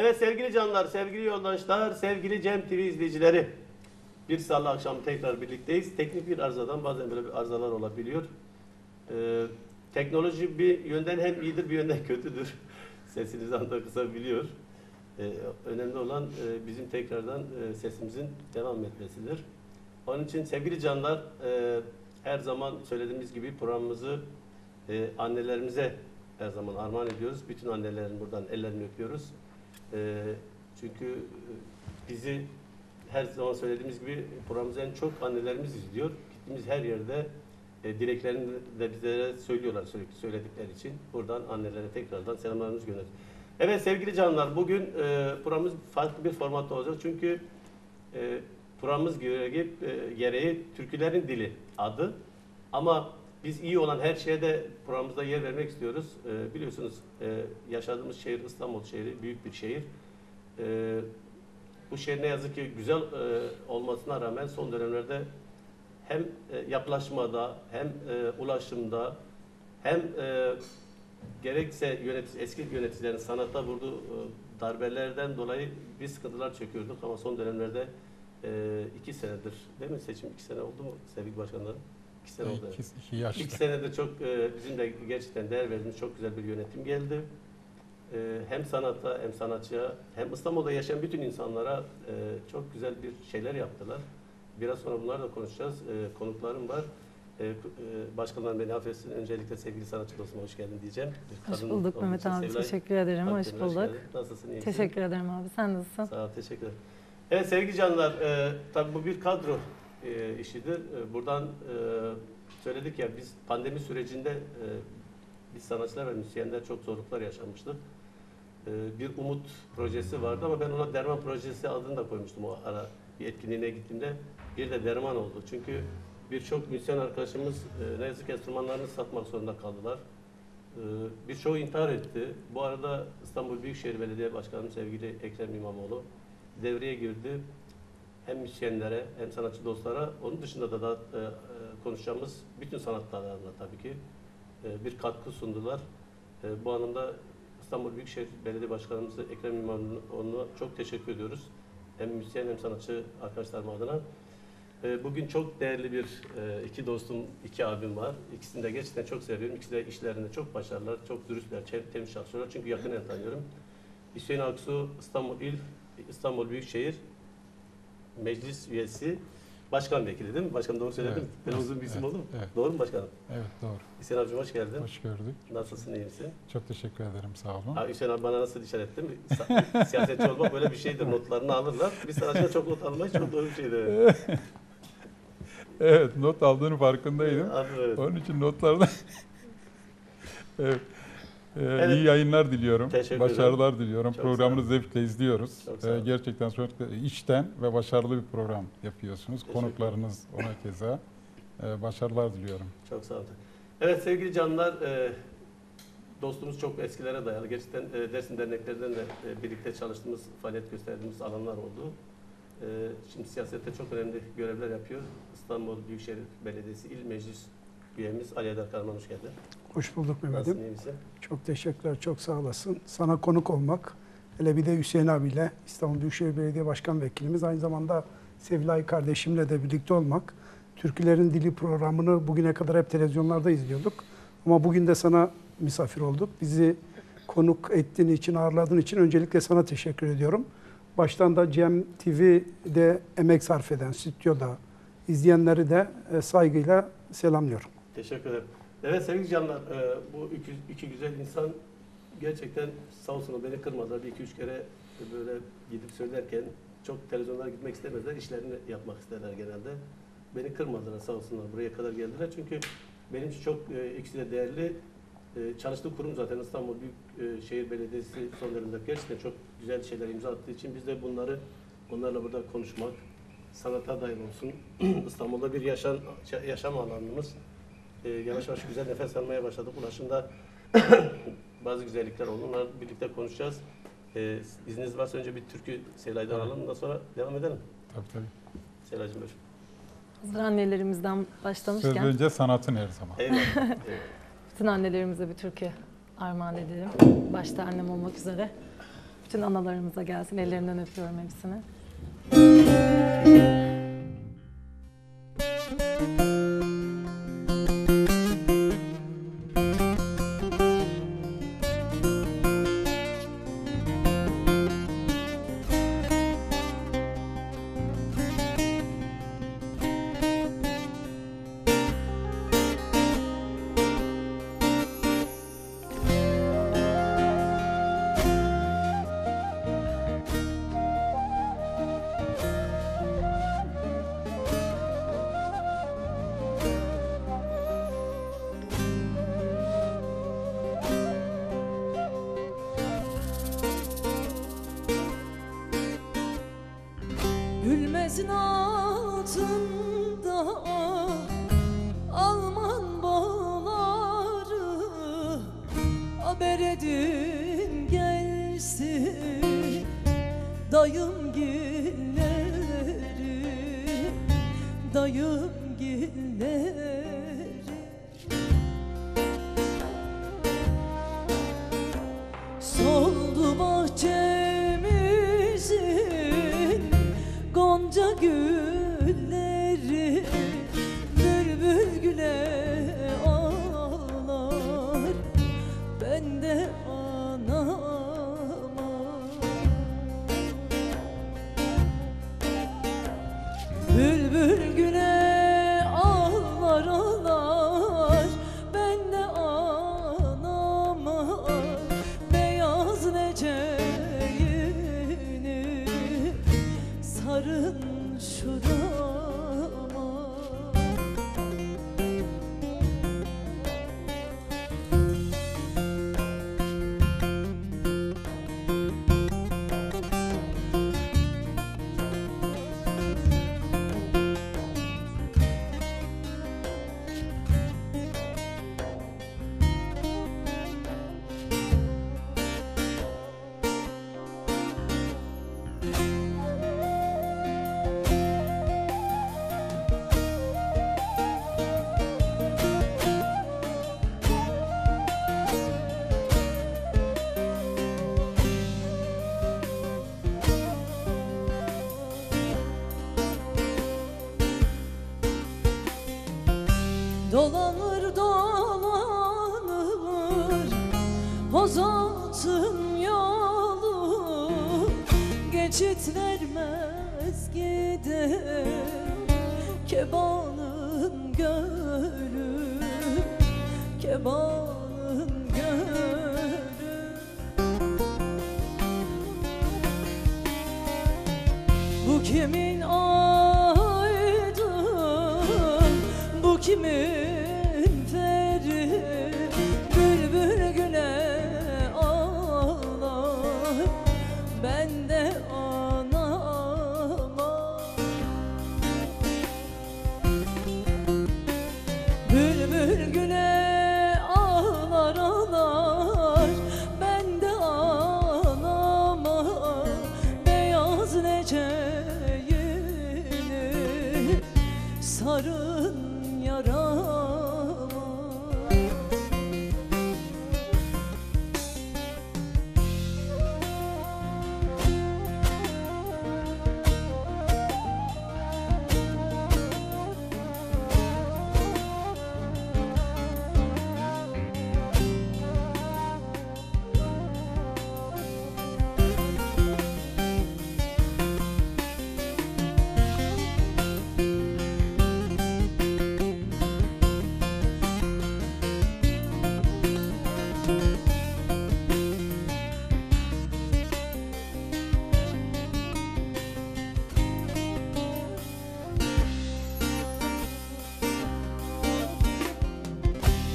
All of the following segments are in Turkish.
Evet sevgili canlar, sevgili yoldaşlar, sevgili Cem TV izleyicileri. Bir salı akşam tekrar birlikteyiz. Teknik bir arızadan bazen böyle bir arızalar olabiliyor. Teknoloji bir yönden hem iyidir bir yönden kötüdür. Sesinizden de kısabiliyor. Önemli olan bizim tekrardan sesimizin devam etmesidir. Onun için sevgili canlar her zaman söylediğimiz gibi programımızı annelerimize her zaman armağan ediyoruz. Bütün annelerin buradan ellerini öpüyoruz. Çünkü bizi her zaman söylediğimiz gibi programımızı en çok annelerimiz izliyor. Gittiğimiz her yerde dileklerini de bize söylüyorlar sürekli söyledikleri için. Buradan annelere tekrardan selamlarımızı gönderiyoruz. Evet sevgili canlar, bugün programımız farklı bir formatta olacak. Çünkü programımız gereği Türkülerin Dili adı. Ama biz iyi olan her şeye de programımızda yer vermek istiyoruz. Biliyorsunuz yaşadığımız şehir İstanbul şehri, büyük bir şehir. Bu şehir ne yazık ki güzel olmasına rağmen son dönemlerde hem yapılaşmada, hem ulaşımda, hem gerekse eski yöneticilerin sanatta vurduğu darbelerden dolayı bir sıkıntılar çekiyorduk. Ama son dönemlerde 2 senedir, değil mi seçim 2 sene oldu mu sevgili başkanlarım? 2 sene oldu. 2 senedir çok bizim de gerçekten değer verdiğimiz çok güzel bir yönetim geldi. Hem sanata, hem sanatçıya, hem İstanbul'da yaşayan bütün insanlara çok güzel bir şeyler yaptılar. Biraz sonra bunlarla konuşacağız. Konuklarım var. Başkanlarım beni affetsin. Öncelikle sevgili sanatçı dostuma hoş geldin diyeceğim. Hoş bulduk Mehmet abi. Sevilay, teşekkür ederim. Hoş bulduk. Nasılsın? İyi teşekkür ederim abi. Sen nasılsın? Sağ ol. Teşekkür ederim. Evet sevgili canlar. Tabii bu bir kadro işidir. Buradan söyledik ya biz pandemi sürecinde biz sanatçılar ve müzisyenler çok zorluklar yaşamıştık. Bir umut projesi vardı ama ben ona derman projesi adını da koymuştum o ara. Bir etkinliğine gittiğimde bir de derman oldu. Çünkü birçok müzisyen arkadaşımız ne yazık ki enstrümanlarını satmak zorunda kaldılar. Birçoğu intihar etti. Bu arada İstanbul Büyükşehir Belediye Başkanı sevgili Ekrem İmamoğlu devreye girdi. Hem müzisyenlere hem sanatçı dostlara, onun dışında da konuşacağımız bütün sanat dallarına tabii ki bir katkı sundular. Bu anlamda İstanbul Büyükşehir Belediye Başkanımız Ekrem İmamoğlu'na çok teşekkür ediyoruz. Hem müzisyen hem sanatçı arkadaşlarım adına. Bugün çok değerli bir 2 dostum, 2 abim var. İkisini de gerçekten çok seviyorum. İkisi de işlerinde çok başarılılar, çok dürüstler, temiz şahslar. Çünkü yakından tanıyorum. Hüseyin Aksu, İstanbul Büyükşehir Meclis Üyesi, Başkan Vekili değil mi? Başkanım doğru söyledim. Evet, ben uzun bir isim oldu mu? Evet. Doğru mu başkanım? Evet doğru. Hüseyin abicim hoş geldin. Hoş gördük. Nasılsın, iyi misin? Çok teşekkür ederim, sağ olun. Ha, Hüseyin abi bana nasıl işaret etti mi? Siyasetçi olmak böyle bir şeydir, notlarını alırlar. Biz sanatçılar çok not almayı çok doğru bir şeydir. Evet, not aldığının farkındaydım. Evet, evet. Onun için notlardan evet. Evet. İyi yayınlar diliyorum. Başarılar diliyorum. Çok programını zevkle izliyoruz. Gerçekten içten ve başarılı bir program yapıyorsunuz. Konuklarınız ona keza. Başarılar diliyorum. Çok sağ olun. Evet sevgili canlar, dostumuz çok eskilere dayalı. Gerçekten Dersim derneklerden de birlikte çalıştığımız, faaliyet gösterdiğimiz alanlar oldu. Şimdi siyasette çok önemli görevler yapıyor. İstanbul Büyükşehir Belediyesi İl Meclis üyemiz Ali Haydar Karaman hoş geldin. Hoş bulduk Mehmet'im. Çok teşekkürler, çok sağ olasın. Sana konuk olmak, hele bir de Hüseyin abiyle, İstanbul Büyükşehir Belediye Başkan Vekilimiz, aynı zamanda Sevilay kardeşimle de birlikte olmak. Türkülerin Dili programını bugüne kadar hep televizyonlarda izliyorduk. Ama bugün de sana misafir olduk. Bizi konuk ettiğin için, ağırladığın için öncelikle sana teşekkür ediyorum. Baştan da Cem TV'de emek sarf eden, stüdyoda izleyenleri de saygıyla selamlıyorum. Teşekkür ederim. Evet sevgili canlar, bu iki güzel insan gerçekten sağ olsun beni kırmadılar. Bir iki üç kere böyle gidip söylerken çok televizyonlara gitmek istemezler. İşlerini yapmak isterler genelde. Beni kırmadılar sağ olsunlar. Buraya kadar geldiler. Çünkü benim için çok ikisi de değerli. Çalıştığı kurum zaten İstanbul Büyükşehir Belediyesi son dönemde gerçekten çok güzel şeyler imza attığı için biz de onlarla burada konuşmak, sanata dair olsun. İstanbul'da bir yaşam alanımız. Yavaş yavaş güzel nefes almaya başladık. Ulaşımda bazı güzellikler oldu. Onları birlikte konuşacağız. İzniniz varsa önce bir türkü Sevilay'dan alalım. Ondan sonra devam edelim. Tabii tabii. Sevilay'cığım buyurun. Hazır annelerimizden başlamışken. Söz önce sanatın her zaman. Eyvallah. Eyvallah. Bütün annelerimize bir türkü armağan edelim. Başta annem olmak üzere. bütün analarımıza gelsin. Ellerinden öpüyorum hepsini.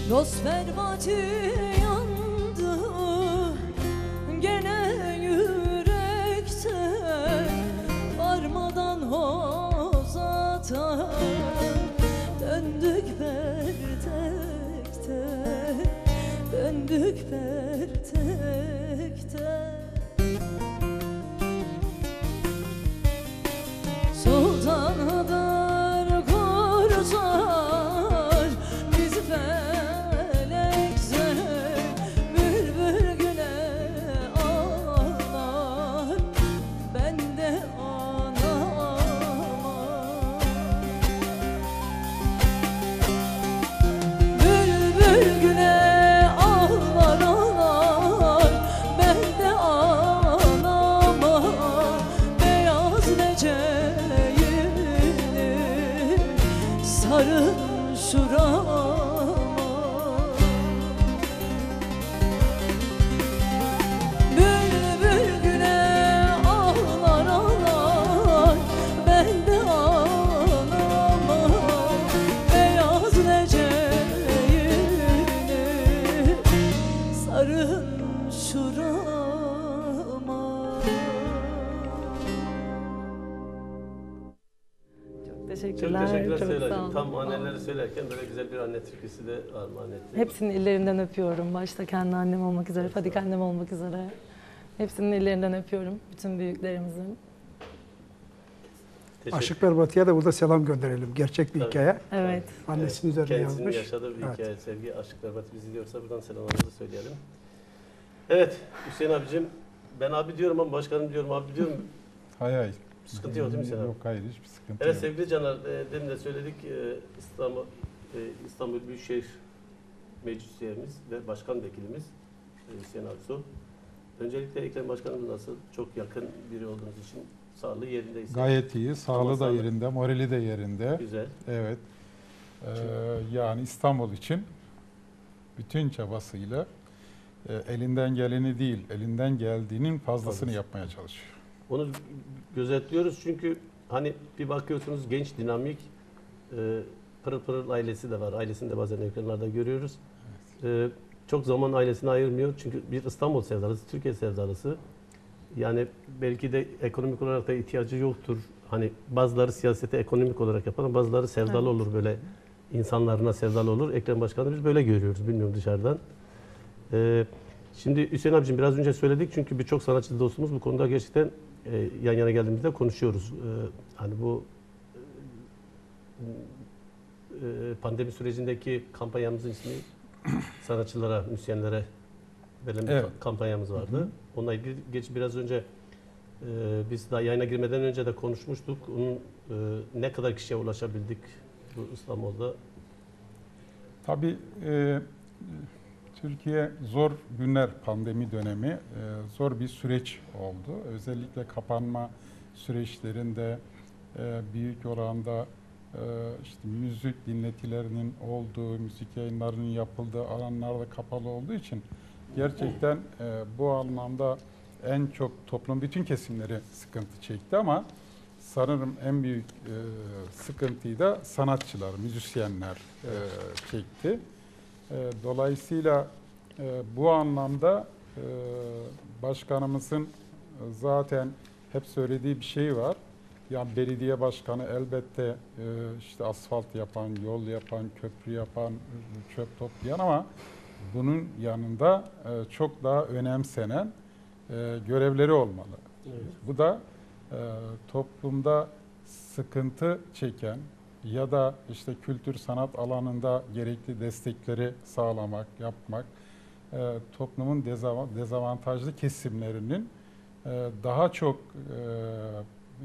Toz ferbatı yandı gene yürekte, varmadan hozata döndük pertekte, döndük pertekte. Sultan Haydar korsan bizi felek. teşekkürler. Çok teşekkürler Sevilacığım. Tam anneleri söylerken böyle güzel bir anne türküsü de armağan etti. Hepsinin ellerinden öpüyorum. Başta kendi annem olmak üzere, Fadik annem olmak üzere. Hepsinin ellerinden öpüyorum. Bütün büyüklerimizin. Aşık Berbat'a da burada selam gönderelim. Gerçek bir hikaye. Evet. Annesinin üzerine yazmış. Kendisinin yaşadığı bir hikaye. Sevgi Aşık Berbat bizi izliyorsa buradan selamlarımızı söyleyelim. Evet Hüseyin abicim. Ben abi diyorum ama başkanım diyorum, abi diyorum. Hayır hayır. Sıkıntı yok değil mi Hüseyin abi? Yok hayır, hiçbir sıkıntı yok. Evet sevgili canlar, demin de söyledik. İstanbul Büyükşehir Meclis üyemiz ve başkan vekilimiz Hüseyin Aksu. Öncelikle Ekrem Başkanımız nasıl? Çok yakın biri olduğunuz için sağlığı yerindeyiz. Gayet iyi. Sağlığı da yerinde, morali de yerinde. Güzel. Evet. Yani İstanbul için bütün çabasıyla elinden geleni değil, elinden geldiğinin fazlasını yapmaya çalışıyor. Onu gözetliyoruz çünkü hani bir bakıyorsunuz genç, dinamik, pırıl pırıl ailesi de var. Ailesini de bazen ekranlarda görüyoruz. Evet. Çok zaman ailesine ayırmıyor. Çünkü bir İstanbul sevdalısı, Türkiye sevdalısı. Yani belki de ekonomik olarak da ihtiyacı yoktur. Hani bazıları siyasete ekonomik olarak yapar, bazıları sevdalı olur böyle. İnsanlarına sevdalı olur. Ekrem Başkan'ı biz böyle görüyoruz. Bilmiyorum dışarıdan. Şimdi Hüseyin abicim biraz önce söyledik çünkü birçok sanatçı dostumuz bu konuda gerçekten yan yana geldiğimizde konuşuyoruz. Hani bu pandemi sürecindeki kampanyamızın ismi sanatçılara, müzisyenlere verilen kampanyamız vardı. Hı hı. Onunla ilgili biraz önce biz daha yayına girmeden önce de konuşmuştuk. Onun ne kadar kişiye ulaşabildik bu İstanbul'da? Tabii Türkiye zor günler, pandemi dönemi zor bir süreç oldu. Özellikle kapanma süreçlerinde büyük oranda işte müzik dinletilerinin olduğu, müzik yayınlarının yapıldığı alanlarda kapalı olduğu için gerçekten bu anlamda en çok toplum bütün kesimleri sıkıntı çekti ama sanırım en büyük sıkıntıyı da sanatçılar, müzisyenler çekti. Dolayısıyla bu anlamda başkanımızın zaten hep söylediği bir şey var. Yani belediye başkanı elbette işte asfalt yapan, yol yapan, köprü yapan, çöp toplayan ama bunun yanında çok daha önemsenen görevleri olmalı. Evet. Bu da toplumda sıkıntı çeken ya da işte kültür sanat alanında gerekli destekleri sağlamak, yapmak, toplumun dezavantajlı kesimlerinin daha çok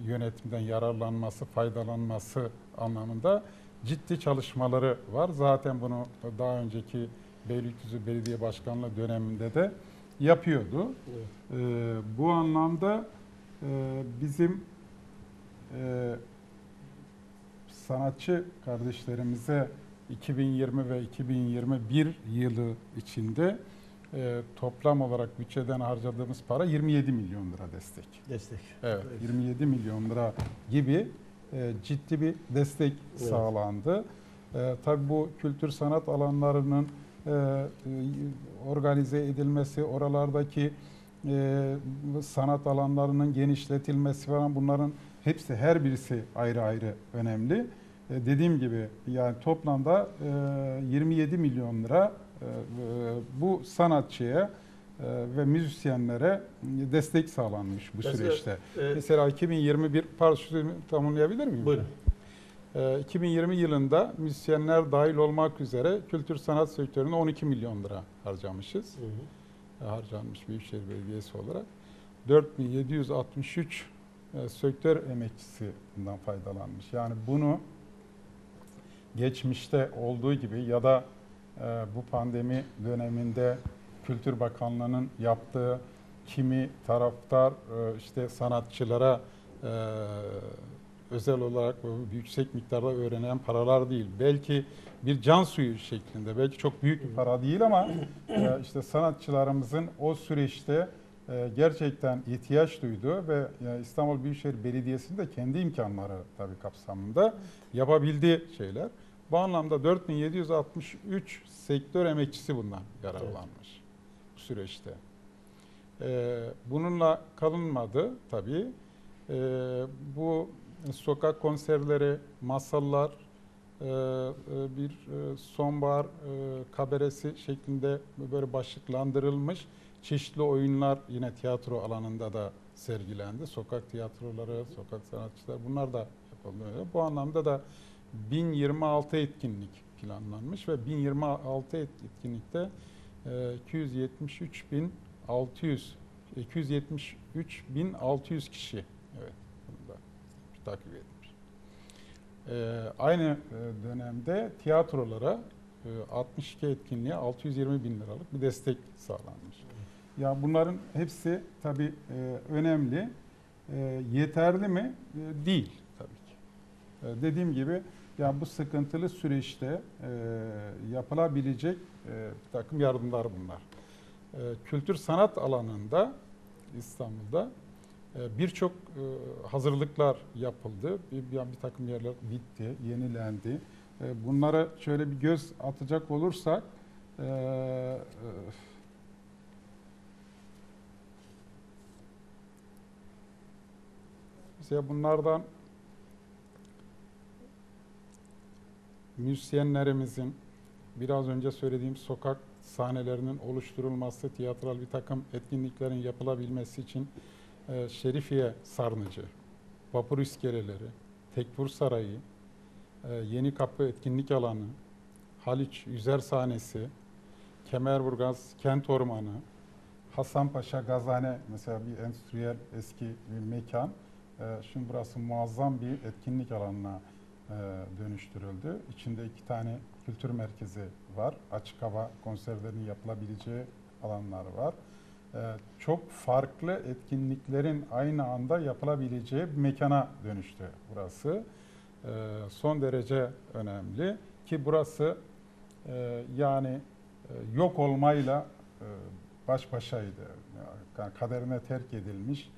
yönetimden yararlanması, faydalanması anlamında ciddi çalışmaları var. Zaten bunu daha önceki Beylikdüzü Belediye Başkanlığı döneminde de yapıyordu. Evet. Bu anlamda bizim sanatçı kardeşlerimize 2020 ve 2021 yılı içinde toplam olarak bütçeden harcadığımız para 27 milyon lira destek. Evet, 27 milyon lira gibi ciddi bir destek sağlandı. Tabii bu kültür sanat alanlarının organize edilmesi, oralardaki sanat alanlarının genişletilmesi falan bunların hepsi, her birisi ayrı ayrı önemli. Dediğim gibi yani toplamda 27 milyon lira bu sanatçıya ve müzisyenlere destek sağlanmış bu süreçte. Mesela 2021, şunu tamamlayabilir miyim? Buyurun. 2020 yılında müzisyenler dahil olmak üzere kültür sanat sektörüne 12 milyon lira harcamışız. Harcanmış Büyükşehir Belediyesi olarak. 4763 sektör emekçisi bundan faydalanmış. Yani bunu geçmişte olduğu gibi ya da bu pandemi döneminde Kültür Bakanlığı'nın yaptığı kimi taraftar işte sanatçılara özel olarak yüksek miktarda öğrenen paralar değil. Belki bir can suyu şeklinde, belki çok büyük bir para değil ama işte sanatçılarımızın o süreçte gerçekten ihtiyaç duyduğu ve İstanbul Büyükşehir Belediyesi'nin de kendi imkanları tabii kapsamında yapabildiği şeyler. Bu anlamda 4763 sektör emekçisi bundan yararlanmış bu süreçte. Bununla kalınmadı tabii. Bu sokak konserleri, masallar, bir sonbahar kabaresi şeklinde böyle başlıklandırılmış çeşitli oyunlar yine tiyatro alanında da sergilendi. Sokak tiyatroları, sokak sanatçılar, bunlar da yapılıyor. Bu anlamda da 1026 etkinlik planlanmış ve 1026 etkinlikte 273.600 kişi, evet, bunu da takip etmiş. Aynı dönemde tiyatrolara 62 etkinliğe 620.000 liralık bir destek sağlanmış. Ya bunların hepsi tabii önemli. Yeterli mi? Değil tabii ki. Dediğim gibi ya bu sıkıntılı süreçte yapılabilecek bir takım yardımlar bunlar. Kültür sanat alanında İstanbul'da birçok hazırlıklar yapıldı. Bir takım yerler bitti, yenilendi. Bunlara şöyle bir göz atacak olursak mesela bunlardan müzisyenlerimizin biraz önce söylediğim sokak sahnelerinin oluşturulması, tiyatral bir takım etkinliklerin yapılabilmesi için Şerifiye Sarnıcı, Vapur İskeleleri, Tekfur Sarayı, Yeni Kapı Etkinlik Alanı, Haliç Yüzer Sahnesi, Kemerburgaz Kent Ormanı, Hasanpaşa Gazhane mesela bir endüstriyel eski bir mekan. Şimdi burası muazzam bir etkinlik alanına dönüştürüldü. İçinde 2 tane kültür merkezi var. Açık hava konserlerinin yapılabileceği alanlar var. Çok farklı etkinliklerin aynı anda yapılabileceği bir mekana dönüştü burası. Son derece önemli ki burası yani yok olmayla baş başaydı. Yani kaderine terk edilmiş.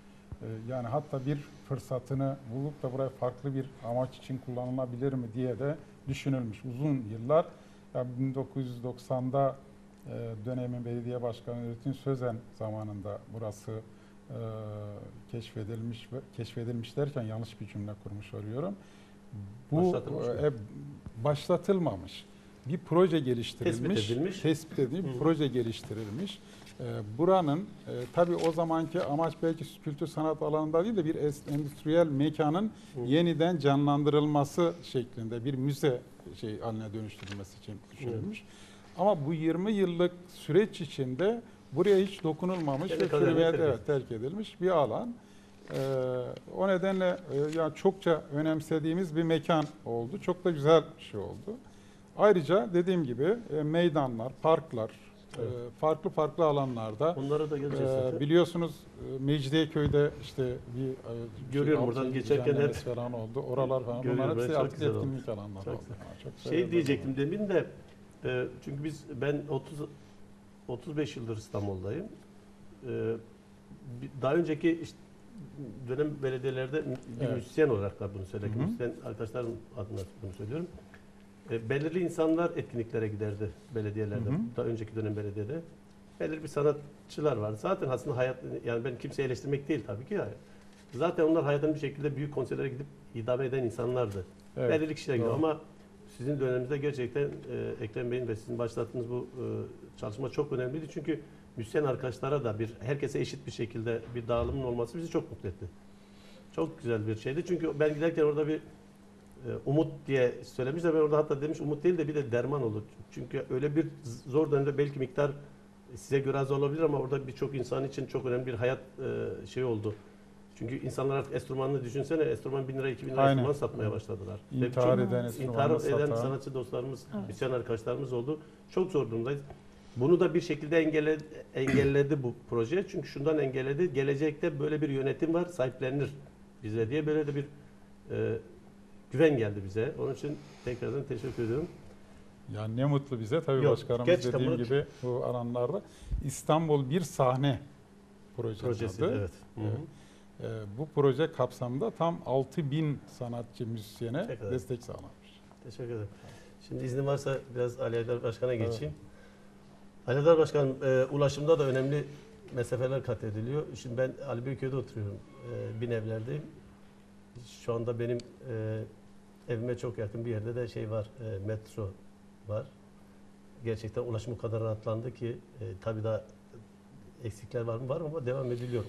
Yani hatta bir fırsatını bulup da buraya farklı bir amaç için kullanılabilir mi diye de düşünülmüş uzun yıllar. Yani 1990'da dönemin belediye başkanı Ümit Süzen zamanında burası keşfedilmiş derken yanlış bir cümle kurmuş oluyorum. Bu başlatılmamış. Bir proje geliştirilmiş, tespit edilmiş bir proje geliştirilmiş. Buranın tabii o zamanki amaç belki kültür sanat alanında değil de bir endüstriyel mekanın yeniden canlandırılması şeklinde bir müze haline dönüştürülmesi için düşünülmüş. Ama bu 20 yıllık süreç içinde buraya hiç dokunulmamış ve terk edilmiş bir alan. O nedenle yani çokça önemsediğimiz bir mekan oldu. Çok da güzel bir şey oldu. Ayrıca dediğim gibi meydanlar, parklar, farklı farklı alanlarda. Onlara da geleceğiz zaten. Biliyorsunuz Mecidiyeköy'de işte bir görüyorum buradan geçerken hep falan oldu. Oralar falan. Bunlar hepsi artık etkinlik alanları oldu. Şey diyecektim demin de çünkü ben 35 yıldır İstanbul'dayım. Daha önceki işte dönem belediyelerde bir müzisyen olarak da bunu söyledik. Müzisyen arkadaşlarım adına bunu söylüyorum. Belirli insanlar etkinliklere giderdi belediyelerde. Daha önceki dönem belediyede. Belirli bir sanatçılar vardı. Zaten aslında hayat, yani ben kimseyi eleştirmek değil tabii ki. Zaten onlar hayatın bir şekilde büyük konserlere gidip idame eden insanlardı. Evet, belirli kişilere gidiyor ama sizin döneminizde gerçekten Ekrem Bey'in ve sizin başlattığınız bu çalışma çok önemliydi. Çünkü müzisyen arkadaşlara da herkese eşit bir şekilde bir dağılımın olması bizi çok mutlu etti. Çok güzel bir şeydi. Çünkü ben giderken orada bir umut diye söylemiş de ben orada hatta demiş umut değil de bir de derman olur. Çünkü öyle bir zor dönemde belki miktar size göre az olabilir ama orada birçok insan için çok önemli bir hayat şey oldu. Çünkü insanlar artık enstrümanını düşünsene, enstrüman 1000 lira, 2000 lira enstrüman satmaya başladılar. İntihar eden sanatçı dostlarımız, müzisyen arkadaşlarımız oldu. Çok zor durumdayız. Bunu da bir şekilde engelledi bu proje. Çünkü şundan engelledi, gelecekte böyle bir yönetim var, sahiplenir bize diye böyle de bir güven geldi bize. Onun için tekrardan teşekkür ediyorum. Ya ne mutlu bize. Tabii başkanımız dediğim gibi bu alanlarda İstanbul bir sahne projesi adı. Evet. Bu proje kapsamında tam 6000 sanatçı müzisyene destek sağlanmış. Teşekkür ederim. Şimdi iznin varsa biraz Ali Haydar Başkan'a geçeyim. Evet. Ali Haydar Başkan, ulaşımda da önemli mesafeler kat ediliyor. Şimdi ben Alibeyköy oturuyorum. Binevlerdeyim. Şu anda benim evime çok yakın bir yerde de şey var, metro var. Gerçekten ulaşım o kadar rahatlandı ki tabii daha eksikler var mı? Var ama devam ediliyor.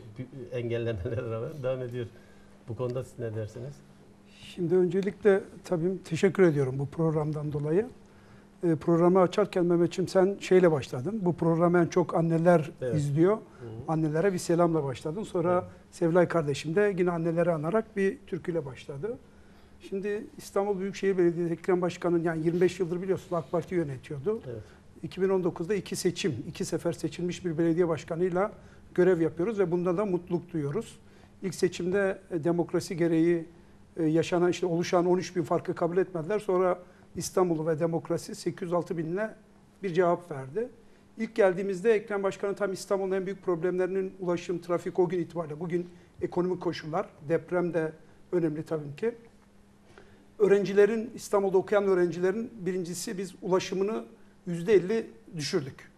Engellenmelere rağmen devam ediyor. Bu konuda siz ne dersiniz? Şimdi öncelikle tabii teşekkür ediyorum bu programdan dolayı. Programı açarken Mehmetçiğim sen şeyle başladın. Bu programı en çok anneler evet. izliyor. Hı -hı. Annelere bir selamla başladın. Sonra evet. Sevilay kardeşim de yine anneleri anarak bir türküyle başladı. Şimdi İstanbul Büyükşehir Belediyesi Ekrem Başkan'ın yani 25 yıldır biliyorsunuz AK Parti yönetiyordu. Evet. 2019'da iki sefer seçilmiş bir belediye başkanıyla görev yapıyoruz ve bundan da mutluluk duyuyoruz. İlk seçimde demokrasi gereği yaşanan işte oluşan 13 bin farkı kabul etmediler. Sonra İstanbul'u ve demokrasi 806 binine bir cevap verdi. İlk geldiğimizde Ekrem Başkan'ın tam İstanbul'un en büyük problemlerinin ulaşım, trafik o gün itibariyle. Bugün ekonomik koşullar, deprem de önemli tabii ki. Öğrencilerin, İstanbul'da okuyan öğrencilerin birincisi biz ulaşımını %50 düşürdük.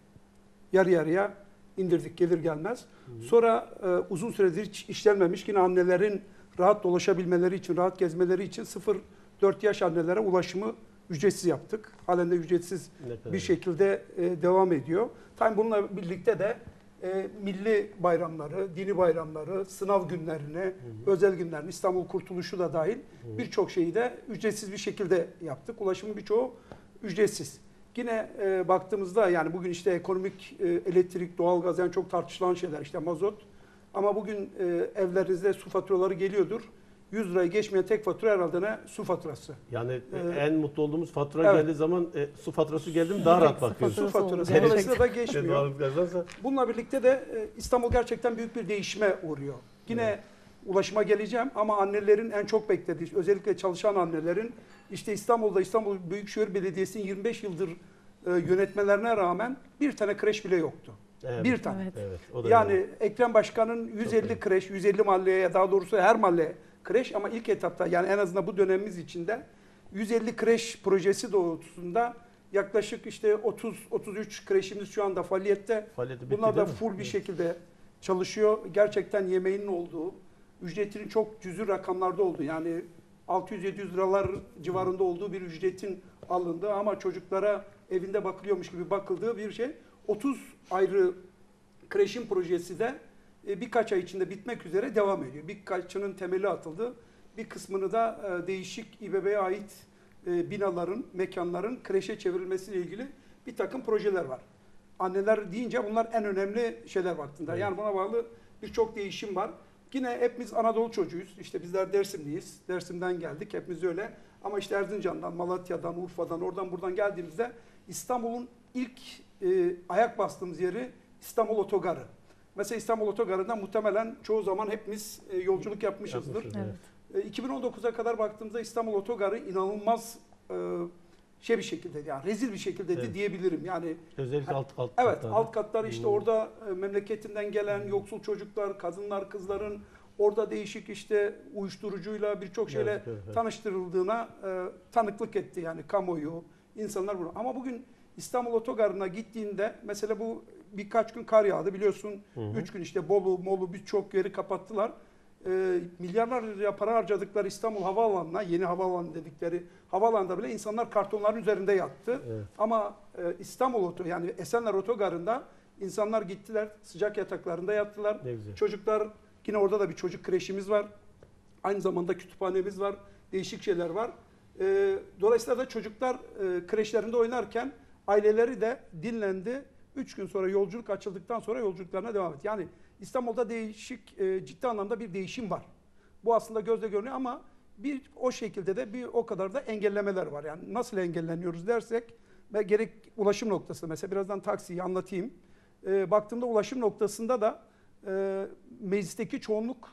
Yarı yarıya indirdik gelir gelmez. Sonra uzun süredir hiç işlenmemiş yine annelerin rahat dolaşabilmeleri için, rahat gezmeleri için 0-4 yaş annelere ulaşımı ücretsiz yaptık. Halen de ücretsiz bir şekilde devam ediyor. Tabii bununla birlikte de milli bayramları, dini bayramları, sınav günlerini, özel günlerini, İstanbul Kurtuluşu da dahil birçok şeyi de ücretsiz bir şekilde yaptık. Ulaşımın birçoğu ücretsiz. Yine baktığımızda yani bugün işte ekonomik, elektrik, doğalgaz yani çok tartışılan şeyler işte mazot. Ama bugün evlerinizde su faturaları geliyordur. 100 lirayı geçmeyen tek fatura herhalde ne? Su faturası. Yani en mutlu olduğumuz fatura evet. geldiği zaman su faturası geldi mi daha rahat bakıyoruz. Su faturası. Dolayısıyla da geçmiyor. Bununla birlikte de İstanbul gerçekten büyük bir değişime uğruyor. Yine evet. ulaşıma geleceğim ama annelerin en çok beklediği, özellikle çalışan annelerin işte İstanbul'da İstanbul Büyükşehir Belediyesi'nin 25 yıldır yönetmelerine rağmen bir tane kreş bile yoktu. Evet. Bir tane. Evet. Evet, o da yani öyle. Ekrem Başkan'ın 150 kreş, 150 mahalleye daha doğrusu her mahalleye kreş ama ilk etapta yani en azından bu dönemimiz içinde 150 kreş projesi doğrultusunda yaklaşık işte 30-33 kreşimiz şu anda faaliyette. Bunlar da full bir şekilde çalışıyor. Gerçekten yemeğinin olduğu, ücretinin çok cüzi rakamlarda olduğu yani 600-700 liralar civarında olduğu bir ücretin alındığı ama çocuklara evinde bakılıyormuş gibi bakıldığı bir şey. 30 ayrı kreşin projesi de birkaç ay içinde bitmek üzere devam ediyor. Birkaçının temeli atıldı. Bir kısmını da değişik İBB'ye ait binaların, mekanların kreşe çevrilmesiyle ilgili bir takım projeler var. Anneler deyince bunlar en önemli şeyler baktığında. Evet. Yani buna bağlı birçok değişim var. Yine hepimiz Anadolu çocuğuyuz. İşte bizler Dersimliyiz. Dersim'den geldik. Hepimiz öyle. Ama işte Erzincan'dan, Malatya'dan, Urfa'dan, oradan buradan geldiğimizde İstanbul'un ilk ayak bastığımız yeri İstanbul Otogarı. Mesela İstanbul Otogarı'nda muhtemelen çoğu zaman hepimiz yolculuk yapmışızdır. Evet. 2019'a kadar baktığımızda İstanbul Otogarı inanılmaz şey bir şekilde yani rezil bir şekilde evet. diyebilirim. Yani özellikle alt katlar. Evet, alt katlar işte orada memleketinden gelen yoksul çocuklar, kadınlar, kızların orada değişik işte uyuşturucuyla birçok şeyle evet, evet, evet. tanıştırıldığına tanıklık etti yani kamuoyu, insanlar bunu. Ama bugün İstanbul Otogarı'na gittiğinde mesela bu birkaç gün kar yağdı biliyorsun. 3 gün işte Bolu, Molu birçok yeri kapattılar. Milyarlarca para harcadıkları İstanbul Havaalanı'na, yeni havaalanı dedikleri havaalanında bile insanlar kartonların üzerinde yattı. Evet. Ama İstanbul yani Esenler Otogarı'nda insanlar gittiler, sıcak yataklarında yattılar. Çocuklar, yine orada da bir çocuk kreşimiz var. Aynı zamanda kütüphanemiz var, değişik şeyler var. Dolayısıyla da çocuklar kreşlerinde oynarken aileleri de dinlendi. 3 gün sonra yolculuk açıldıktan sonra yolculuklarına devam et. Yani İstanbul'da değişik ciddi anlamda bir değişim var. Bu aslında gözle görünüyor ama bir o şekilde de bir o kadar da engellemeler var. Yani nasıl engelleniyoruz dersek ve gerek ulaşım noktası mesela birazdan taksiyi anlatayım. Baktığımda ulaşım noktasında da meclisteki çoğunluk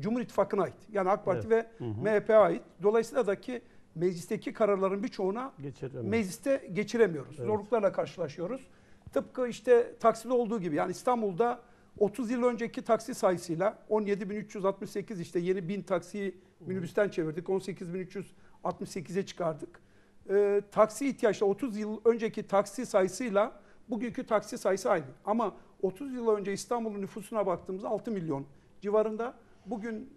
Cumhur İttifakı'na ait. Yani AK Parti evet. ve MHP'ye ait. Dolayısıyla da ki meclisteki kararların birçoğuna mecliste geçiremiyoruz. Evet. Zorluklarla karşılaşıyoruz. Tıpkı işte takside olduğu gibi yani İstanbul'da 30 yıl önceki taksi sayısıyla 17.368 işte yeni 1000 taksiyi minibüsten çevirdik. 18.368'e çıkardık. Taksi ihtiyaçla 30 yıl önceki taksi sayısıyla bugünkü taksi sayısı aynı. Ama 30 yıl önce İstanbul'un nüfusuna baktığımızda 6 milyon civarında. Bugün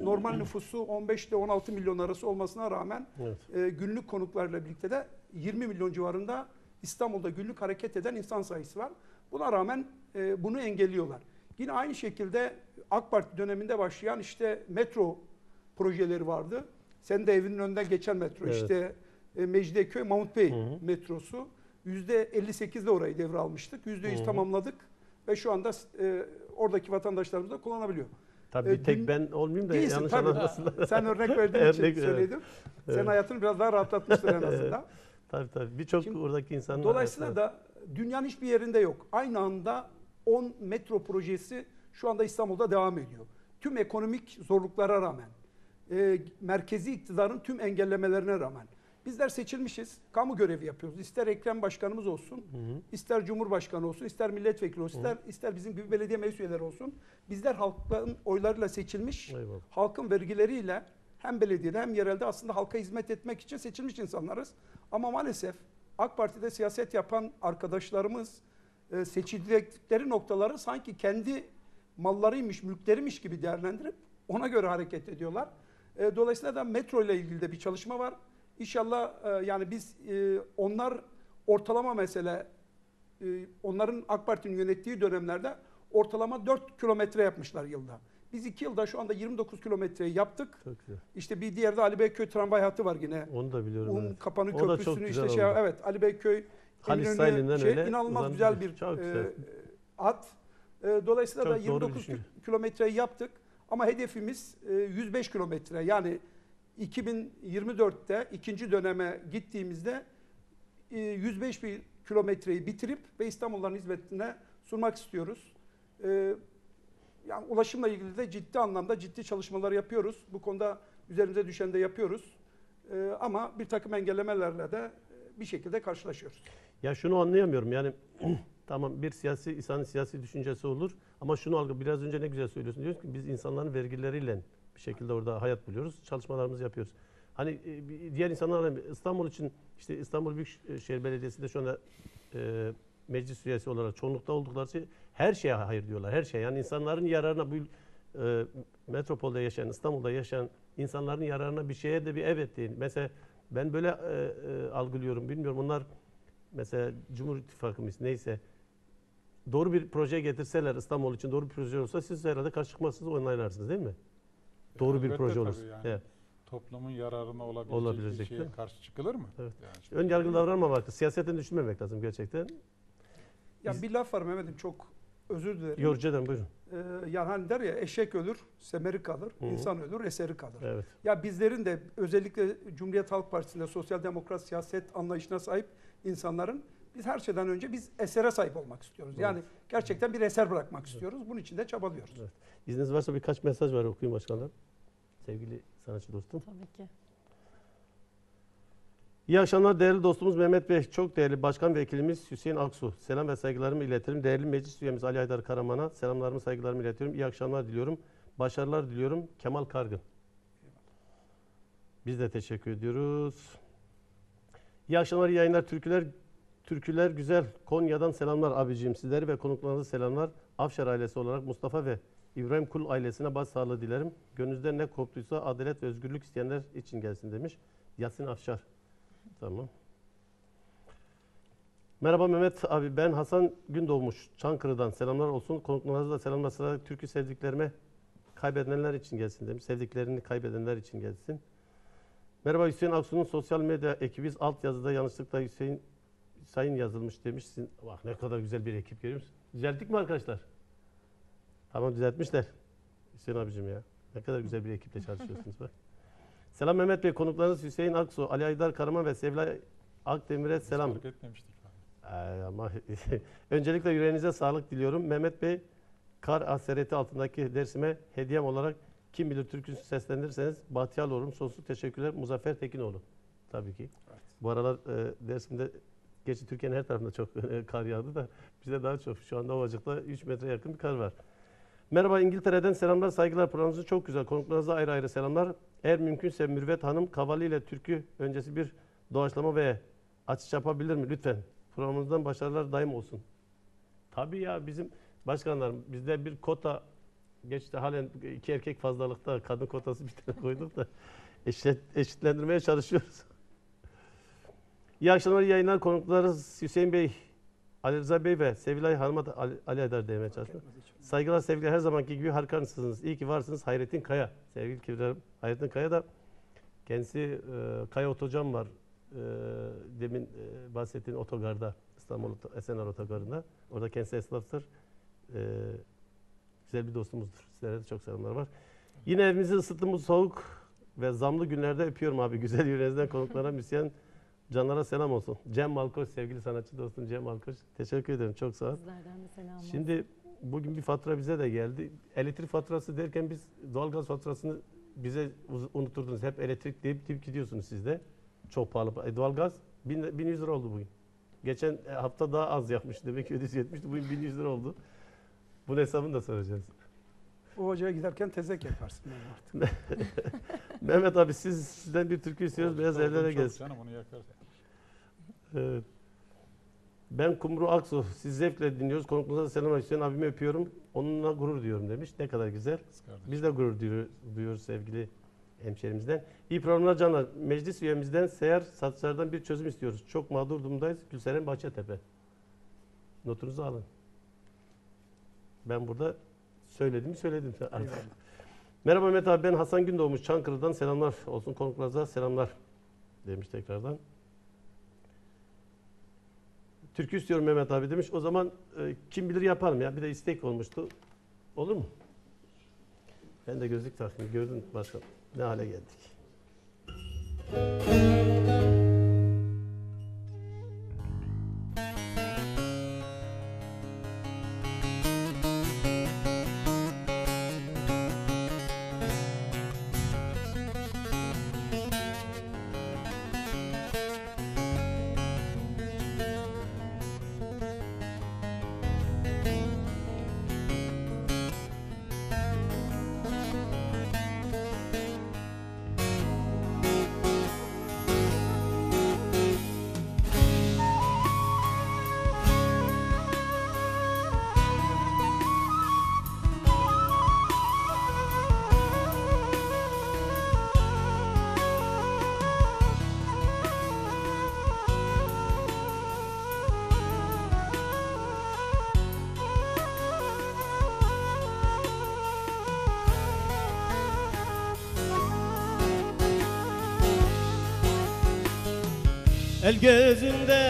normal nüfusu 15 ile 16 milyon arası olmasına rağmen evet. Günlük konutlarla birlikte de 20 milyon civarında İstanbul'da günlük hareket eden insan sayısı var. Buna rağmen bunu engelliyorlar. Yine aynı şekilde AK Parti döneminde başlayan işte metro projeleri vardı. Sen de evinin önünden geçen metro. Evet. İşte Mecidiyeköy, Mahmutbey metrosu. %58'de orayı devralmıştık. %100 tamamladık. Ve şu anda oradaki vatandaşlarımız da kullanabiliyor. Tabii bir tek ben olmayayım da yanlış anlamasınlar. Sen örnek verdiğin için söyledim. Evet. Senin hayatını biraz daha rahatlatmıştır en azından. Tabii tabii. Birçok oradaki insanlar. Dolayısıyla da dünyanın hiçbir yerinde yok. Aynı anda 10 metro projesi şu anda İstanbul'da devam ediyor. Tüm ekonomik zorluklara rağmen, merkezi iktidarın tüm engellemelerine rağmen. Bizler seçilmişiz, kamu görevi yapıyoruz. İster Ekrem Başkanımız olsun, ister Cumhurbaşkanı olsun, ister milletvekili olsun, ister bizim gibi belediye meclis üyeleri olsun. Bizler halkın oylarıyla seçilmiş, eyvallah, halkın vergileriyle hem belediyede hem yerelde aslında halka hizmet etmek için seçilmiş insanlarız. Ama maalesef AK Parti'de siyaset yapan arkadaşlarımız seçildikleri noktaları sanki kendi mallarıymış, mülklerimiş gibi değerlendirip ona göre hareket ediyorlar. Dolayısıyla da metro ile ilgili de bir çalışma var. İnşallah yani biz onlar ortalama mesele onların AK Parti'nin yönettiği dönemlerde ortalama 4 kilometre yapmışlar yılda. Biz 2 yılda şu anda 29 kilometreyi yaptık. İşte bir diğerde Alibeyköy tramvay hattı var yine. Onu da biliyorum. Evet. Kapanı o köprüsünü işte şey oldu. Evet, Alibeyköy Haliç öyle inanılmaz güzel bir hat. Dolayısıyla çok da 29 kilometreyi yaptık ama hedefimiz 105 kilometre. Yani 2024'te ikinci döneme gittiğimizde 105 bin kilometreyi bitirip ve İstanbulluların hizmetine sunmak istiyoruz. Yani ulaşımla ilgili de ciddi anlamda ciddi çalışmalar yapıyoruz. Bu konuda üzerimize düşen de yapıyoruz. Ama bir takım engellemelerle de bir şekilde karşılaşıyoruz. Ya şunu anlayamıyorum yani tamam bir siyasi insanın siyasi düşüncesi olur ama şunu algı biraz önce ne güzel söylüyorsun diyorsun ki biz insanların vergileriyle bir şekilde orada hayat buluyoruz. Çalışmalarımızı yapıyoruz. Hani diğer insanlar İstanbul için işte İstanbul Büyükşehir Belediyesi'nde şu anda meclis üyesi olarak çoğunlukta oldukları şey, her şeye hayır diyorlar. Her şey. Yani insanların yararına bu metropolde yaşayan, İstanbul'da yaşayan insanların yararına bir şeye de bir evet deyin. Mesela ben böyle algılıyorum. Bilmiyorum onlar mesela Cumhur İttifakı'mız neyse doğru bir proje getirseler İstanbul için doğru bir proje olsa siz herhalde karşı çıkmazsınız onaylarsınız değil mi? Doğru bir proje olur. Yani evet. Toplumun yararına olabilecek bir şeye karşı çıkılır mı? Evet. Yani ön yargılı davranmamak, siyasetten düşünmemek lazım gerçekten. Ya bir laf var Mehmet'im çok özür dilerim. Yorucu ederim buyurun. Yani hani der ya eşek ölür, semeri kalır, insan ölür, eseri kalır. Evet. Ya bizlerin de özellikle Cumhuriyet Halk Partisi'nde sosyal demokrat siyaset anlayışına sahip insanların biz her şeyden önce biz esere sahip olmak istiyoruz. Yani gerçekten bir eser bırakmak istiyoruz. Bunun için de çabalıyoruz. Evet. İzniniz varsa birkaç mesaj var okuyayım başkanlar. Sevgili sanatçı dostum. Tabii ki. İyi akşamlar değerli dostumuz Mehmet Bey. Çok değerli başkan vekilimiz Hüseyin Aksu. Selam ve saygılarımı iletirim. Değerli meclis üyemiz Ali Haydar Karaman'a selamlarımı saygılarımı iletiyorum. İyi akşamlar diliyorum. Başarılar diliyorum. Kemal Kargın. Biz de teşekkür ediyoruz. İyi akşamlar iyi yayınlar türküler. Türküler güzel. Konya'dan selamlar abicim sizleri ve konuklarınızı selamlar. Afşar ailesi olarak Mustafa ve İbrahim Kul ailesine başsağlığı dilerim. Gönlünüzden ne koptuysa adalet ve özgürlük isteyenler için gelsin demiş. Yasin Afşar. Tamam. Merhaba Mehmet abi ben Hasan Gündoğmuş Çankırı'dan selamlar olsun. Konuklarınızı da selamlar. Sıra türkü sevdiklerime kaybedenler için gelsin demiş. Sevdiklerini kaybedenler için gelsin. Merhaba Hüseyin Aksu'nun sosyal medya ekibiz. Alt yazıda yanlışlıkla Hüseyin Sayın yazılmış demiş. Bak ne kadar güzel bir ekip görüyor musun? Düzelttik mi arkadaşlar? Tamam düzeltmişler. Hüseyin abicim ya. Ne kadar güzel bir ekiple çalışıyorsunuz. Bak. Selam Mehmet Bey. Konuklarınız Hüseyin Aksu, Ali Haydar Karaman ve Sevilay Akdemir'e selam. Hiç fark etmemiştik. Ama öncelikle yüreğinize sağlık diliyorum. Mehmet Bey, kar asereti altındaki Dersim'e hediyem olarak kim bilir türküsü seslendirirseniz bahtiyar olurum. Sonsuz teşekkürler. Muzaffer Tekinoğlu. Tabii ki. Evet. Bu aralar Dersim'de gerçi Türkiye'nin her tarafında çok kar yağdı da bize daha çok. Şu anda Ovacık'ta 3 metre yakın bir kar var. Merhaba İngiltere'den selamlar, saygılar programınızı çok güzel. Konuklarınıza ayrı ayrı selamlar. Eğer mümkünse Mürvet Hanım Kavali ile türkü öncesi bir doğaçlama ve açış yapabilir mi? Lütfen. Programımızdan başarılar daim olsun. Tabii ya bizim başkanlarım bizde bir kota Geçti halen iki erkek fazlalıkta, kadın kotası bir tane koyduk da eşitlendirmeye çalışıyoruz. İyi akşamlar, iyi yayınlar. Konuklarımız Hüseyin Bey, Ali Rıza Bey ve Sevilay Hanım'a da Ali Haydar demeye çalışıyorum. Saygılar, sevgiler, her zamanki gibi harikansınız. İyi ki varsınız. Hayrettin Kaya. Sevgili kibrilerim, Hayrettin Kaya da kendisi Kaya Otocam var. Demin bahsettiğim otogarda, İstanbul Esenler Otogarı'nda. Orada kendisi esnaftır. Güzel bir dostumuzdur. Sizlere de çok selamlar var. Yine evimizi ısıttığımız soğuk ve zamlı günlerde öpüyorum abi. Güzel yüreğinizden konuklara, müzisyen canlara selam olsun. Cem Alkoç, sevgili sanatçı dostum Cem Alkoç. Teşekkür ederim. Çok sağ ol. Sizlerden de selam olsun. Şimdi bugün bir fatura bize de geldi. Elektrik faturası derken biz doğalgaz faturasını bize unuturdunuz. Hep elektrik deyip gidiyorsunuz siz de. Çok pahalı. Doğalgaz 1100 lira oldu bugün. Geçen hafta daha az yapmıştı. Demek ki ödesi yetmişti. Bugün 1100 lira oldu. Bunun hesabını da soracağız. O hocaya giderken tezek yaparsın artık. Mehmet abi sizden bir türkü istiyoruz. Beyaz evlere gelsin. Canım, onu yakarsın. Evet. Ben Kumru Aksu. Siz zevkle dinliyoruz. Konuklarınıza selam istiyorum. Abimi öpüyorum. Onunla gurur duyuyorum demiş. Ne kadar güzel. Biz de gurur duyuyoruz sevgili hemşerimizden. İyi programlar canlar. Meclis üyemizden Seher Satçılar'dan bir çözüm istiyoruz. Çok mağdur durumdayız. Gülseren Bahçetepe. Notunuzu alın. Ben burada söyledim. Merhaba Mehmet abi, ben Hasan Gündoğmuş Çankırı'dan selamlar olsun. Konuklarınıza selamlar demiş tekrardan. Türkü istiyorum Mehmet abi demiş. O zaman kim bilir yaparım ya. Bir de istek olmuştu. Olur mu? Ben de gözlük taktım. Gördün mü başkan? Ne hale geldik. El gözünde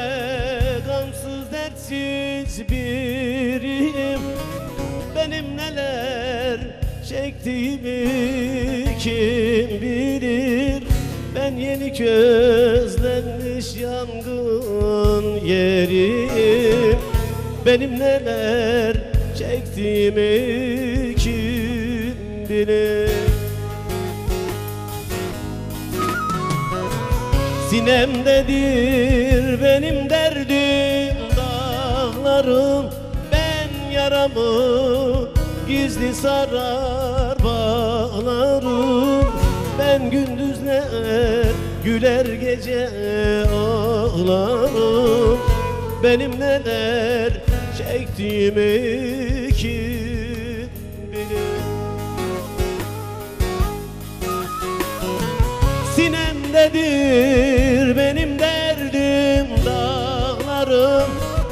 gamsız dertsiz biriyim. Benim neler çektiğimi kim bilir. Ben yeni közlenmiş yangın yeriyim. Benim neler çektiğimi kim bilir. Sinemdedir benim derdim dağlarım. Ben yaramı gizli sarar bağlarım. Ben gündüzler güler gece ağlarım. Benim neler çektiğimi kim bilir. Sinemdedir benim derdim dağlarım.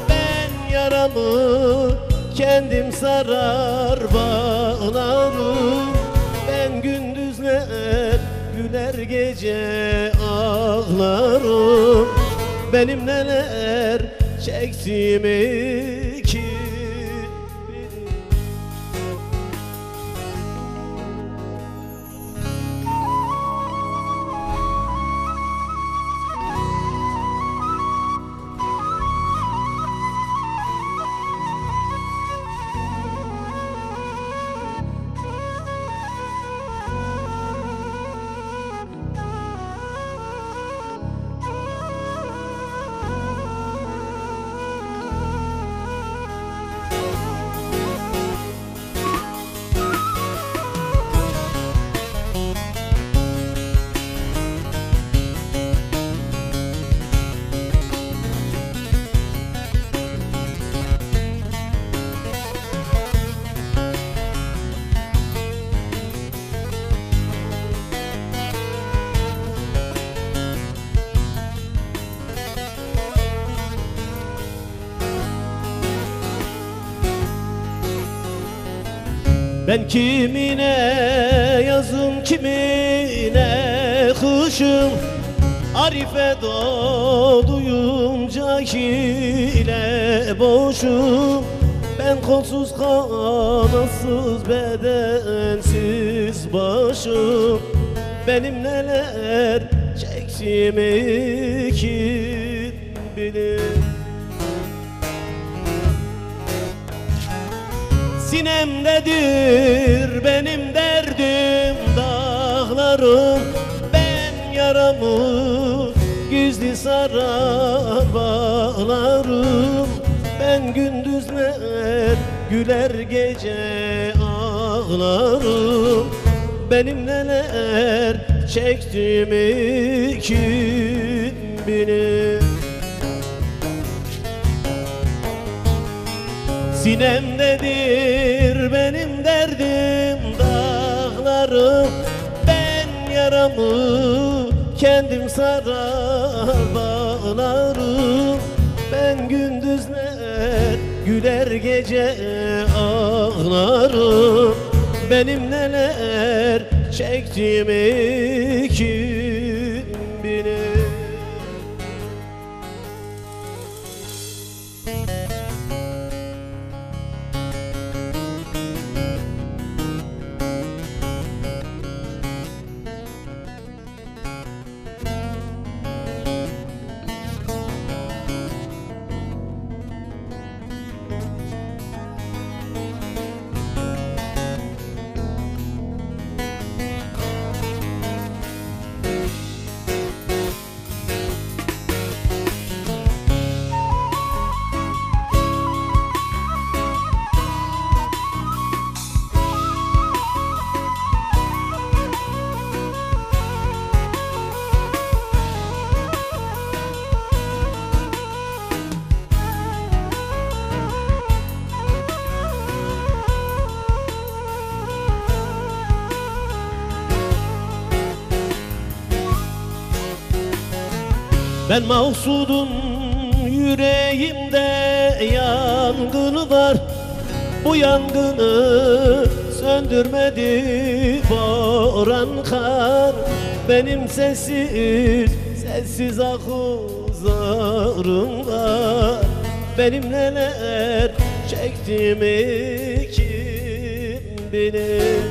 Ben yaramı kendim sarar bağlarım. Ben gündüzler güler gece ağlarım. Benim neler çektiğimi Ben kimine yazım, kimine kışım, Arife doğduyunca hile boşum. Ben kolsuz, kanatsız, bedensiz başım. Benim neler çektiğimi kim bilir. Sinemdedir benim derdim, dağlarım. Ben yaramı gizli sarar bağlarım. Ben gündüzler güler, gece ağlarım. Benim neler çektiğimi kim bilir. Sinemdedir benim derdim, dağlarım. Ben yaramı kendim sarar bağlarım. Ben gündüzler güler, gece ağlarım. Benim neler çektiğimi kim bilir. Ben mahsudum, yüreğimde yangını var. Bu yangını söndürmedi boran kar. Benim sessiz, sessiz ahuzarım var. Benim neler çektiğimi kim bilir.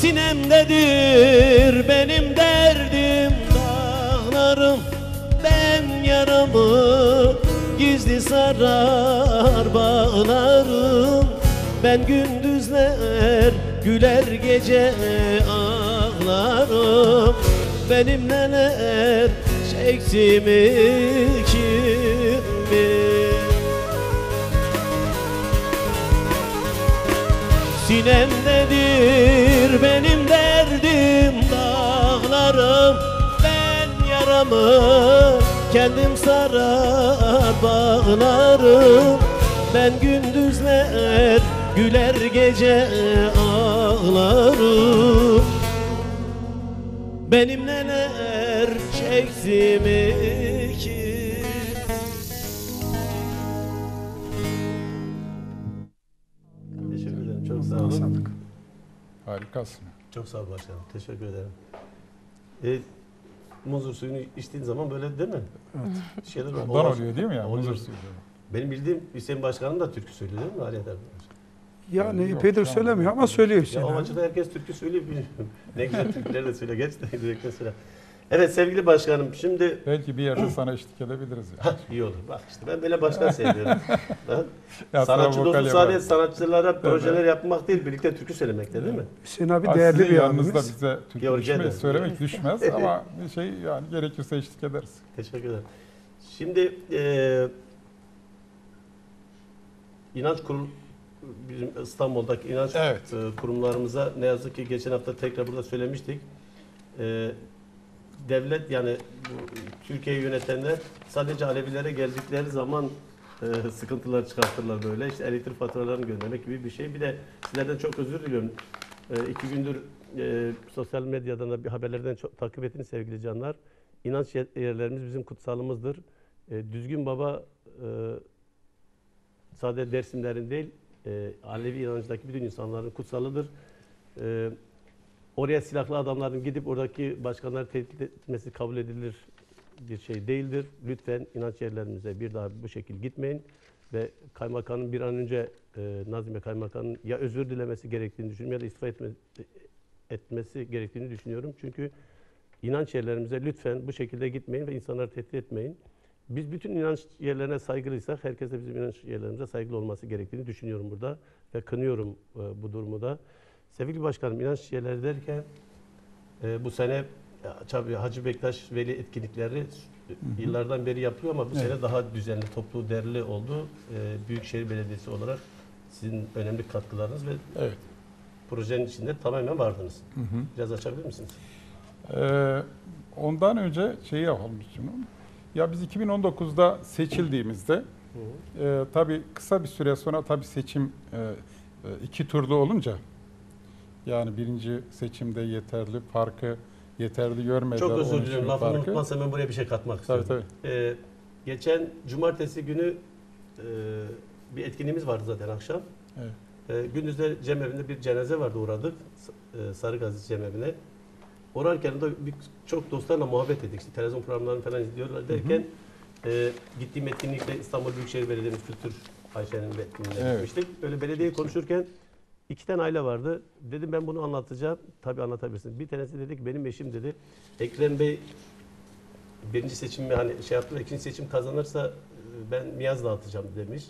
Sinemdedir benim derdim, dağlarım. Ben yaramı gizli sarar bağlarım. Ben gündüzler güler, gece ağlarım. Benim neler çektiğimi kim bilir. Sinemdedir benim derdim, dağlarım. Ben yaramı kendim sarar bağlarım. Ben gündüzler güler, gece ağlarım. Benim neler çektiğimi harikasın. Çok sağ ol başkanım. Teşekkür ederim. Muzur suyunu içtiğin zaman böyle değil mi? Evet. Şeyler var. Ondan oluyor değil mi ya? Muzur suyu. Benim bildiğim Hüseyin Başkan'ın da türkü söylüyor değil mi? Ali Haydar. Yani epeydir söylemiyor ama söylüyor Hüseyin. Ya o açıdan herkes türkü söylüyor. Ne güzel türküler de söyle. Geç de direkten söyle. Evet sevgili başkanım şimdi... Belki bir yerde sana eşlik edebiliriz. Yani. İyi olur. Bak işte ben böyle başkan seviyorum. Sanatçı dostu sadece sanatçılara projeler yapmak değil, birlikte türkü söylemek de değil mi? Hüseyin abi değerli bir yanımız. Bize türkü söylemek düşmez ama yani gerekirse eşlik ederiz. Teşekkür ederim. Şimdi inanç kurum, bizim İstanbul'daki inanç kurumlarımıza ne yazık ki geçen hafta tekrar burada söylemiştik. Devlet yani Türkiye'yi yönetenler sadece Alevilere geldikleri zaman sıkıntılar çıkartırlar böyle. İşte elektrik faturalarını göndermek gibi bir şey. Bir de sizlerden çok özür diliyorum. İki gündür sosyal medyadan da bir haberlerden çok takip ettin sevgili canlar. İnanç yerlerimiz bizim kutsalımızdır. Düzgün Baba sadece Dersimlerin değil, Alevi inancındaki bütün insanların kutsalıdır. Oraya silahlı adamların gidip oradaki başkanları tehdit etmesi kabul edilir bir şey değildir. Lütfen inanç yerlerimize bir daha bu şekilde gitmeyin. Ve kaymakamın bir an önce Nazime Kaymakam'ın ya özür dilemesi gerektiğini düşünüyorum ya da istifa etmesi gerektiğini düşünüyorum. Çünkü inanç yerlerimize lütfen bu şekilde gitmeyin ve insanları tehdit etmeyin. Biz bütün inanç yerlerine saygılıysak herkes de bizim inanç yerlerimize saygılı olması gerektiğini düşünüyorum burada. Ve kınıyorum bu durumu da. Sevgili Başkanım, inanç yerleri derken bu sene Hacı Bektaş Veli etkinlikleri yıllardan beri yapıyor ama bu sene daha düzenli, toplu, derli oldu. Büyükşehir Belediyesi olarak sizin önemli katkılarınız ve projenin içinde tamamen vardınız. Biraz açabilir misiniz? Ondan önce şeyi yapalım şimdi. Ya biz 2019'da seçildiğimizde tabii kısa bir süre sonra tabii seçim iki turlu olunca yani birinci seçimde yeterli farkı yeterli görmediler. Çok özür dilerim. Lafımı unutmazsam ben buraya bir şey katmak istiyorum. Tabii. Geçen cumartesi günü bir etkinliğimiz vardı zaten akşam. Gündüzde Cemevi'nde bir cenaze vardı, uğradık. Sarıgazi Cemevi'ne. Orarken de çok dostlarla muhabbet ettik. İşte televizyon programlarını falan izliyorlar derken gittiğim etkinlikte İstanbul Büyükşehir Belediyemiz Kültür Ayşe'nin etkinliğine gitmiştik. Böyle belediyeyi konuşurken İki tane aile vardı. Dedim ben bunu anlatacağım. Tabii anlatabilirsin. Bir tanesi dedi ki benim eşim dedi Ekrem Bey birinci seçimi hani şey yaptı, ikinci seçim kazanırsa ben miyaz dağıtacağım demiş.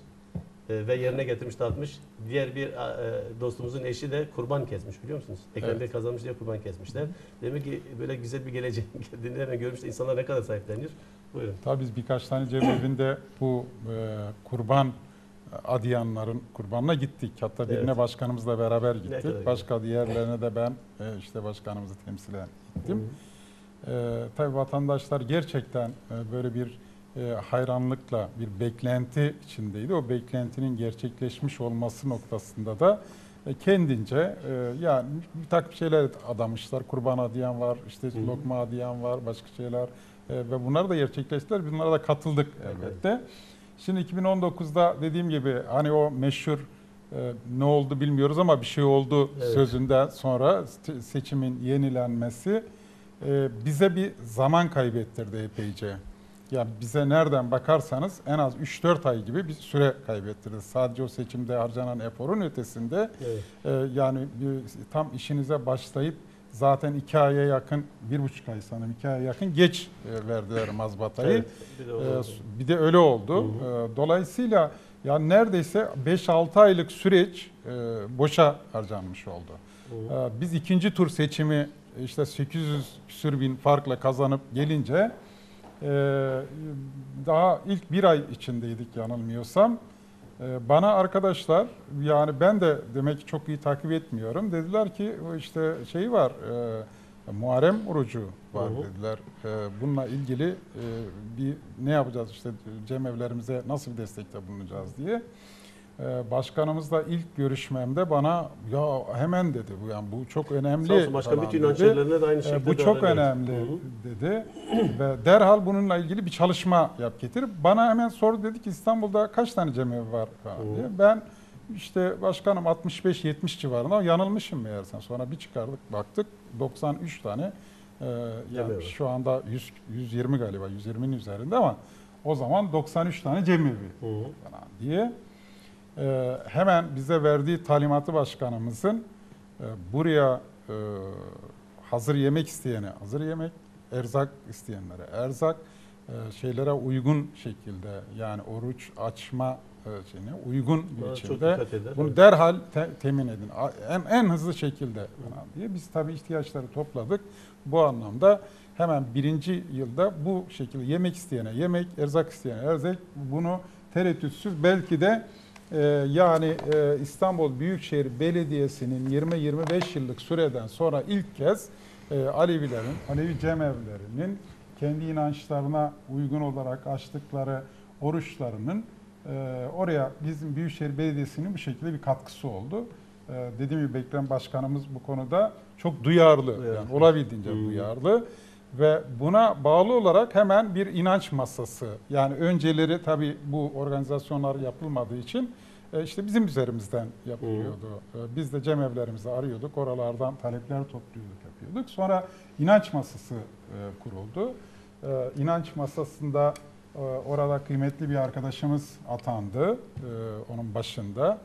Ve yerine getirmiş, dağıtmış. Diğer bir dostumuzun eşi de kurban kesmiş, biliyor musunuz? Ekrem Bey kazanmış diye kurban kesmişler. Demek ki böyle güzel bir gelecek geldiğini hemen görmüşler. İnsanlar ne kadar sahiplenir. Buyurun. Tabii biz birkaç tane cebevinde bu kurban Adıyamanların kurbanına gittik. Hatta birine başkanımızla beraber gittik. Başka diğerlerine de ben işte başkanımızı temsilen gittim. Tabii vatandaşlar gerçekten böyle bir hayranlıkla bir beklenti içindeydi. O beklentinin gerçekleşmiş olması noktasında da kendince yani bir takım şeyler adamışlar. Kurban Adıyaman var, işte lokma Adıyaman var, başka şeyler ve bunları da gerçekleştiler. Bunlara da katıldık elbette. Şimdi 2019'da dediğim gibi hani o meşhur ne oldu bilmiyoruz ama bir şey oldu sözünden sonra seçimin yenilenmesi bize bir zaman kaybettirdi epeyce. Yani bize nereden bakarsanız en az 3-4 ay gibi bir süre kaybettirdi. Sadece o seçimde harcanan eforun ötesinde yani tam işinize başlayıp zaten 2 aya yakın, 1,5 ay sanırım 2 aya yakın geç verdiler mazbatayı. Bir de öyle oldu. Dolayısıyla yani neredeyse 5-6 aylık süreç boşa harcanmış oldu. Biz ikinci tur seçimi işte 800 küsür bin farkla kazanıp gelince daha ilk 1 ay içindeydik yanılmıyorsam. Bana arkadaşlar, yani ben de demek ki çok iyi takip etmiyorum. Dediler ki işte şey var, Muharrem Orucu var dediler. Bununla ilgili bir ne yapacağız işte cemevlerimize nasıl bir destekte bulunacağız diye. Başkanımızla ilk görüşmemde bana ya hemen dedi bu yani bu çok önemli. Sağ olsun başka bütün öncelerine de aynı şekilde. Bu çok önemli dedi ve derhal bununla ilgili bir çalışma yap getirip bana hemen sordu dedi ki İstanbul'da kaç tane cemevi var diye. Ben işte başkanım 65-70 civarında yanılmışım meğersem sonra bir çıkardık baktık 93 tane yani şu anda 100, 120 galiba 120'nin üzerinde ama o zaman 93 tane cemevi falan diye. Hemen bize verdiği talimatı başkanımızın buraya hazır yemek isteyene hazır yemek, erzak isteyenlere erzak, şeylere uygun şekilde yani oruç açma şeyine uygun bir biçimde bunu derhal temin edin. En hızlı şekilde diye. Biz tabii ihtiyaçları topladık. Bu anlamda hemen birinci yılda bu şekilde yemek isteyene yemek, erzak isteyene erzak bunu tereddütsüz belki de yani İstanbul Büyükşehir Belediyesi'nin 20-25 yıllık süreden sonra ilk kez Alevi cemevlerinin kendi inançlarına uygun olarak açtıkları oruçlarının oraya bizim Büyükşehir Belediyesi'nin bu şekilde bir katkısı oldu. Dediğim gibi Ekrem Başkanımız bu konuda çok duyarlı, yani olabildiğince duyarlı Ve buna bağlı olarak hemen bir inanç masası, yani önceleri tabii bu organizasyonlar yapılmadığı için işte bizim üzerimizden yapılıyordu. Biz de cemevlerimizi arıyorduk, oralardan talepler topluyorduk, yapıyorduk. Sonra inanç masası kuruldu. İnanç masasında orada kıymetli bir arkadaşımız atandı onun başında.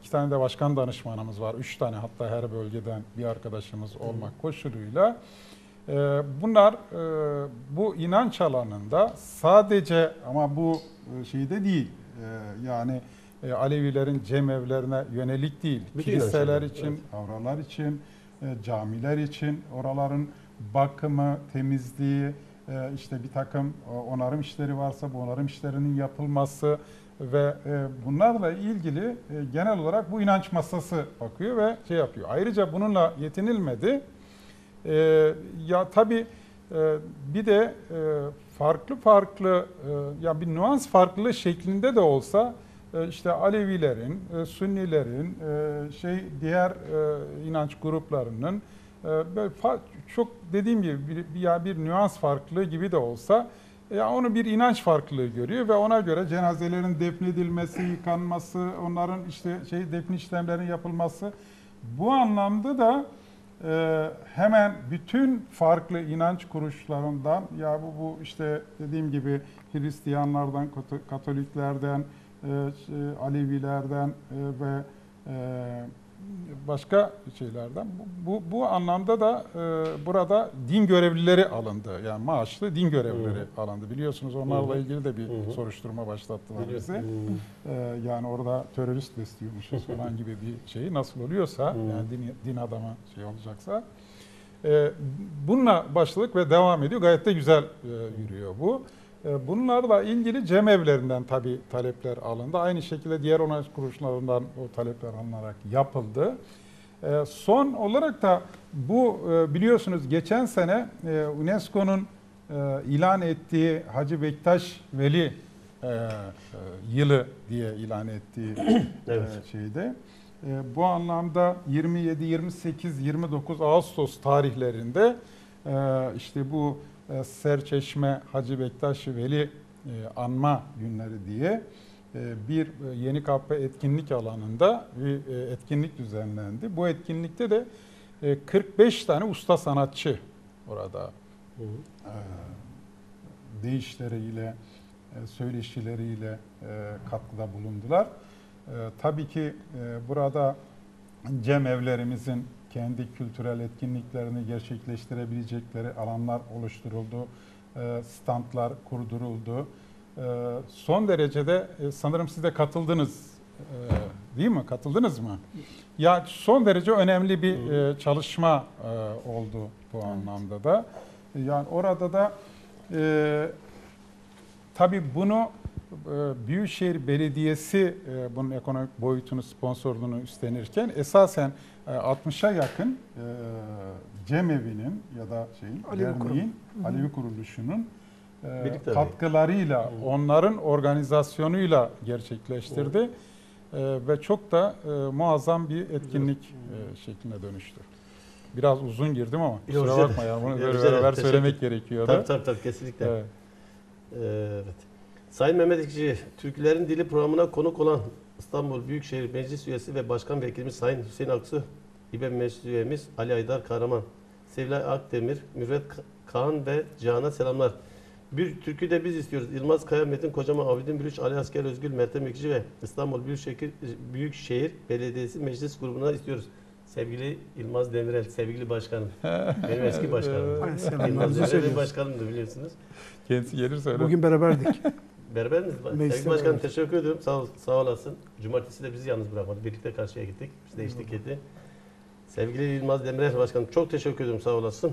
İki tane de başkan danışmanımız var, 3 tane hatta her bölgeden bir arkadaşımız olmak koşuluyla. Bunlar bu inanç alanında sadece, ama bu şeyde değil, yani Alevilerin cemevlerine yönelik değil, kiliseler için, havralar için, camiler için, oraların bakımı, temizliği, işte bir takım onarım işleri varsa bu onarım işlerinin yapılması ve bunlarla ilgili genel olarak bu inanç masası bakıyor ve şey yapıyor. Ayrıca bununla yetinilmedi. Ya tabii bir de farklı ya bir nüans farklılığı şeklinde de olsa işte Alevilerin, Sünnilerin, diğer inanç gruplarının böyle çok dediğim gibi bir nüans farklılığı gibi de olsa ya onu bir inanç farklılığı görüyor ve ona göre cenazelerin defnedilmesi, yıkanması, onların işte defin işlemlerinin yapılması, bu anlamda da hemen bütün farklı inanç kuruluşlarından, ya bu işte dediğim gibi Hristiyanlardan, Katoliklerden, Alevilerden ve başka şeylerden, bu anlamda da burada din görevlileri alındı. Yani maaşlı din görevlileri alındı. Biliyorsunuz onlarla ilgili de bir soruşturma başlattılar bize. Yani orada terörist besliyormuşuz falan gibi bir şey nasıl oluyorsa, yani din adamı olacaksa. Bununla başladık ve devam ediyor. Gayet de güzel yürüyor bu. Bunlarla ilgili cemevlerinden tabii talepler alındı. Aynı şekilde diğer onay kuruluşlarından o talepler alınarak yapıldı. Son olarak da bu biliyorsunuz geçen sene UNESCO'nun ilan ettiği Hacı Bektaş Veli yılı diye ilan ettiği şeyde. Bu anlamda 27, 28, 29 Ağustos tarihlerinde işte bu Serçeşme Hacı Bektaş Veli Anma Günleri diye bir Yeni Kapı Etkinlik Alanı'nda bir etkinlik düzenlendi. Bu etkinlikte de 45 tane usta sanatçı orada deyişleriyle, söyleşileriyle katkıda bulundular. Tabii ki burada cemevlerimizin kendi kültürel etkinliklerini gerçekleştirebilecekleri alanlar oluşturuldu, standlar kurduruldu. Son derecede, sanırım siz de katıldınız değil mi? Katıldınız mı? Ya son derece önemli bir çalışma oldu bu anlamda da. Yani orada da tabii bunu Büyükşehir Belediyesi bunun ekonomik boyutunu, sponsorluğunu üstlenirken esasen 60'a yakın Cemevi'nin ya da derneğin, Alevi kuruluşunun katkılarıyla, onların organizasyonuyla gerçekleştirdi. Ve çok da muazzam bir etkinlik şekline dönüştü. Biraz uzun girdim ama kusura bakma ya, bunu böyle söylemek gerekiyor. Tabii kesinlikle. Evet. Sayın Mehmet İkçi, Türklerin Dili programına konuk olan İstanbul Büyükşehir Meclis Üyesi ve Başkan Vekilimiz Sayın Hüseyin Aksu, İBB Meclis Üyemiz Ali Haydar Karaman, Sevilay Akdemir, Mürvet Kağan ve Cihan'a selamlar. Bir türkü de biz istiyoruz. İlmaz Kaya, Metin Kocaman, Abidin Bülüç, Ali Asker Özgül, Mertem İkçi ve İstanbul Büyükşehir Belediyesi Meclis grubuna istiyoruz. Sevgili İlmaz Demirel, sevgili başkanım. Benim eski başkanım. İlmaz Demirel başkanımdı, biliyorsunuz. Kendisi gelir söyle. Bugün beraberdik. Berber miyiz? Sevgili başkanım, teşekkür ediyorum. Sağ olasın. Cumartesi de bizi yalnız bırakmadı. Birlikte karşıya gittik. Biz de içtik yedi. Sevgili İlmaz Demirel başkanım, çok teşekkür ediyorum. Sağ olasın.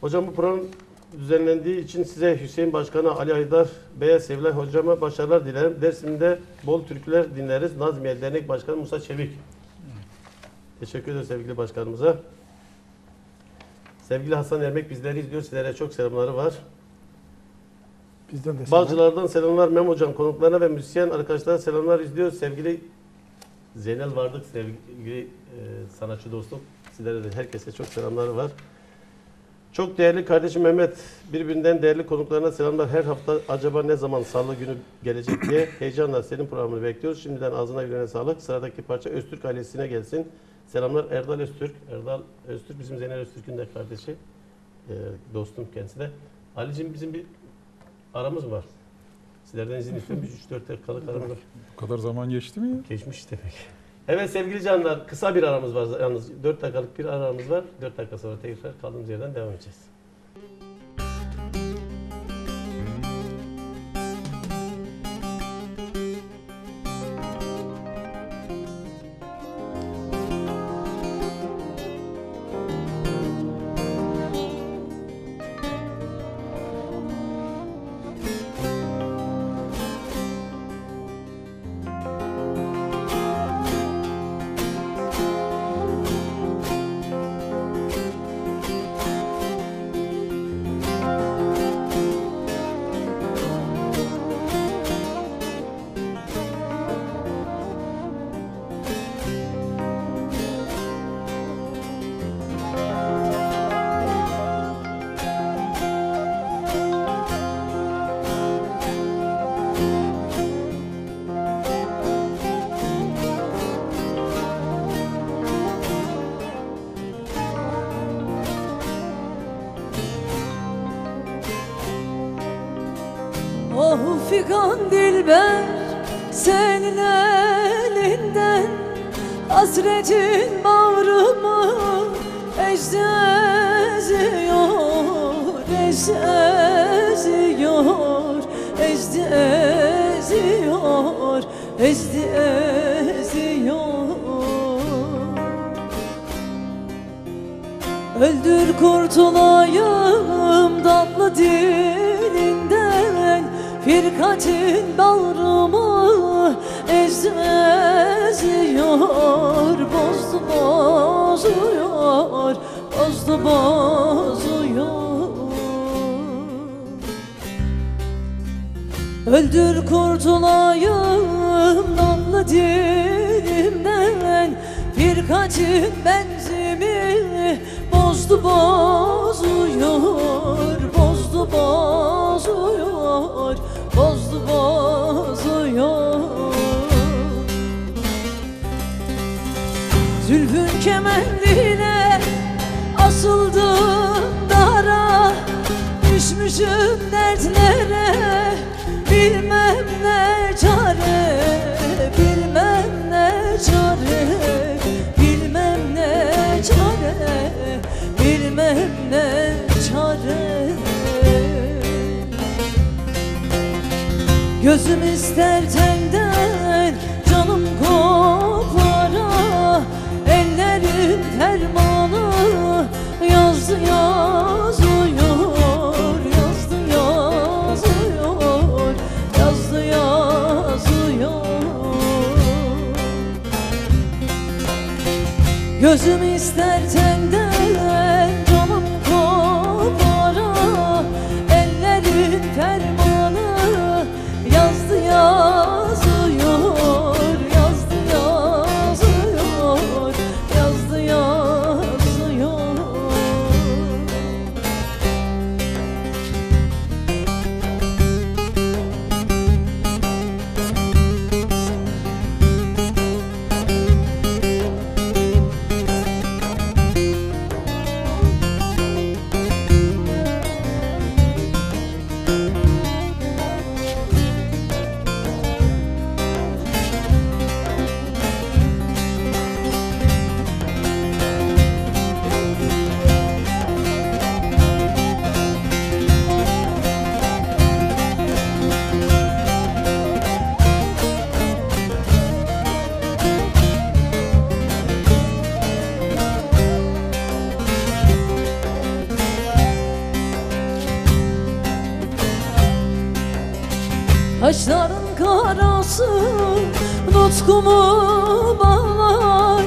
Hocam, bu program düzenlendiği için size, Hüseyin Başkan'a, Ali Haydar Bey'e, Sevilay Hocam'a başarılar dilerim. Dersim'de bol türküler dinleriz. Nazmiye Dernek Başkanı Musa Çevik. Teşekkür ediyoruz sevgili başkanımıza. Sevgili Hasan Ermek bizleri izliyor. Sizlere çok selamları var. Bağcılardan selamlar Mem Hocam, konuklarına ve müzisyen arkadaşlara selamlar izliyor. Sevgili Zeynel Vardık, sevgili sanatçı dostum, sizlere de, herkese çok selamları var. Çok değerli kardeşim Mehmet, birbirinden değerli konuklarına selamlar. Her hafta acaba ne zaman salı günü gelecek diye heyecanla senin programını bekliyoruz. Şimdiden ağzına yüreğine sağlık. Sıradaki parça Öztürk ailesine gelsin. Selamlar Erdal Öztürk. Erdal Öztürk bizim Zeynel Öztürk'ün de kardeşi. Dostum kendisi de. Ali'cim bizim bir aramız var. Sizlerden izin istiyorum. 3-4 dakikalık aramız var. Bu kadar zaman geçti mi ya? Geçmiş demek. Evet sevgili canlar, kısa bir aramız var yalnız. 4 dakikalık bir aramız var. 4 dakika sonra tekrar kaldığımız yerden devam edeceğiz. Figan dilber senin elinden hasretin bağrımı ecdeziyor, ecdeziyor, ecdeziyor, ecdeziyor. Öldür kurtulayım tatlı dilinden, firkatin bağrımı ezmeziyor, bozdu bozuyor, bozdu bozuyor. Öldür kurtulayım damla dilimden, firkatin benzimi bozdu bozuyor, bozdu bozuyor, bozdu bozuyor. Zülfün kemendine asıldım dara, düşmüşüm dertlere, bilmem ne çare, bilmem ne çare, bilmem ne çare, bilmem ne çare. Gözüm ister senden, canım kopara, ellerin fermanı yazdı yazıyor, yazdı yazıyor, yazdı yazıyor. Gözüm ister senden, canım kopara, ellerin fermanı yazıyor, yazdı yazıyor, yazdı yazıyor. Saçların karası nutkumu bağlar,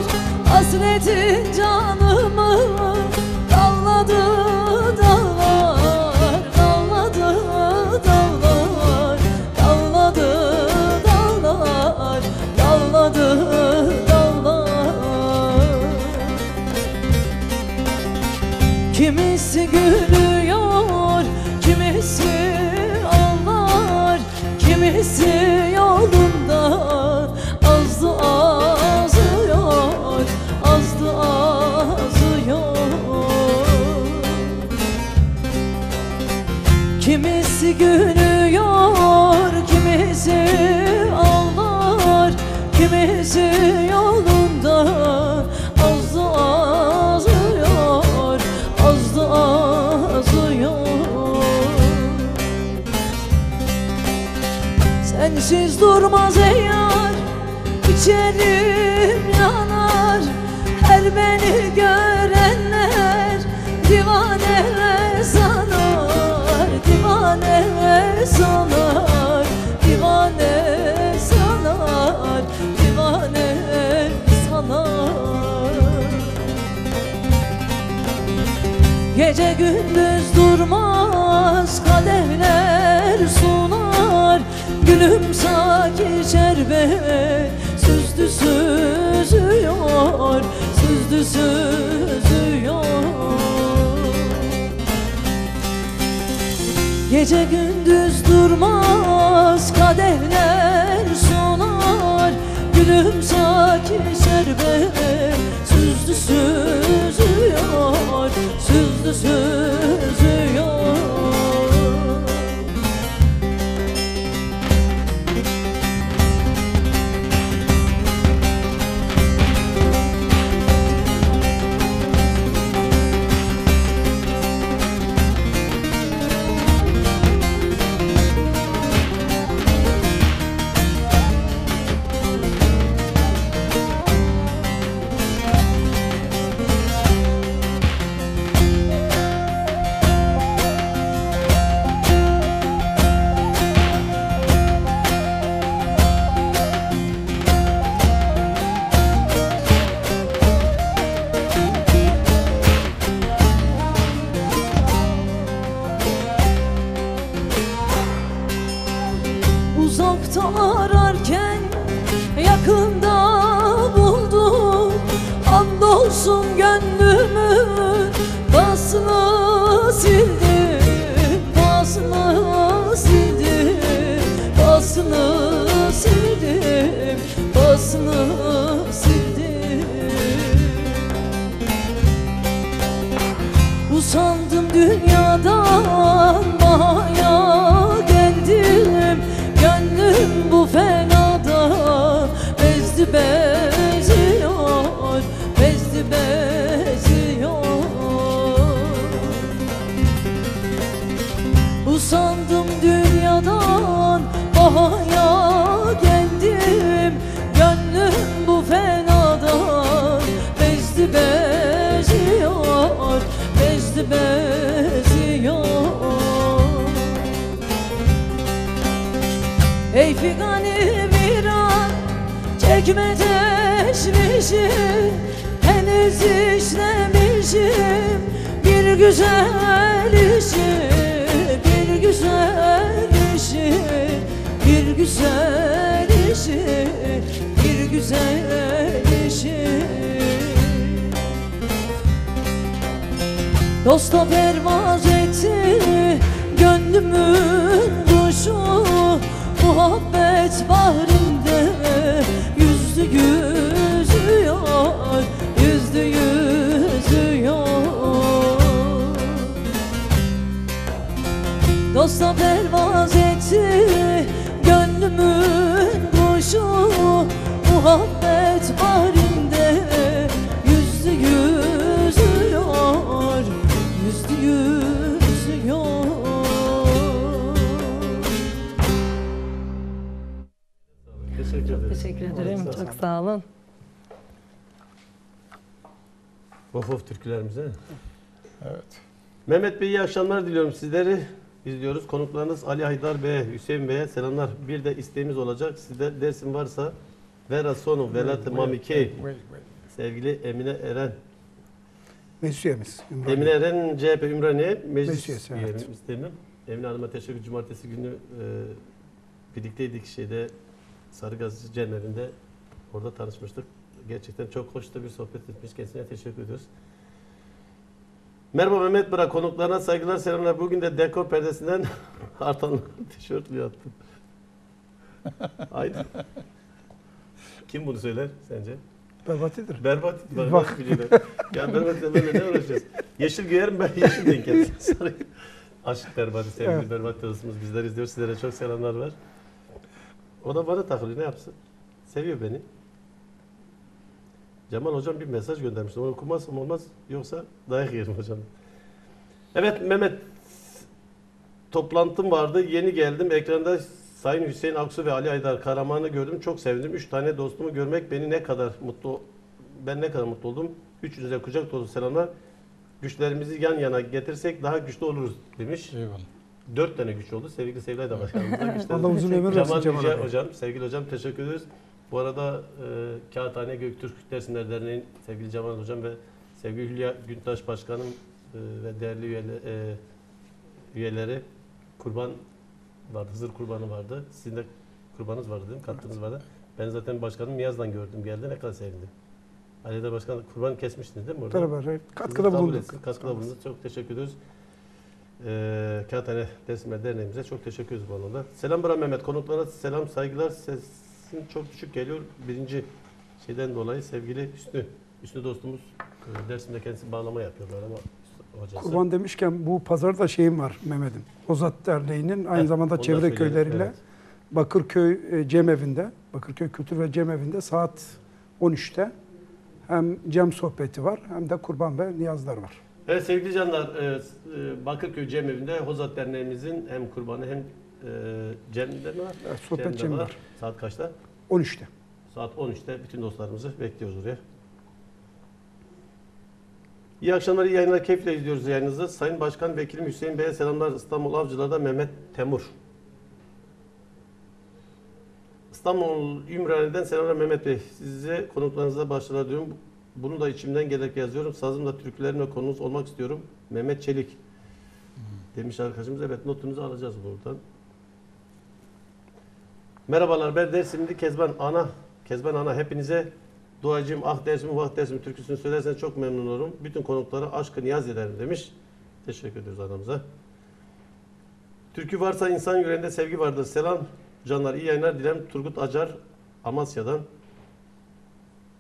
hasretin canımı dalladı dağlar, dalladı dağlar, dalladı dağlar, dalladı dağlar. Kimi Kimisi gülüyor, kimisi ağlar, kimisi yolunda azdı azıyor. Kimisi gülüyor, kimisi ağlar, kimisi yolunda azdı azıyor. Sensiz durmaz yar, içerim yanar. Her beni görenler divane sanar. Gece gündüz durmaz, kadehler sunar. Gülüm saki şerbet süzdü süzüyor. Gece gündüz durmaz, kadehler sunar. Gülüm saki şerbet süzdü süzüyor. Dosta fermaz etti gönlümün duşu, muhabbet bahrinde yüzdü yüzüyor. Dosta fermaz etti gönlümün duşu, muhabbet bahrinde yüzdü yüzüyor. Teşekkür ederim. Çok sağ olun. Of türkülerimize. Evet. Mehmet Bey, iyi akşamlar diliyorum sizleri. İzliyoruz. Konuklarınız Ali Haydar Bey'e, Hüseyin Bey'e selamlar. Bir de isteğimiz olacak. Sizde dersim varsa Vera Sonu, Velat Mamike. Sevgili Emine Eren. Meclisiyemiz. Emine Eren, CHP Ümraniye Meclis üyemiz. Evet. Emine Hanım'a teşekkür. Cumartesi günü birlikteydik şeyde, Sarıgaz Cemevi'nde. Orada tanışmıştık. Gerçekten çok hoş da bir sohbet etmiş. Kendisine teşekkür ediyoruz. Merhaba Mehmet Bırak, konuklarına saygılar, selamlar. Bugün de dekor perdesinden artan tişörtlü attım. Aynen. Kim bunu söyler sence? Berbatidir. Berbat. Bak. Ya Berbat'la böyle ne uğraşacağız? Yeşil giyerim ben, yeşil denk geldim. Aşık Berbat'ı, sevgili evet. Berbat dostumuz bizler izliyor. Sizlere çok selamlar var. O da bana takılıyor, ne yapsın? Seviyor beni. Cemal hocam bir mesaj göndermişti. Onu okumazsam olmaz. Yoksa dayak yerim hocam. Evet Mehmet. Toplantım vardı. Yeni geldim. Ekranda Sayın Hüseyin Aksu ve Ali Haydar Karaman'ı gördüm. Çok sevindim. 3 tane dostumu görmek beni ne kadar mutlu... Ben ne kadar mutlu oldum. Üçünüze kucak dolu selamlar. Güçlerimizi yan yana getirsek daha güçlü oluruz demiş. Eyvallah. 4 tane güç oldu. Sevgili Sevilay da başkanımıza. Allah uzun ömür versin Cemal hocam. Sevgili hocam teşekkür ederiz. Bu arada Kağıthane Göktürk Dersimler Derneği'nin sevgili Cemal hocam ve sevgili Hülya Güntaş başkanım ve değerli üyeleri kurban vardı. Hızır kurbanı vardı. Sizin de kurbanınız vardı değil mi? Kattınız vardı. Ben zaten başkanım Niyaz'dan gördüm. Geldi, ne kadar sevindim. Ali'de başkan kurban kesmiştiniz değil mi orada? Beraber. Katkıda bulunduk. Katkıda bulunduk. Çok teşekkür ediyoruz. Kağıthane Dersimler Derneğimize çok teşekkür ediyoruz bu anlamda. Selam Bırak Mehmet. Konuklara selam, saygılar. Çok düşük geliyor. Birinci şeyden dolayı sevgili Hüsnü dostumuz Dersim'de kendisi bağlama yapıyorlar ama hocası. Kurban demişken bu pazarda şeyim var Mehmet'im. Ozat Derneği'nin aynı zamanda çevre köyleriyle evet. Bakırköy Cemevi'nde, Bakırköy Kültür ve Cemevi'nde saat 13'te hem cem sohbeti var hem de kurban ve niyazlar var. Evet sevgili canlar, Bakırköy Cemevi'nde Ozat Derneğimizin hem kurbanı hem Cem'de mi var? Evet, sohbet Cem'de var. Saat kaçta? 13'te. Saat 13'te bütün dostlarımızı bekliyoruz oraya. İyi akşamlar, iyi yayınlar. Keyifle izliyoruz yayınınızı. Sayın Başkan Vekilim Hüseyin Bey'e selamlar. İstanbul Avcılar'da Mehmet Temur. İstanbul Ümraniye'den selamlar Mehmet Bey. Size konuklarınıza başarılar diyorum. Bunu da içimden gelerek yazıyorum. Sazımla türkülerimle konunuz olmak istiyorum. Mehmet Çelik demiş arkadaşımız. Evet, notunuzu alacağız buradan. Merhabalar, ben Dersimli Kezban Ana hepinize duacıyım. Ah Dersim, vah Dersim türküsünü söylerseniz çok memnun olurum. Bütün konuklara aşkı niyaz ederim demiş. Teşekkür ediyoruz anamıza. Türkü varsa insan yüreğinde sevgi vardır. Selam canlar, iyi yayınlar dilerim. Turgut Acar Amasya'dan.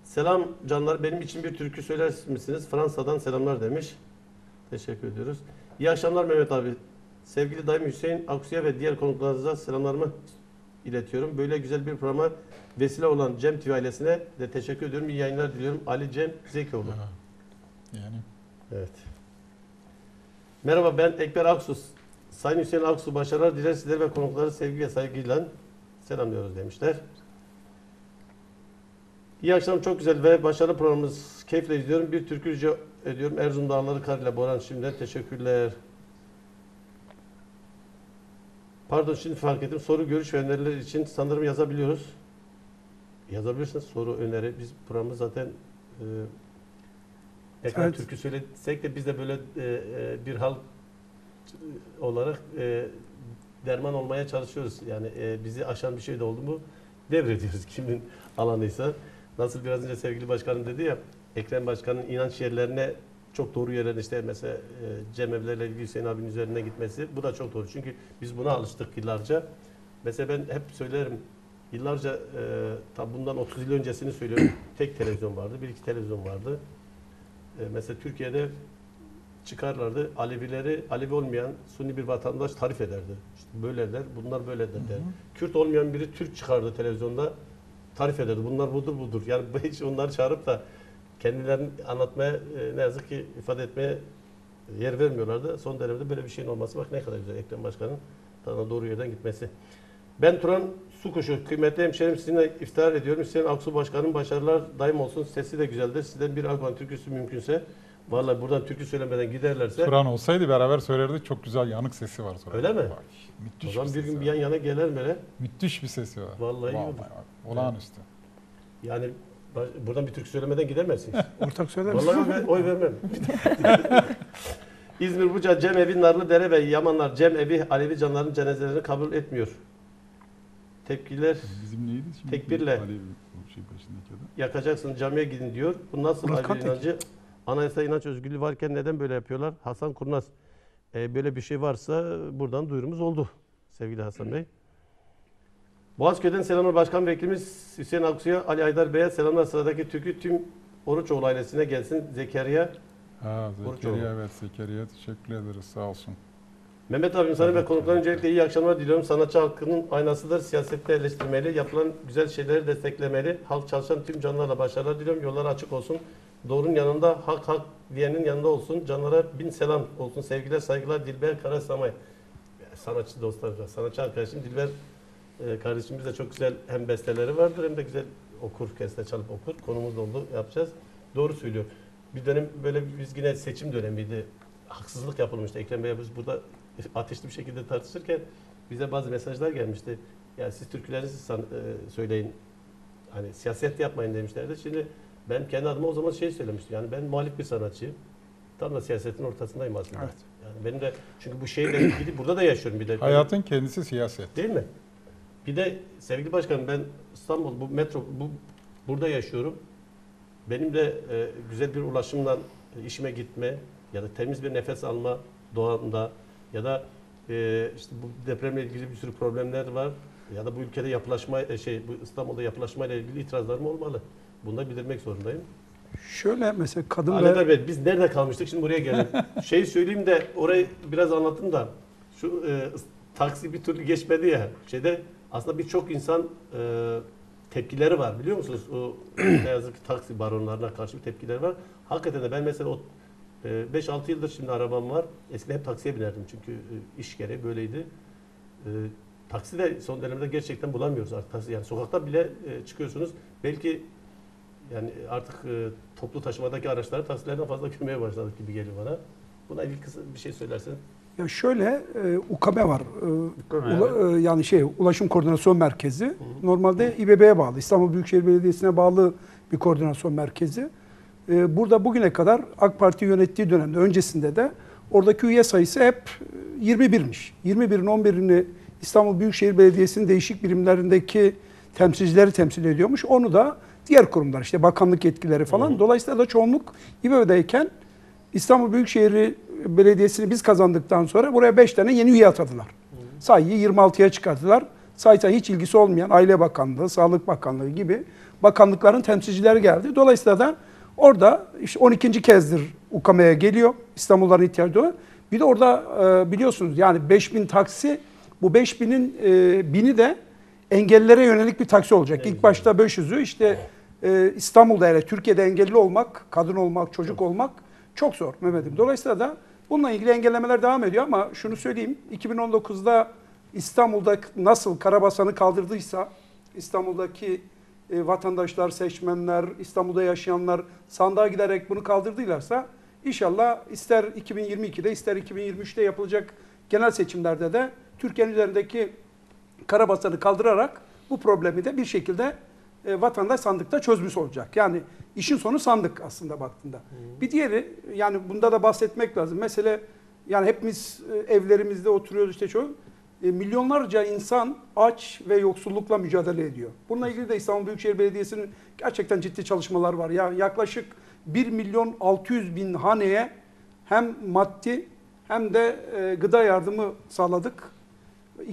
Selam canlar, benim için bir türkü söyler misiniz? Fransa'dan selamlar demiş. Teşekkür ediyoruz. İyi akşamlar Mehmet abi. Sevgili dayım Hüseyin Aksu'ya ve diğer konuklarınıza selamlarımı iletiyorum. Böyle güzel bir programa vesile olan Cem TV ailesine de teşekkür ediyorum. İyi yayınlar diliyorum. Ali Cem Zekioğlu. Yani. Evet. Merhaba, ben Ekber Aksu. Sayın Hüseyin Aksu başarılar diler sizler ve konukları sevgi ve saygıyla selamlıyoruz demişler. İyi akşamlar, çok güzel ve başarılı programımız. Keyifle izliyorum. Bir türkücü ediyorum. Erzurum Dağları kar ile boran şimdiden teşekkürler. Pardon, şimdi fark ettim. Soru, görüş ve öneriler için sanırım yazabiliyoruz. Yazabilirsiniz soru, öneri. Biz programı zaten tekrar evet. Türkü söylesek de biz de böyle bir halk olarak derman olmaya çalışıyoruz. Yani bizi aşan bir şey de oldu mu devrediyoruz kimin alanıysa. Nasıl biraz önce sevgili başkanım dedi ya, Ekrem Başkan'ın inanç yerlerine çok doğru yerlerine işte mesela cemevlerle ilgili Hüseyin abinin üzerine gitmesi, bu da çok doğru. Çünkü biz buna alıştık yıllarca. Mesela ben hep söylerim, yıllarca tabi bundan 30 yıl öncesini söylüyorum. Tek televizyon vardı, bir iki televizyon vardı. Mesela Türkiye'de çıkarlardı, Alevi olmayan Sunni bir vatandaş tarif ederdi. İşte böyleler, bunlar böyledir der. Kürt olmayan biri Türk çıkardı televizyonda, tarif ederdi. Bunlar budur. Yani hiç onları çağırıp da kendilerini anlatmaya, ne yazık ki ifade etmeye yer vermiyorlardı. Son dönemde böyle bir şeyin olması, bak ne kadar güzel, Ekrem Başkan'ın daha doğru yerden gitmesi. Ben Turan Sukuşu, kıymetli hemşerim, sizinle iftihar ediyorum. Hüseyin Aksu Başkan'ın başarılar daim olsun. Sesi de güzeldir. Sizden bir Alman türküsü mümkünse, vallahi buradan türkü söylemeden giderlerse. Turan olsaydı beraber söylerdik, çok güzel yanık sesi var. Turan. Öyle mi? Bak, müthiş. O zaman bir gün bir yan yana gelir böyle. Müthiş bir sesi var. Vallahi olağanüstü. Yani buradan bir türkü söylemeden gidemezsiniz. Ortak söyler misiniz? Vallahi oy vermem. İzmir Buca Cemevi Narlıdere ve Yamanlar Cemevi Alevi canların cenazelerini kabul etmiyor. Tepkiler bizim neydi şimdi? Tekbirle Alevi, şey, yakacaksın, camiye gidin diyor. Bu nasıl Alevi inancı? Anayasa inanç özgürlüğü varken neden böyle yapıyorlar? Hasan Kurnaz, böyle bir şey varsa buradan duyurumuz oldu sevgili Hasan Bey. Boğazköy'den selamlar Başkan Vekilimiz Hüseyin Aksu'ya, Ali Haydar Bey'e selamlar. Sıradaki türkü tüm Oruçoğlu ailesine gelsin. Zekeriya. Ha, Zekeriya, evet, Zekeriya, teşekkür ederiz, sağ olsun. Mehmet abim sana ve konuklarına öncelikle iyi akşamlar diliyorum. Sanatçı halkının aynasıdır. Siyasette eleştirmeli, yapılan güzel şeyleri desteklemeli. Halk çalışan tüm canlarla başarılar diliyorum. Yollar açık olsun. Doğrunun yanında, hak hak diyenin yanında olsun. Canlara bin selam olsun. Sevgiler, saygılar Dilber Karasamay. Sanatçı dostlarımız, sanatçı arkadaşım Dilber kardeşimiz de çok güzel hem besteleri vardır hem de güzel okur, keste çalıp okur. Konumuz oldu, yapacağız. Doğru söylüyor. Bir dönem böyle biz yine seçim dönemiydi. Haksızlık yapılmıştı. Ekrem Bey biz burada ateşli bir şekilde tartışırken bize bazı mesajlar gelmişti. Yani siz türkülerinizi söyleyin. Hani siyaset yapmayın demişlerdi. Şimdi ben kendi adıma o zaman şey söylemiştim. Yani ben muhalif bir sanatçıyım. Tam da siyasetin ortasındayım aslında. Evet. Yani benim de çünkü bu şeyle ilgili burada da yaşıyorum bir de. Hayatın kendisi siyaset. Değil mi? Bir de sevgili başkanım ben İstanbul bu metro burada yaşıyorum. Benim de güzel bir ulaşımla işime gitme ya da temiz bir nefes alma doğanda ya da işte bu depremle ilgili bir sürü problemler var ya da bu ülkede yapılaşma bu İstanbul'da yapılaşmayla ilgili itirazlarım olmalı. Bunu da bildirmek zorundayım. Şöyle mesela kadın Alibeyköy, ve... Biz nerede kalmıştık şimdi buraya gelelim. Şeyi söyleyeyim de orayı biraz anlatayım da şu taksi bir türlü geçmedi ya şeyde aslında birçok insan tepkileri var biliyor musunuz? O ne yazık ki taksi baronlarına karşı bir tepkileri var. Hakikaten de ben mesela o 5-6 yıldır şimdi arabam var. Eskiden hep taksiye binerdim çünkü iş gereği böyleydi. Taksi de son dönemde gerçekten bulamıyoruz artık. Taksi, yani sokakta bile çıkıyorsunuz. Belki yani artık toplu taşımadaki araçları taksilerden fazla görmeye başladık gibi geliyor bana. Buna ilgili bir şey söylerseniz. Ya şöyle UKB var. Yani Ulaşım Koordinasyon Merkezi. Normalde İBB'ye bağlı. İstanbul Büyükşehir Belediyesi'ne bağlı bir koordinasyon merkezi. Burada bugüne kadar AK Parti yönettiği dönemde öncesinde de oradaki üye sayısı hep 21'miş. 21'in 11'ini İstanbul Büyükşehir Belediyesi'nin değişik birimlerindeki temsilcileri temsil ediyormuş. Onu da diğer kurumlar işte bakanlık yetkileri falan. Dolayısıyla da çoğunluk İBB'deyken İstanbul Büyükşehir Belediyesi'ni biz kazandıktan sonra buraya 5 tane yeni üye atadılar. Sayıyı 26'ya çıkardılar. Sayıda hiç ilgisi olmayan Aile Bakanlığı, Sağlık Bakanlığı gibi bakanlıkların temsilcileri geldi. Dolayısıyla da orada işte 12. kezdir UKM'ye geliyor. İstanbulluların ihtiyacı olan. Bir de orada biliyorsunuz yani 5000 taksi, bu 5000'in 1000'i de engellilere yönelik bir taksi olacak. Evet. İlk başta 500'ü işte İstanbul'da hele Türkiye'de engelli olmak, kadın olmak, çocuk olmak çok zor Mehmet'im. Dolayısıyla da bununla ilgili engellemeler devam ediyor ama şunu söyleyeyim. 2019'da İstanbul'da nasıl Karabasan'ı kaldırdıysa İstanbul'daki vatandaşlar, seçmenler, İstanbul'da yaşayanlar sandığa giderek bunu kaldırdılarsa inşallah ister 2022'de ister 2023'te yapılacak genel seçimlerde de Türkiye'nin üzerindeki Karabasan'ı kaldırarak bu problemi de bir şekilde vatandaş sandıkta çözmüş olacak. Yani işin sonu sandık aslında baktığında. Bir diğeri yani bunda da bahsetmek lazım. Mesele yani hepimiz evlerimizde oturuyoruz işte çok. Milyonlarca insan aç ve yoksullukla mücadele ediyor. Bununla ilgili de İstanbul Büyükşehir Belediyesi'nin gerçekten ciddi çalışmalar var. Ya yaklaşık 1.600.000 haneye hem maddi hem de gıda yardımı sağladık.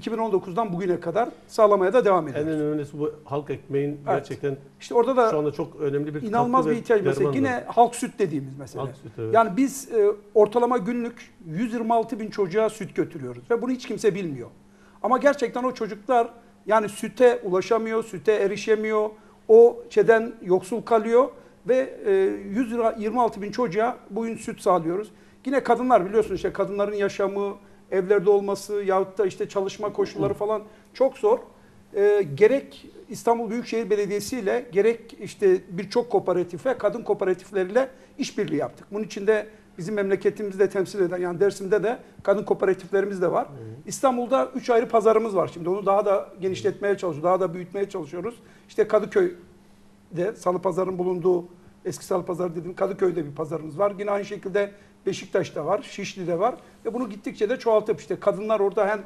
2019'dan bugüne kadar sağlamaya da devam ediyoruz. En önemlisi bu halk ekmeğin gerçekten işte orada da şu anda çok önemli bir inanılmaz bir ihtiyaç mesela. Yine halk süt dediğimiz mesele. Süt, evet. Yani biz ortalama günlük 126.000 çocuğa süt götürüyoruz ve bunu hiç kimse bilmiyor. Ama gerçekten o çocuklar yani süte ulaşamıyor, süte erişemiyor, o şeyden yoksul kalıyor ve 126.000 çocuğa bugün süt sağlıyoruz. Yine kadınlar biliyorsunuz işte kadınların yaşamı, evlerde olması yahut da işte çalışma koşulları falan çok zor. Gerek İstanbul Büyükşehir Belediyesi ile gerek işte birçok kooperatife, kadın kooperatifleriyle işbirliği yaptık. Bunun içinde bizim memleketimizde temsil eden yani Dersim'de de kadın kooperatiflerimiz de var. İstanbul'da 3 ayrı pazarımız var şimdi. Onu daha da genişletmeye çalışıyoruz, daha da büyütmeye çalışıyoruz. İşte Kadıköy'de Salı Pazarı'nın bulunduğu eski Salı Pazarı dediğim Kadıköy'de bir pazarımız var. Yine aynı şekilde Beşiktaş'ta var, Şişli'de var ve bunu gittikçe de çoğaltıp işte kadınlar orada hem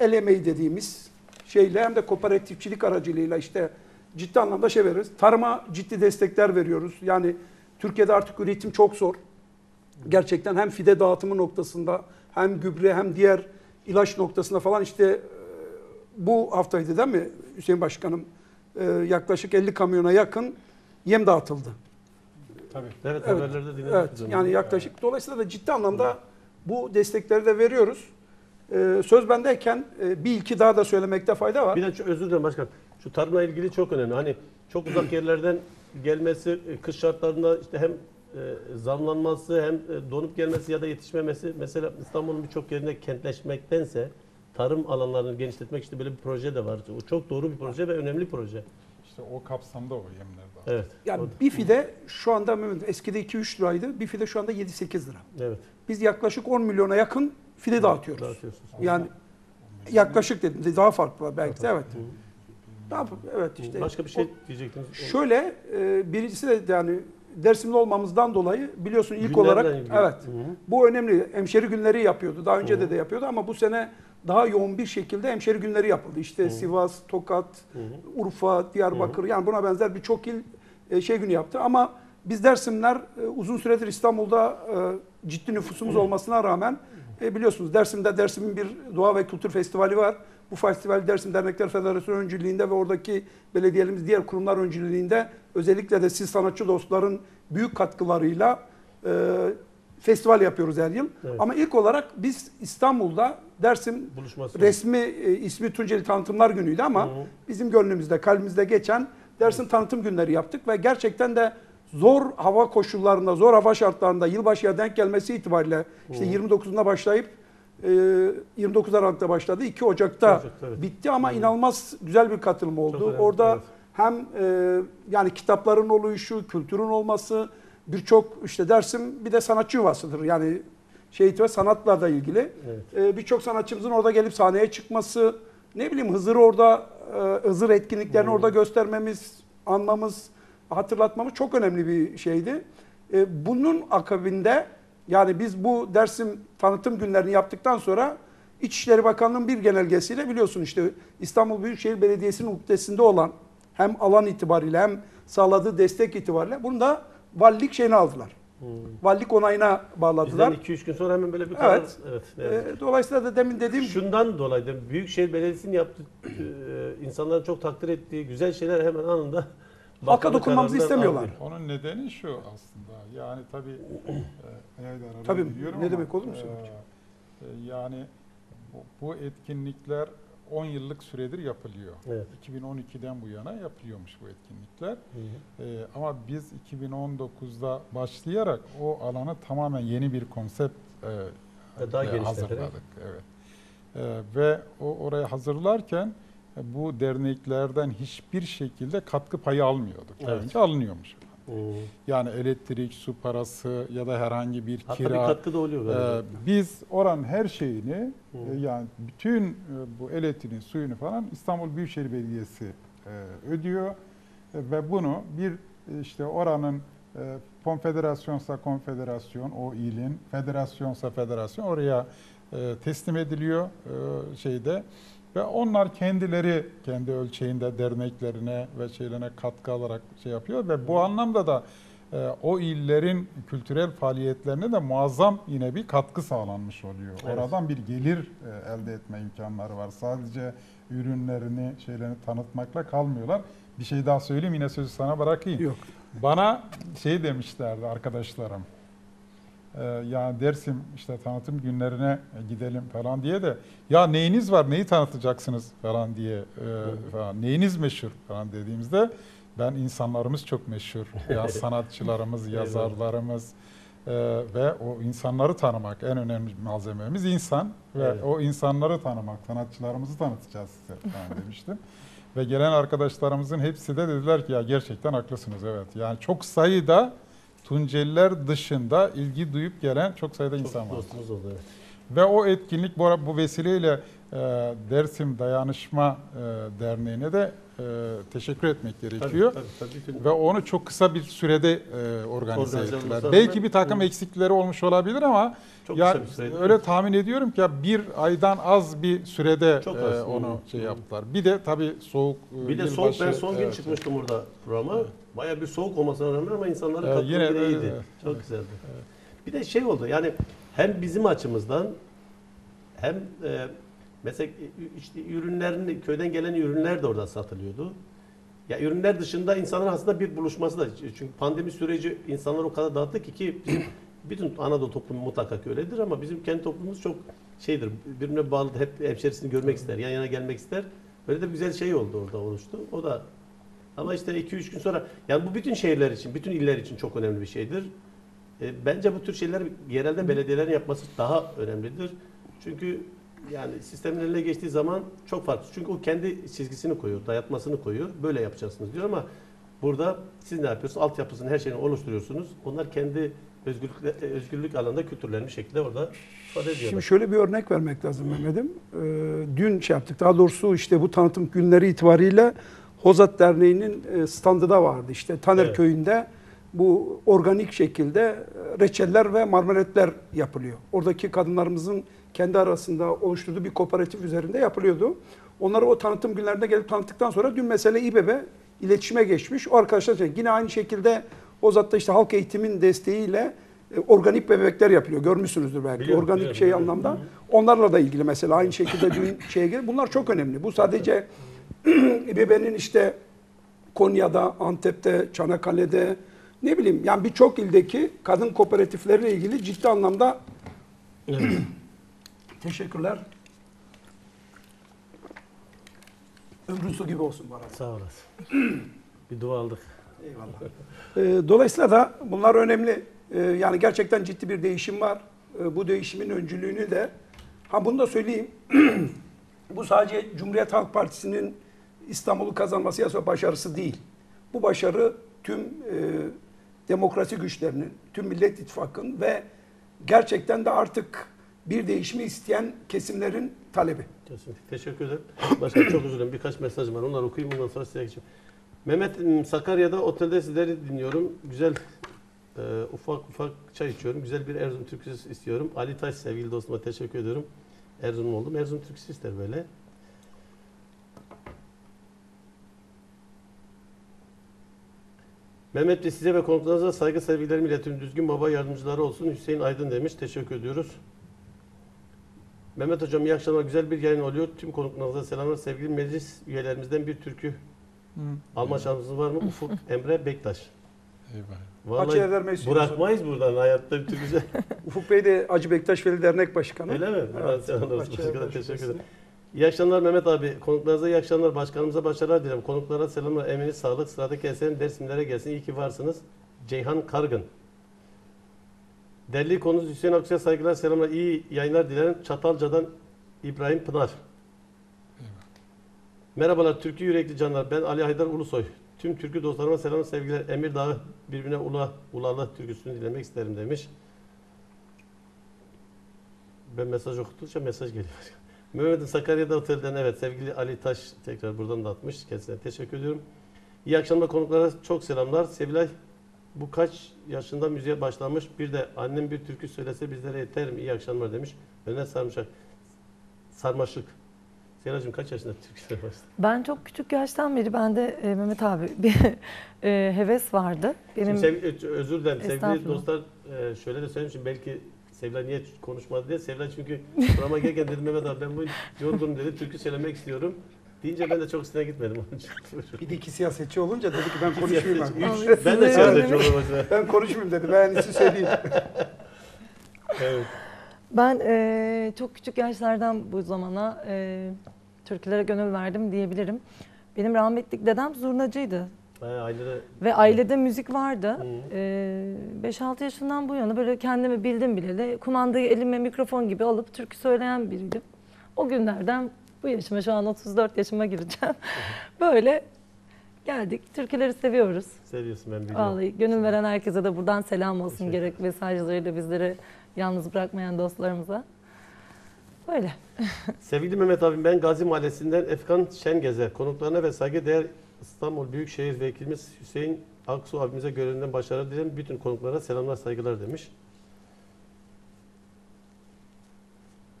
el emeği dediğimiz şeyle hem de kooperatifçilik aracılığıyla işte ciddi anlamda şey veriyoruz. Tarıma ciddi destekler veriyoruz. Yani Türkiye'de artık üretim çok zor. Gerçekten hem fide dağıtımı noktasında hem gübre hem diğer ilaç noktasında falan işte bu haftaydı değil mi Hüseyin Başkanım? Yaklaşık 50 kamyona yakın yem dağıtıldı. Tabii. Evet, evet. Haberlerde dinledik. Evet. Yani yaklaşık. Evet. Dolayısıyla da ciddi anlamda bu destekleri de veriyoruz. Söz bendeyken bir iki daha da söylemekte fayda var. Bir de özür dilerim başkan. Şu tarımla ilgili çok önemli. Hani çok uzak yerlerden gelmesi, kış şartlarında işte hem zamlanması hem donup gelmesi ya da yetişmemesi. Mesela İstanbul'un birçok yerinde kentleşmektense tarım alanlarını genişletmek işte böyle bir proje de var. O çok doğru bir proje ve önemli bir proje. İşte o kapsamda o yemler var. Evet. Yani o bir fide şu anda eskide 2-3 liraydı. Bir fide şu anda 7-8 lira. Evet. Biz yaklaşık 10 milyona yakın fide dağıtıyoruz. Yani yaklaşık dedim. Daha farklı var belki de. Evet. Daha, evet işte. Başka bir şey diyecektiniz. Şöyle birincisi de yani Dersimli olmamızdan dolayı biliyorsun ilk olarak evet. Bu önemli. Hemşeri günleri yapıyordu. Daha önce de yapıyordu ama bu sene daha yoğun bir şekilde hemşeri günleri yapıldı. İşte Sivas, Tokat, Urfa, Diyarbakır yani buna benzer birçok il şey günü yaptı. Ama biz Dersimler uzun süredir İstanbul'da ciddi nüfusumuz olmasına rağmen biliyorsunuz Dersim'de Dersim'in bir doğa ve kültür festivali var. Bu festival Dersim Dernekler Federasyonu öncülüğünde ve oradaki belediyelerimiz diğer kurumlar öncülüğünde özellikle de siz sanatçı dostların büyük katkılarıyla festival yapıyoruz her yıl. Evet. Ama ilk olarak biz İstanbul'da Dersim buluşması resmi ismi Tunceli Tanıtımlar Günü'ydü ama bizim gönlümüzde, kalbimizde geçen Dersim Tanıtım Günleri yaptık ve gerçekten de zor hava koşullarında, zor hava şartlarında yılbaşıya denk gelmesi itibariyle işte 29'unda başlayıp 29 Aralık'ta başladı. 2 Ocak'ta evet. bitti ama inanılmaz güzel bir katılım oldu. Önemli, orada hem yani kitapların oluşu, kültürün olması, birçok işte Dersim bir de sanatçı yuvasıdır. Yani şehit ve sanatla da ilgili. Evet. Birçok sanatçımızın orada gelip sahneye çıkması, ne bileyim Hızır'ı orada, Hızır etkinliklerini orada göstermemiz, anmamız, hatırlatmamız çok önemli bir şeydi. Bunun akabinde yani biz bu Dersim tanıtım günlerini yaptıktan sonra İçişleri Bakanlığı'nın bir genelgesiyle biliyorsun işte İstanbul Büyükşehir Belediyesi'nin uhdesinde olan hem alan itibariyle hem sağladığı destek itibariyle bunu da valilik şeyini aldılar. Valilik onayına bağladılar. Bizden 2-3 gün sonra hemen böyle bir karar. Evet. Dolayısıyla da demin dediğim şundan dolayı da Büyükşehir Belediyesi'nin yaptığı insanların çok takdir ettiği güzel şeyler hemen anında halka dokunmamızı istemiyorlar. Aldır. Onun nedeni şu aslında. Yani tabii tabii ne demek olur mu? Yani bu etkinlikler 10 yıllık süredir yapılıyor. Evet. 2012'den bu yana yapılıyormuş bu etkinlikler. Ama biz 2019'da başlayarak o alanı tamamen yeni bir konsept hazırladık. Evet. Ve orayı hazırlarken bu derneklerden hiçbir şekilde katkı payı almıyorduk. Evet. Önce alınıyormuş. Yani elektrik, su parası ya da herhangi bir hatta kira. Bir katkı da oluyor. Biz oranın her şeyini yani bütün bu elektriğin, suyunu falan İstanbul Büyükşehir Belediyesi ödüyor. Ve bunu bir işte oranın konfederasyonsa konfederasyon o ilin, federasyonsa federasyon oraya teslim ediliyor şeyde. Ve onlar kendileri kendi ölçeğinde derneklerine ve şeylerine katkı alarak şey yapıyor ve bu anlamda da o illerin kültürel faaliyetlerine de muazzam yine bir katkı sağlanmış oluyor. Evet. Oradan bir gelir elde etme imkanları var. Sadece ürünlerini, şeylerini tanıtmakla kalmıyorlar. Bir şey daha söyleyeyim yine sözü sana bırakayım. Yok. Bana şey demişlerdi arkadaşlarım. Yani Dersim işte tanıtım günlerine gidelim falan diye de ya neyiniz var neyi tanıtacaksınız falan diye falan neyiniz meşhur falan dediğimizde ben insanlarımız çok meşhur ya sanatçılarımız yazarlarımız ve o insanları tanımak en önemli malzememiz insan ve o insanları tanımak sanatçılarımızı tanıtacağız size falan demiştim. Ve gelen arkadaşlarımızın hepsi de dediler ki ya gerçekten haklısınız evet yani çok sayıda Tunceliler dışında ilgi duyup gelen çok sayıda insan var. Ve o etkinlik bu vesileyle Dersim Dayanışma Derneği'ne de teşekkür etmek gerekiyor. Tabii. Ve onu çok kısa bir sürede organize ettiler. Belki bir takım eksikleri olmuş olabilir ama ya, öyle tahmin ediyorum ki ya, bir aydan az bir sürede onu şey yaptılar. Bir de tabii soğuk. Bir de soğuk, ben son gün çıkmıştım burada programa. Evet. Bayağı bir soğuk olmasına rağmen ama insanların katılımı yine iyiydi. Çok güzeldi. Evet. Bir de şey oldu yani, hem bizim açımızdan hem mesela işte ürünlerin, köyden gelen ürünler de orada satılıyordu. Ya ürünler dışında insanların aslında bir buluşması da, çünkü pandemi süreci insanlar o kadar dağıttı ki bütün Anadolu toplumu mutlaka öyledir ama bizim kendi toplumumuz çok şeydir, birbirine bağlı, hep hemşerisini görmek ister, yan yana gelmek ister. Böyle de güzel şey oldu, orada oluştu. O da ama işte 2-3 gün sonra, yani bu bütün şehirler için, bütün iller için çok önemli bir şeydir. Bence bu tür şeyler yerelde belediyelerin yapması daha önemlidir. Çünkü yani sistemin eline geçtiği zaman çok farklı. Çünkü o kendi çizgisini koyuyor, dayatmasını koyuyor. Böyle yapacaksınız diyor ama burada siz ne yapıyorsunuz? Altyapısını, her şeyini oluşturuyorsunuz. Onlar kendi özgürlük alanında kültürlenmiş şekilde orada ifade ediyorlar. Şimdi şöyle bir örnek vermek lazım Mehmet'im. Dün şey yaptık, daha doğrusu işte bu tanıtım günleri itibariyle Hozat Derneği'nin standı da vardı. İşte Taner Köyü'nde bu organik şekilde reçeller ve marmeletler yapılıyor. Oradaki kadınlarımızın kendi arasında oluşturduğu bir kooperatif üzerinde yapılıyordu. Onları o tanıtım günlerinde gelip tanıttıktan sonra dün mesele İBB iletişime geçmiş. O arkadaşlar yine aynı şekilde o zatta işte halk eğitimin desteğiyle organik bebekler yapılıyor. Görmüşsünüzdür belki. Biliyorum, organik biliyorum, şey biliyorum, anlamda. Biliyorum. Onlarla da ilgili mesela aynı şekilde dün şeye gelip bunlar çok önemli. Bu sadece İBB'nin işte Konya'da, Antep'te, Çanakkale'de, ne bileyim yani birçok ildeki kadın kooperatifleriyle ilgili ciddi anlamda teşekkürler. Ömrün su gibi olsun bana. Sağ olasın. Bir dua aldık. Eyvallah. Dolayısıyla da bunlar önemli. Yani gerçekten ciddi bir değişim var. Bu değişimin öncülüğünü de, ha bunu da söyleyeyim. Bu sadece Cumhuriyet Halk Partisi'nin İstanbul'u kazanması ya başarısı değil. Bu başarı tüm demokrasi güçlerinin, tüm Millet İttifakı'nın ve gerçekten de artık bir değişimi isteyen kesimlerin talebi. Kesinlikle. Teşekkür ederim. Başka çok üzüldüm. Birkaç mesaj var. Onları okuyayım. Ondan sonra size geçeyim. Mehmet, Sakarya'da otelde sizleri dinliyorum. Güzel ufak ufak çay içiyorum. Güzel bir Erzurum türküsü istiyorum. Ali Taş sevgili dostuma teşekkür ediyorum. Erzurum oldum. Erzurum türküsü ister böyle. Mehmet Bey, size ve konuklarınıza saygı sevgilerimi iletiyorum. Düzgün Baba yardımcıları olsun. Hüseyin Aydın demiş. Teşekkür ediyoruz. Mehmet Hocam iyi akşamlar. Güzel bir yayın oluyor. Tüm konuklarınıza selamlar. Sevgili meclis üyelerimizden bir türkü alma şansınız var mı? Ufuk Emre Bektaş. Eyvallah. Bırakmayız buradan hayatta bir türkü. Ufuk Bey de Hacı Bektaş Veli Dernek Başkanı. Öyle mi? Evet. Teşekkür ederim. İyi akşamlar Mehmet abi. Konuklarınıza iyi akşamlar. Başkanımıza başarılar dilerim. Konuklara selamlar. Eminiz sağlık. Sıradaki eserin Dersimlere gelsin. İyi ki varsınız. Ceyhan Kargın. Derli konumuz Hüseyin Aksu'ya saygılar, selamlar. İyi yayınlar dilerim. Çatalca'dan İbrahim Pınar. Evet. Merhabalar Türkü yürekli canlar. Ben Ali Haydar Ulusoy. Tüm Türkü dostlarıma selam, sevgiler. Emir Dağı birbirine ulalı türküsünü dilemek isterim demiş. Ben mesaj okuttukça mesaj geliyor. Mehmet'in Sakarya'da otelden, evet sevgili Ali Taş tekrar buradan da atmış. Kendisine teşekkür ediyorum. İyi akşamlar konuklara çok selamlar. Sevilay, bu kaç yaşında müziğe başlamış, bir de annem bir türkü söylese bizlere yeter mi? İyi akşamlar demiş. Önüne sarmaşık. Sevilacığım kaç yaşında türkü söylese başladı? Ben çok küçük yaştan beri, bende Mehmet abi bir heves vardı. Benim... Özür dilerim sevgili dostlar, şöyle de söyleyeyim şimdi belki... Sevilay niye konuşmadı diye. Sevilay çünkü programa gelirken dedim Mehmet abi ben bu yorgunum dedi. Türkü söylemek istiyorum. Deyince ben de çok üstüne gitmedim. Bir de iki siyasetçi olunca dedi ki ben konuşmayayım. Ben de siyasetçi olurum. Ben konuşmayayım dedi. Ben size söyleyeyim. Evet. Ben çok küçük yaşlardan bu zamana türkülere gönül verdim diyebilirim. Benim rahmetli dedem zurnacıydı. Ailede... Ve ailede müzik vardı. 5-6 yaşından bu yana böyle kendimi bildim bileli, kumandayı elime mikrofon gibi alıp türkü söyleyen biriydim. O günlerden bu yaşıma, şu an 34 yaşıma gireceğim. Böyle geldik. Türküleri seviyoruz. Seviyorsun, ben biliyorum. Vallahi gönül veren herkese de buradan selam olsun, gerek mesajlarıyla bizleri yalnız bırakmayan dostlarımıza. Böyle. Sevgili Mehmet abim, ben Gazi Mahallesi'nden Efkan Şengez'e, konuklarına ve saygıdeğer İstanbul Büyükşehir Vekilimiz Hüseyin Aksu abimize görevinden başarı dilerim. Bütün konuklara selamlar, saygılar demiş.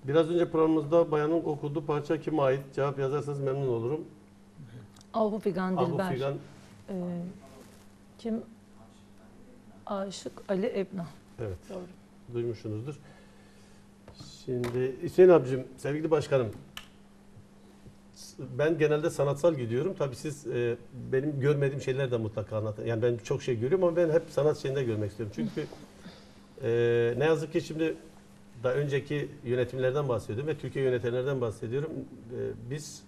Biraz önce programımızda bayanın okuduğu parça kime ait? Cevap yazarsanız memnun olurum. Abu Figan Dilber. Figan. Kim? Aşık Ali Ebna. Evet. Doğru. Duymuşsunuzdur. Şimdi Hüseyin abicim, sevgili başkanım, ben genelde sanatsal gidiyorum. Tabii siz benim görmediğim şeyler de mutlaka anlatın. Yani ben çok şey görüyorum ama ben hep sanat şeyinde görmek istiyorum. Çünkü ne yazık ki şimdi daha önceki yönetimlerden bahsediyorum ve Türkiye yönetenlerden bahsediyorum. Biz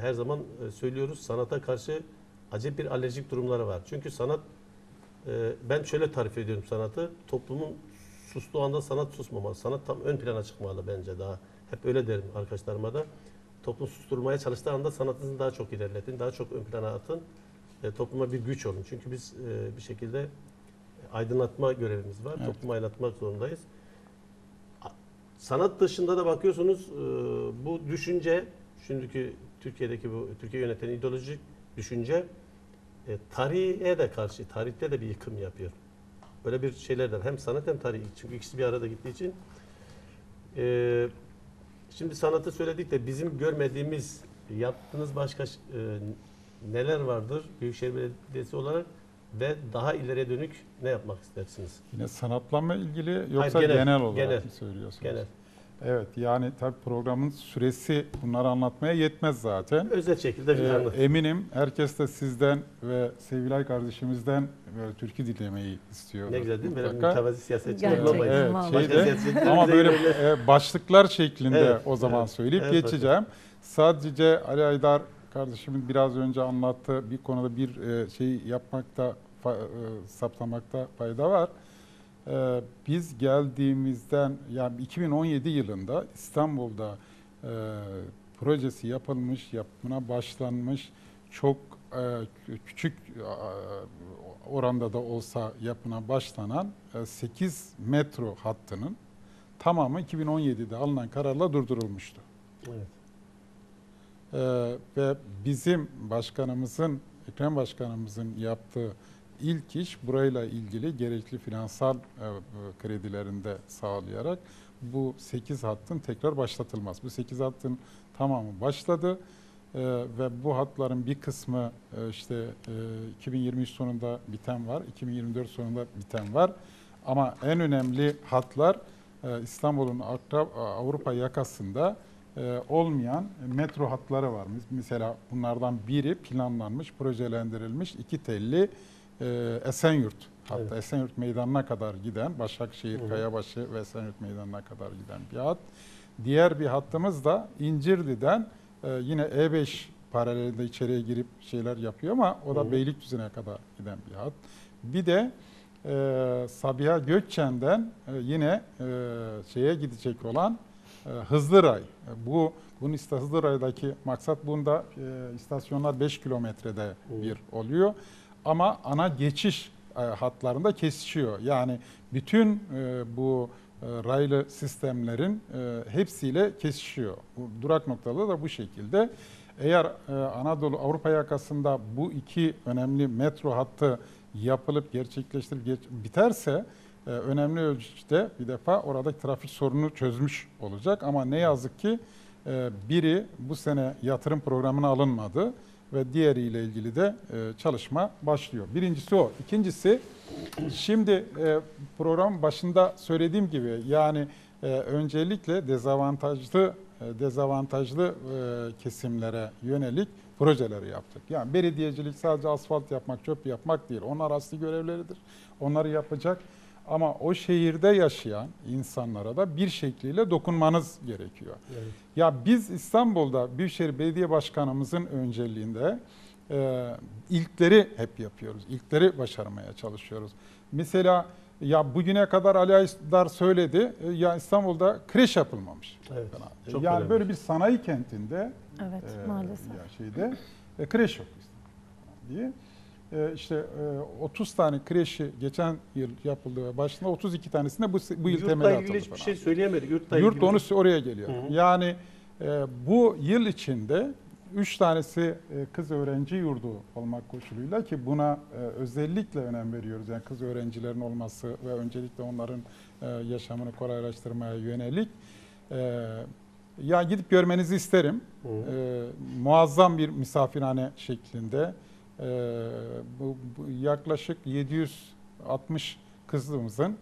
her zaman söylüyoruz, sanata karşı acayip bir alerjik durumları var. Çünkü sanat, ben şöyle tarif ediyorum sanatı, toplumun sustuğu anda sanat susmamalı. Sanat tam ön plana çıkmalı bence daha. Hep öyle derim arkadaşlarıma da. Toplum susturmaya çalıştığı anda sanatınızı daha çok ilerletin, daha çok ön plana atın. Topluma bir güç olun. Çünkü biz bir şekilde aydınlatma görevimiz var. Evet. Toplumu aydınlatmak zorundayız. Sanat dışında da bakıyorsunuz bu düşünce, şimdiki Türkiye'deki bu Türkiye yöneten ideolojik düşünce tarihe de karşı, tarihte de bir yıkım yapıyor. Böyle bir şeylerden hem sanat hem tarih, çünkü ikisi bir arada gittiği için. Şimdi sanatı söyledik de bizim görmediğimiz, yaptığınız başka neler vardır Büyükşehir Belediyesi olarak ve daha ileriye dönük ne yapmak istersiniz? Yine sanatla mı ilgili yoksa hayır, genel olarak mı söylüyorsunuz? Genel. Evet, yani tabii programın süresi bunları anlatmaya yetmez zaten. Özet şekilde bir anlatın. Eminim herkes de sizden ve Sevilay kardeşimizden böyle türkü dinlemeyi istiyor. Ne güzel değil mi? Mütevazi siyasetçiler olamayız. Evet, ama böyle başlıklar şeklinde evet, o zaman evet, söyleyip evet, geçeceğim. Evet. Sadece Ali Haydar kardeşimin biraz önce anlattığı bir konuda bir şey yapmakta, saptamakta fayda var. Biz geldiğimizden, yani 2017 yılında İstanbul'da projesi yapılmış, yapımına başlanmış, çok küçük oranda da olsa yapına başlanan 8 metro hattının tamamı 2017'de alınan kararla durdurulmuştu. Evet. Ve bizim başkanımızın, Ekrem başkanımızın yaptığı İlk iş burayla ilgili gerekli finansal kredilerinde sağlayarak bu 8 hattın tekrar başlatılmaz. Bu 8 hattın tamamı başladı ve bu hatların bir kısmı işte 2023 sonunda biten var, 2024 sonunda biten var. Ama en önemli hatlar İstanbul'un Avrupa yakasında olmayan metro hatları var. Mesela bunlardan biri planlanmış, projelendirilmiş, 2 telli Esenyurt hatta evet. Esenyurt Meydanı'na kadar giden, Başakşehir, evet. Kayabaşı ve Esenyurt Meydanı'na kadar giden bir hat. Diğer bir hattımız da İncirli'den yine E5 paralelinde içeriye girip şeyler yapıyor ama o da evet. Beylikdüzü'ne kadar giden bir hat. Bir de Sabiha Gökçen'den yine şeye gidecek olan Hızlıray. Bunun Hızlıray'daki maksat bunda istasyonlar 5 kilometrede bir oluyor. Ama ana geçiş hatlarında kesişiyor. Yani bütün bu raylı sistemlerin hepsiyle kesişiyor. Durak noktaları da bu şekilde. Eğer Anadolu Avrupa yakasında bu iki önemli metro hattı yapılıp gerçekleştirip biterse önemli ölçüde bir defa oradaki trafik sorunu çözmüş olacak. Ama ne yazık ki biri bu sene yatırım programına alınmadı ve diğeriyle ilgili de çalışma başlıyor. Birincisi o. İkincisi, şimdi programın başında söylediğim gibi, yani öncelikle dezavantajlı kesimlere yönelik projeleri yaptık. Yani belediyecilik sadece asfalt yapmak, çöp yapmak değil. Onlar asli görevleridir. Onları yapacak. Ama o şehirde yaşayan insanlara da bir şekliyle dokunmanız gerekiyor. Evet. Ya biz İstanbul'da Büyükşehir Belediye Başkanımızın önceliğinde ilkleri hep yapıyoruz. İlkleri başarmaya çalışıyoruz. Mesela ya bugüne kadar Ali Haydar söyledi, ya İstanbul'da kreş yapılmamış. Evet, yani önemli. Böyle bir sanayi kentinde, evet, maalesef. Kreş yok diye. İşte 30 tane kreşi geçen yıl yapıldı ve başında 32 tanesinde bu yıl temeli atıldı. Yurtla ilgili hiçbir şey söyleyemedik. Yurt onu oraya geliyor. Hı hı. Yani bu yıl içinde 3 tanesi kız öğrenci yurdu olmak koşuluyla ki buna özellikle önem veriyoruz. Yani kız öğrencilerin olması ve öncelikle onların yaşamını kolaylaştırmaya yönelik. Ya gidip görmenizi isterim. Hı hı. Muazzam bir misafirhane şeklinde. Yaklaşık 760 kızımızın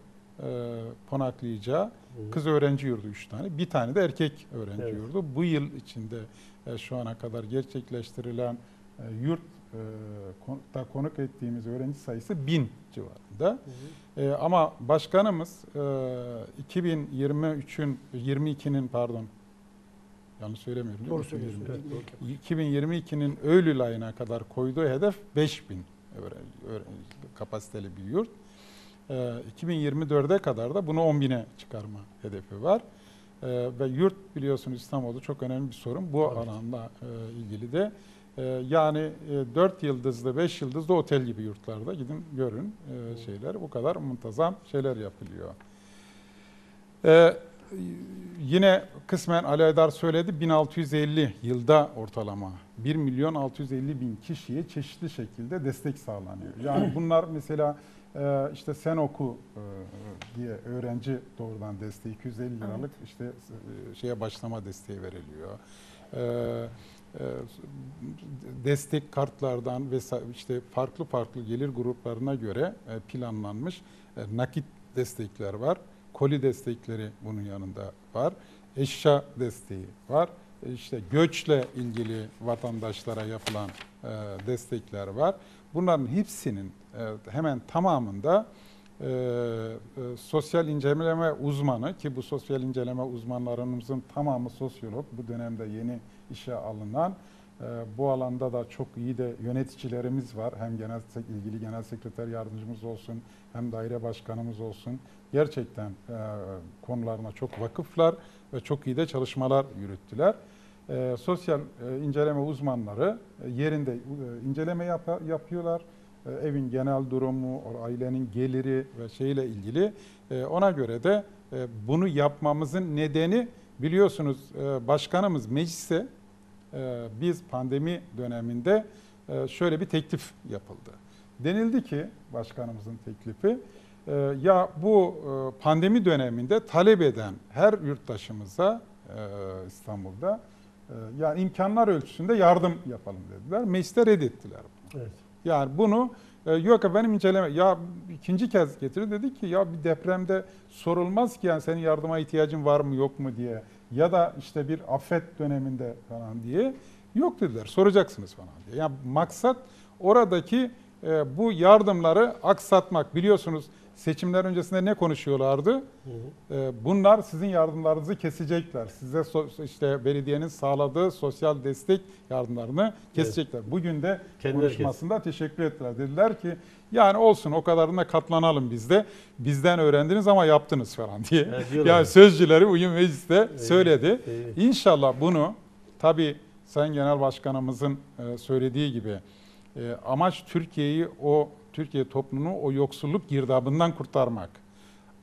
konaklayacağı kız öğrenci yurdu 3 tane. Bir tane de erkek öğrenci yurdu. Bu yıl içinde şu ana kadar gerçekleştirilen yurtta konuk ettiğimiz öğrenci sayısı 1000 civarında. Hı hı. Ama başkanımız 2022'nin yanlış söylemiyorum. Doğru söylüyorsun. 2022'nin Eylül ayına kadar koyduğu hedef 5000 kapasiteli bir yurt. 2024'e kadar da bunu 10.000'e çıkarma hedefi var. Ve yurt biliyorsunuz İstanbul'da çok önemli bir sorun. Bu alanla ilgili de yani 4 yıldızlı, 5 yıldızlı otel gibi yurtlarda gidin görün şeyler. Bu kadar muntazam şeyler yapılıyor. Yine kısmen Ali Haydar söyledi, 1650 yılda ortalama 1.650.000 kişiye çeşitli şekilde destek sağlanıyor. Yani bunlar mesela işte sen oku diye öğrenci doğrudan desteği 250 liralık işte şeye başlama desteği veriliyor. Destek kartlardan vesaire işte farklı gelir gruplarına göre planlanmış nakit destekler var. Koli destekleri bunun yanında var. Eşya desteği var. İşte göçle ilgili vatandaşlara yapılan destekler var. Bunların hepsinin hemen tamamında sosyal inceleme uzmanı ki bu sosyal inceleme uzmanlarımızın tamamı sosyolog. Bu dönemde yeni işe alınan. Bu alanda da çok iyi de yöneticilerimiz var. Hem ilgili genel sekreter yardımcımız olsun, hem daire başkanımız olsun. Gerçekten konularına çok vakıflar ve çok iyi de çalışmalar yürüttüler. Sosyal inceleme uzmanları yerinde inceleme yapıyorlar. Evin genel durumu, ailenin geliri ve şeyle ilgili. Ona göre de bunu yapmamızın nedeni biliyorsunuz başkanımız meclise biz pandemi döneminde şöyle bir teklif yapıldı. Denildi ki başkanımızın teklifi ya bu pandemi döneminde talep eden her yurttaşımıza İstanbul'da yani imkanlar ölçüsünde yardım yapalım dediler. Mecliste reddettiler bunu. Evet. Yani bunu yok efendim inceleme. Ya ikinci kez getirdi dedi ki ya bir depremde sorulmaz ki yani senin yardıma ihtiyacın var mı yok mu diye. Ya da işte bir afet döneminde falan diye yok dediler. Soracaksınız falan diye. Yani maksat oradaki bu yardımları aksatmak. Biliyorsunuz seçimler öncesinde ne konuşuyorlardı? Hı hı. Bunlar sizin yardımlarınızı kesecekler. Size işte belediyenin sağladığı sosyal destek yardımlarını kesecekler. Evet. Bugün de kendileri konuşmasında teşekkür ettiler. Dediler ki yani olsun o kadarına katlanalım biz de. Bizden öğrendiniz ama yaptınız falan diye. Evet, yani sözcüleri bugün mecliste söyledi. Evet. İnşallah bunu tabii Sayın Genel Başkanımızın söylediği gibi amaç Türkiye toplumunu o yoksulluk girdabından kurtarmak.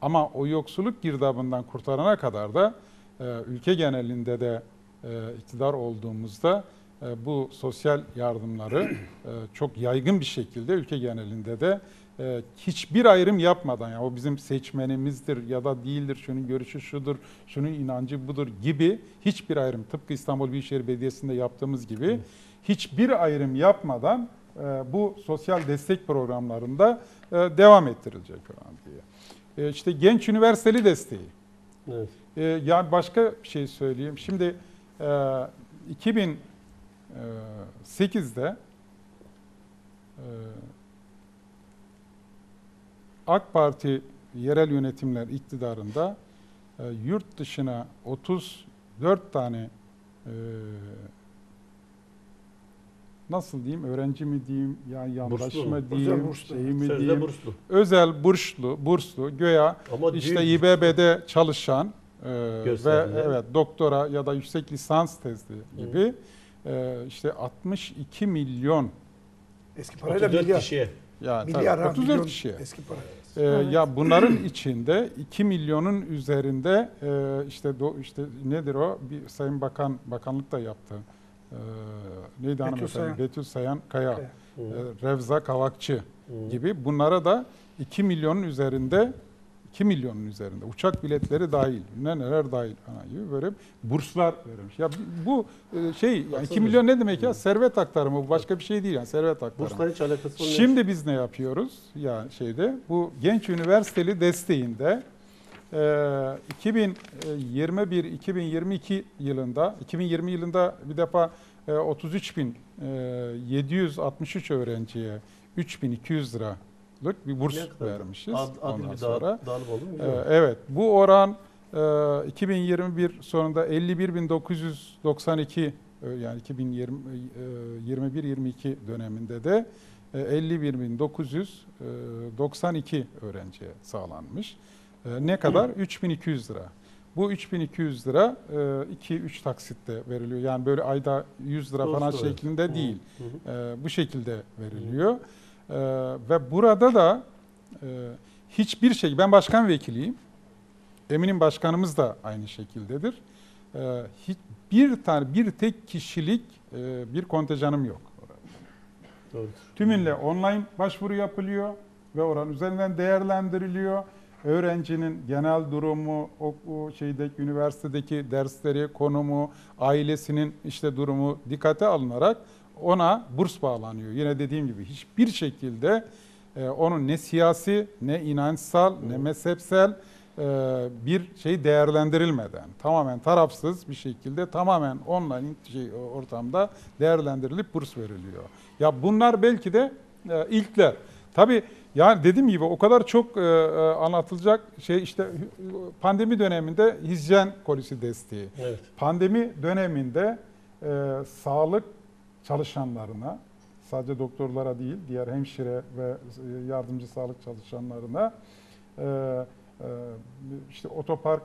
Ama o yoksulluk girdabından kurtarana kadar da ülke genelinde de iktidar olduğumuzda bu sosyal yardımları çok yaygın bir şekilde ülke genelinde de hiçbir ayrım yapmadan yani o bizim seçmenimizdir ya da değildir, şunun görüşü şudur, şunun inancı budur gibi hiçbir ayrım tıpkı İstanbul Büyükşehir Belediyesi'nde yaptığımız gibi hiçbir ayrım yapmadan bu sosyal destek programlarında devam ettirilecek falan diye. İşte genç üniversiteli desteği. Evet. Yani başka bir şey söyleyeyim. Şimdi 2008'de AK Parti yerel yönetimler iktidarında yurt dışına 34 tane nasıl diyeyim, öğrenci mi diyeyim, yani yandaş mı diyeyim, burslu. Şey mi sözde diyeyim, burslu. Özel burslu, göya ama işte İBB'de çalışan ve evet doktora ya da yüksek lisans tezi gibi işte 62 milyon Eski parayla 34 milyar. Kişiye. Yani, milyar tabii, 34 milyon, kişiye. Eski para. Evet. Ya bunların içinde 2 milyonun üzerinde işte nedir o? Bir Sayın Bakan, bakanlık da yaptı. Neydi hanımefendi? Betül Sayan Kaya, Revza Kavakçı gibi, bunlara da 2 milyonun üzerinde, 2 milyonun üzerinde uçak biletleri dahil, neler dahil gibi böyle burslar verilmiş. Ya bu şey, yani 2 milyon ne demek ya? Servet aktarımı, bu başka bir şey değil yani, servet aktarımı. Burslar hiç alakası olmuyor. Şimdi biz ne yapıyoruz? Yani şeyde, bu genç üniversiteli desteğinde 2021-2022 yılında, 2020 yılında bir defa 33.763 öğrenciye 3.200 liralık bir burs vermişiz. Ondan sonra. Evet, bu oran 2021 sonunda 51.992, yani 2021-22 döneminde de 51.992 öğrenciye sağlanmış. Ne kadar? 3.200 lira. Bu 3.200 lira 2-3 taksitte veriliyor. Yani böyle ayda 100 lira falan şeklinde değil. Bu şekilde veriliyor. Ve burada da hiçbir şey, ben başkan vekiliyim. Eminim başkanımız da aynı şekildedir. Hiçbir tane, bir tek kişilik bir kontenjanım yok. Tümünle online başvuru yapılıyor ve oranın üzerinden değerlendiriliyor. Öğrencinin genel durumu, o şeyde, üniversitedeki dersleri, konumu, ailesinin işte durumu dikkate alınarak ona burs bağlanıyor. Yine dediğim gibi hiçbir şekilde onun ne siyasi, ne inançsal, ne mezhepsel bir şey değerlendirilmeden, tamamen tarafsız bir şekilde, tamamen online ortamda değerlendirilip burs veriliyor. Ya bunlar belki de ilkler. Tabii yani dediğim gibi o kadar çok anlatılacak şey, işte pandemi döneminde hijyen kolisi desteği. Evet. Pandemi döneminde sağlık çalışanlarına, sadece doktorlara değil, diğer hemşire ve yardımcı sağlık çalışanlarına işte otopark,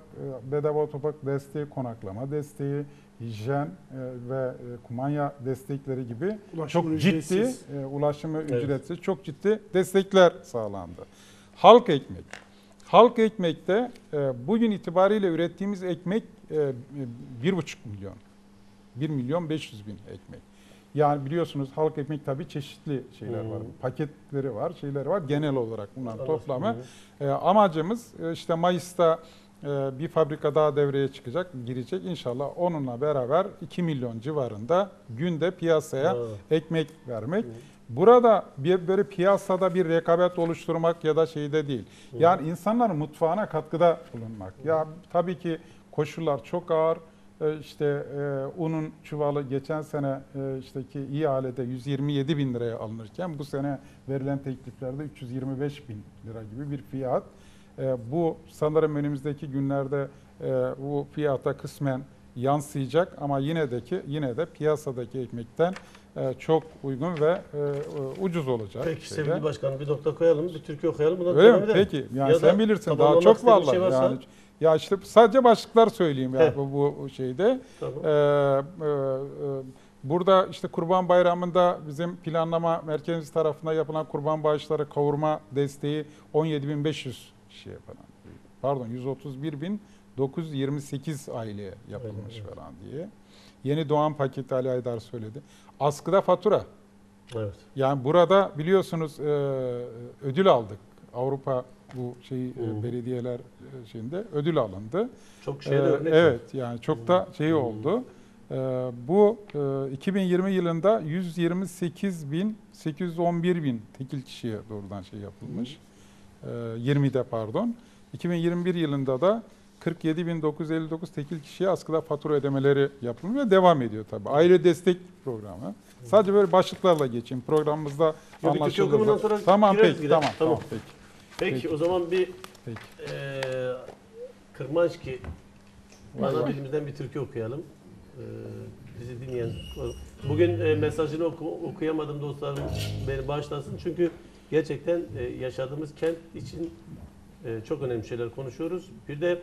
bedava otopark desteği, konaklama desteği, hijyen ve kumanya destekleri gibi çok ciddi, ulaşımı ücretsiz, çok ciddi destekler sağlandı. Halk ekmek. Halk ekmekte bugün itibariyle ürettiğimiz ekmek 1,5 milyon. 1 milyon 500 bin ekmek. Yani biliyorsunuz halk ekmek tabii çeşitli şeyler var. Paketleri var, şeyler var. Genel olarak bunların toplamı. Amacımız işte Mayıs'ta bir fabrika daha devreye çıkacak, girecek. İnşallah onunla beraber 2 milyon civarında günde piyasaya ekmek vermek. Burada böyle piyasada bir rekabet oluşturmak ya da şeyde değil. Yani insanların mutfağına katkıda bulunmak. Ya tabii ki koşullar çok ağır. İşte unun çuvalı geçen sene işteki ihalede 127 bin liraya alınırken bu sene verilen tekliflerde 325 bin lira gibi bir fiyat. Bu sanırım önümüzdeki günlerde bu fiyata kısmen yansıyacak ama yine de piyasadaki ekmekten çok uygun ve ucuz olacak. Peki şeyde. Sevgili Başkanım, bir nokta koyalım, bir türkü okuyalım. Bundan öyle mi? Peki. Yani ya sen bilirsin daha çok vallahi. Şey varsa... yani, ya işte sadece başlıklar söyleyeyim yani bu şeyde. Tamam. Burada işte Kurban Bayramı'nda bizim planlama merkezimiz tarafından yapılan kurban bağışları kavurma desteği 17.500 kişiye falan. Pardon, 131.928 aileye yapılmış falan diye. Yeni doğan paketi Ali Haydar söyledi. Askıda fatura. Evet. Yani burada biliyorsunuz ödül aldık. Avrupa bu şey belediyeler şeyinde ödül alındı. Çok şeyde örnek. Evet yani çok da şey oldu. Bu 2020 yılında 128.811 tekil kişiye doğrudan şey yapılmış. 20'de pardon. 2021 yılında da 47.959 tekil kişiye askıda fatura ödemeleri yapılıyor ve devam ediyor tabii. Aile destek programı. Sadece böyle başlıklarla geçeyim. Programımızda anlaşıldı. Tamam peki. Tamam peki. Peki o zaman bir Kırmançki ana dilimizden bir türkü okuyalım. Bizi dinleyen. Bugün mesajını okuyamadım dostlarım, beni bağışlasın. Çünkü gerçekten yaşadığımız kent için çok önemli şeyler konuşuyoruz. Bir de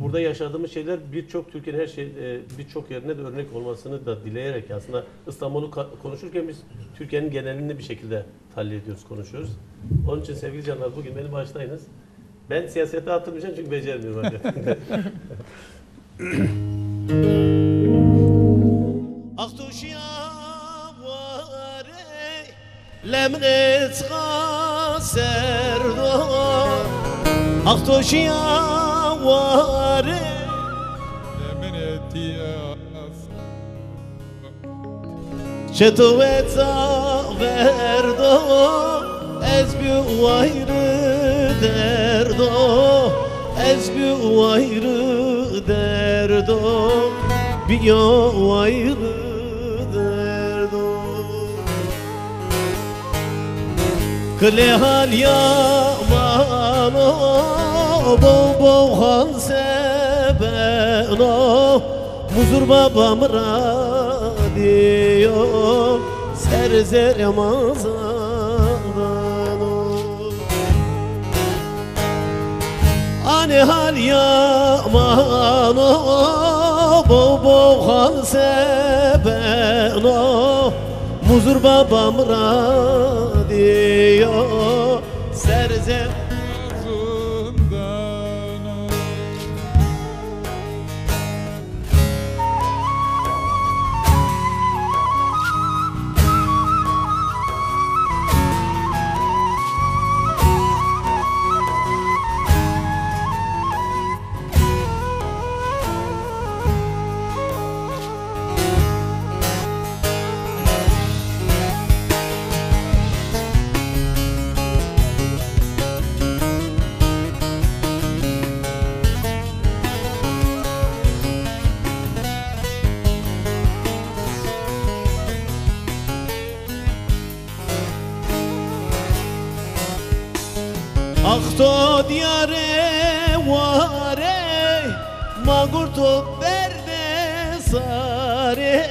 burada yaşadığımız şeyler birçok Türkiye'nin her şey, birçok yerine de örnek olmasını da dileyerek aslında İstanbul'u konuşurken biz Türkiye'nin genelini bir şekilde tahlil ediyoruz, konuşuyoruz. Onun için sevgili canlar bugün beni başlayınız. Ben siyasete atılmayacağım çünkü becermiyorum hakikaten. Klehal yaman o boğhan seben o muzur babam radyo serzer yamazandan o anehal yaman o boğhan seben o muzur babam radyo diyor serzen uzundan. Akto diyare vare magurto berde sare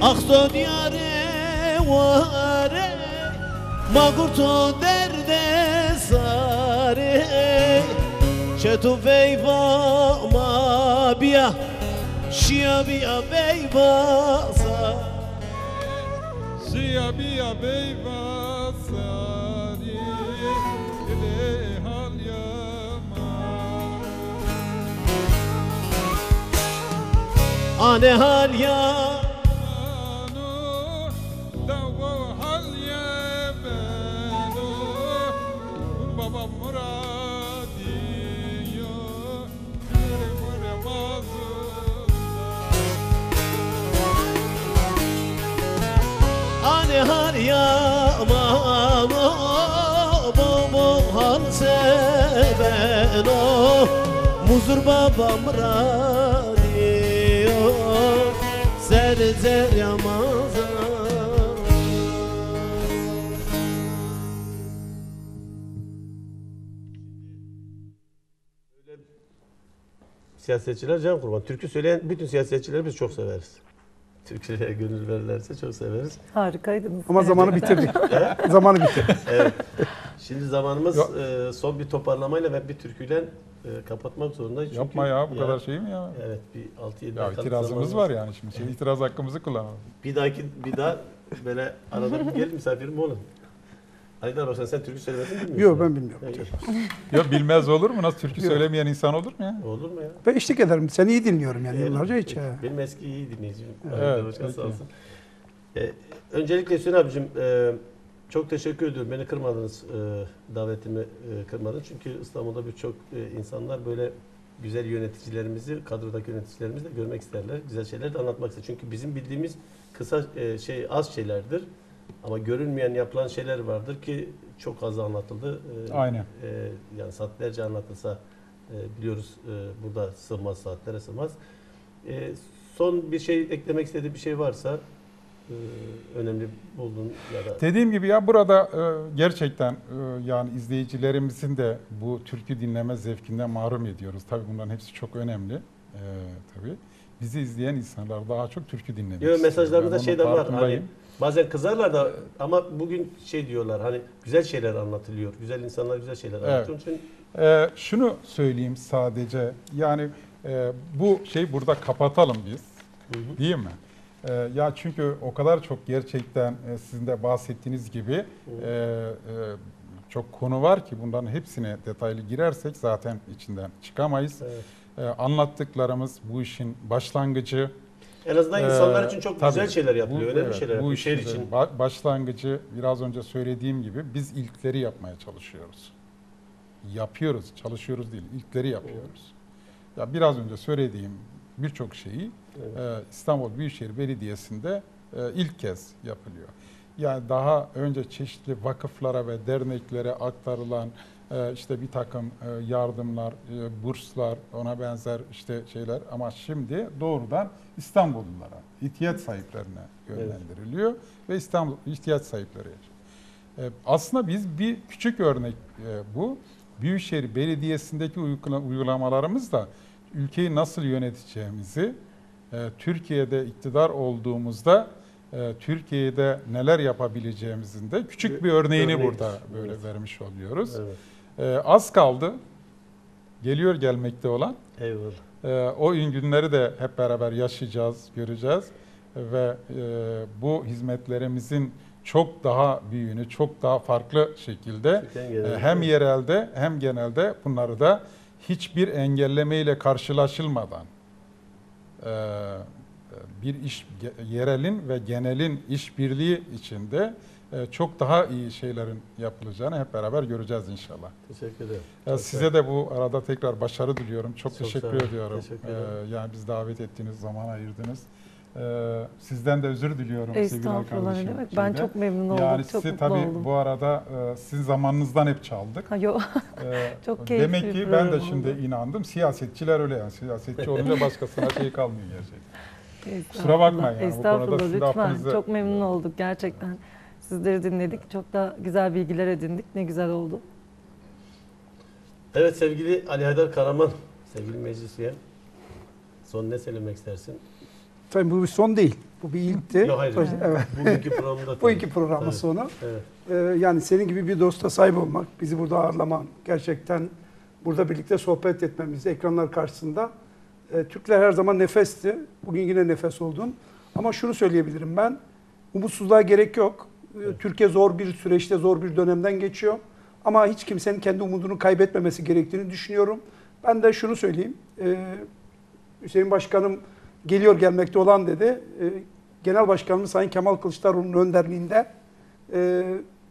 akto diyare vare magurto derde sare çetu veyva ma biya şia biya veyva sa şia biya veyva ane hal ya no dawo hal ya beno baba muradiyo mure mazu ane hal ya mama bobo hal sebeno muzur baba muradiyo Serzer Yamazan. Siyasetçiler can kurban. Türkü söyleyen bütün siyasetçileri biz çok severiz. Türkçe'ye gönül verirlerse çok severiz. Harikaydınız. Ama zamanı bitirdik. Zamanı bitirdik. Evet. Şimdi zamanımız son bir toparlamayla ve bir türküyle kapatmak zorundayız. Yapma ya bu kadar şey mi ya? Evet bir 6-7 dakika itirazımız var yani şimdi. Şimdi itiraz hakkımızı kullanalım. Bir daha böyle arada bir gelin misafirim olun. Haydar Hocam sen türkü söylemedin mi bilmiyorsun? Yok ben bilmiyorum. Yok bilmez olur mu? Nasıl türkü söylemeyen insan olur mu ya? Olur mu ya? Ben eşlik ederim. Seni iyi dinliyorum yani yıllarca hiç. Benim eski iyi dinleyicim. Evet. Hocam sağ olsun. Öncelikle Hüseyin abicim çok teşekkür ediyorum. Beni kırmadınız. Davetimi kırmadınız. Çünkü İstanbul'da birçok insanlar böyle güzel yöneticilerimizi, kadrodaki yöneticilerimizi de görmek isterler. Güzel şeyler de anlatmak ister. Çünkü bizim bildiğimiz kısa şey az şeylerdir. Ama görünmeyen yapılan şeyler vardır ki çok az anlatıldı. Aynen. Yani saatlerce anlatılsa biliyoruz burada sığmaz, saatlere sığmaz. Son bir şey eklemek istediği bir şey varsa önemli buldun ya da... Dediğim gibi ya burada gerçekten yani izleyicilerimizin de bu türkü dinleme zevkinden mahrum ediyoruz. Tabii bunların hepsi çok önemli. Tabii. Bizi izleyen insanlar daha çok türkü dinlemek istiyor. Mesajlarımızda şey de var. Hani bazen kızarlar da ama bugün şey diyorlar hani güzel şeyler anlatılıyor. Güzel insanlar güzel şeyler anlatıyor. Evet. Çünkü Şunu söyleyeyim sadece, yani bu şey burada kapatalım biz, değil mi? Ya çünkü o kadar çok gerçekten sizin de bahsettiğiniz gibi çok konu var ki bundan hepsine detaylı girersek zaten içinden çıkamayız. Evet. Anlattıklarımız bu işin başlangıcı. En azından insanlar için çok güzel şeyler yapılıyor, önemli şeyler yapılıyor. Bu işin için. Başlangıcı, biraz önce söylediğim gibi biz ilkleri yapmaya çalışıyoruz. Yapıyoruz, çalışıyoruz değil, ilkleri yapıyoruz. Ya biraz önce söylediğim birçok şeyi İstanbul Büyükşehir Belediyesi'nde ilk kez yapılıyor. Yani daha önce çeşitli vakıflara ve derneklere aktarılan işte bir takım yardımlar, burslar, ona benzer işte şeyler, ama şimdi doğrudan İstanbullulara, ihtiyaç sahiplerine yönlendiriliyor ve İstanbul ihtiyaç sahipleri. Aslında biz bir küçük örnek bu. Büyükşehir Belediyesi'ndeki uygulamalarımız da ülkeyi nasıl yöneteceğimizi, Türkiye'de iktidar olduğumuzda Türkiye'de neler yapabileceğimizin de küçük bir örneğini burada böyle vermiş oluyoruz. Evet. Az kaldı, geliyor gelmekte olan. Eyvallah. O günleri de hep beraber yaşayacağız, göreceğiz ve bu hizmetlerimizin çok daha büyüğünü, çok daha farklı şekilde hem yerelde hem genelde bunları da hiçbir engellemeyle karşılaşılmadan bir iş, yerelin ve genelin işbirliği içinde çok daha iyi şeylerin yapılacağını hep beraber göreceğiz inşallah. Teşekkür ederim. Size de bu arada tekrar başarı diliyorum. Çok teşekkür ediyorum. Yani biz davet ettiğiniz, zaman ayırdınız. Sizden de özür diliyorum sevgili arkadaşım. Demek. Ben çok memnun oldum. Yani çok sizi, tabii oldum. Bu arada sizin zamanınızdan hep çaldık. Çok keyifli. Demek ki ben de şimdi inandım. Siyasetçiler öyle yani. Siyasetçi olunca başkasına şey kalmıyor gerçekten. Kusura bakmayın. Yani. Bu konuda lütfen. Affınızı... Çok memnun olduk gerçekten. Sizleri dinledik. Çok da güzel bilgiler edindik. Ne güzel oldu. Evet sevgili Ali Haydar Karaman, sevgili meclis üyem. Son ne söylemek istersin? Tabii bu bir son değil. Bu bir ilkti. Evet. Bugünkü programda. Bu iki programın sonu. Evet. Yani senin gibi bir dosta sahip olmak, bizi burada ağırlaman, gerçekten burada birlikte sohbet etmemiz, ekranlar karşısında. Türkler her zaman nefesti. Bugün yine nefes oldun. Ama şunu söyleyebilirim ben. Umutsuzluğa gerek yok. Evet. Türkiye zor bir süreçte, zor bir dönemden geçiyor. Ama hiç kimsenin kendi umudunu kaybetmemesi gerektiğini düşünüyorum. Ben de şunu söyleyeyim. Hüseyin Başkanım, geliyor gelmekte olan dedi. Genel Başkanımız Sayın Kemal Kılıçdaroğlu'nun önderliğinde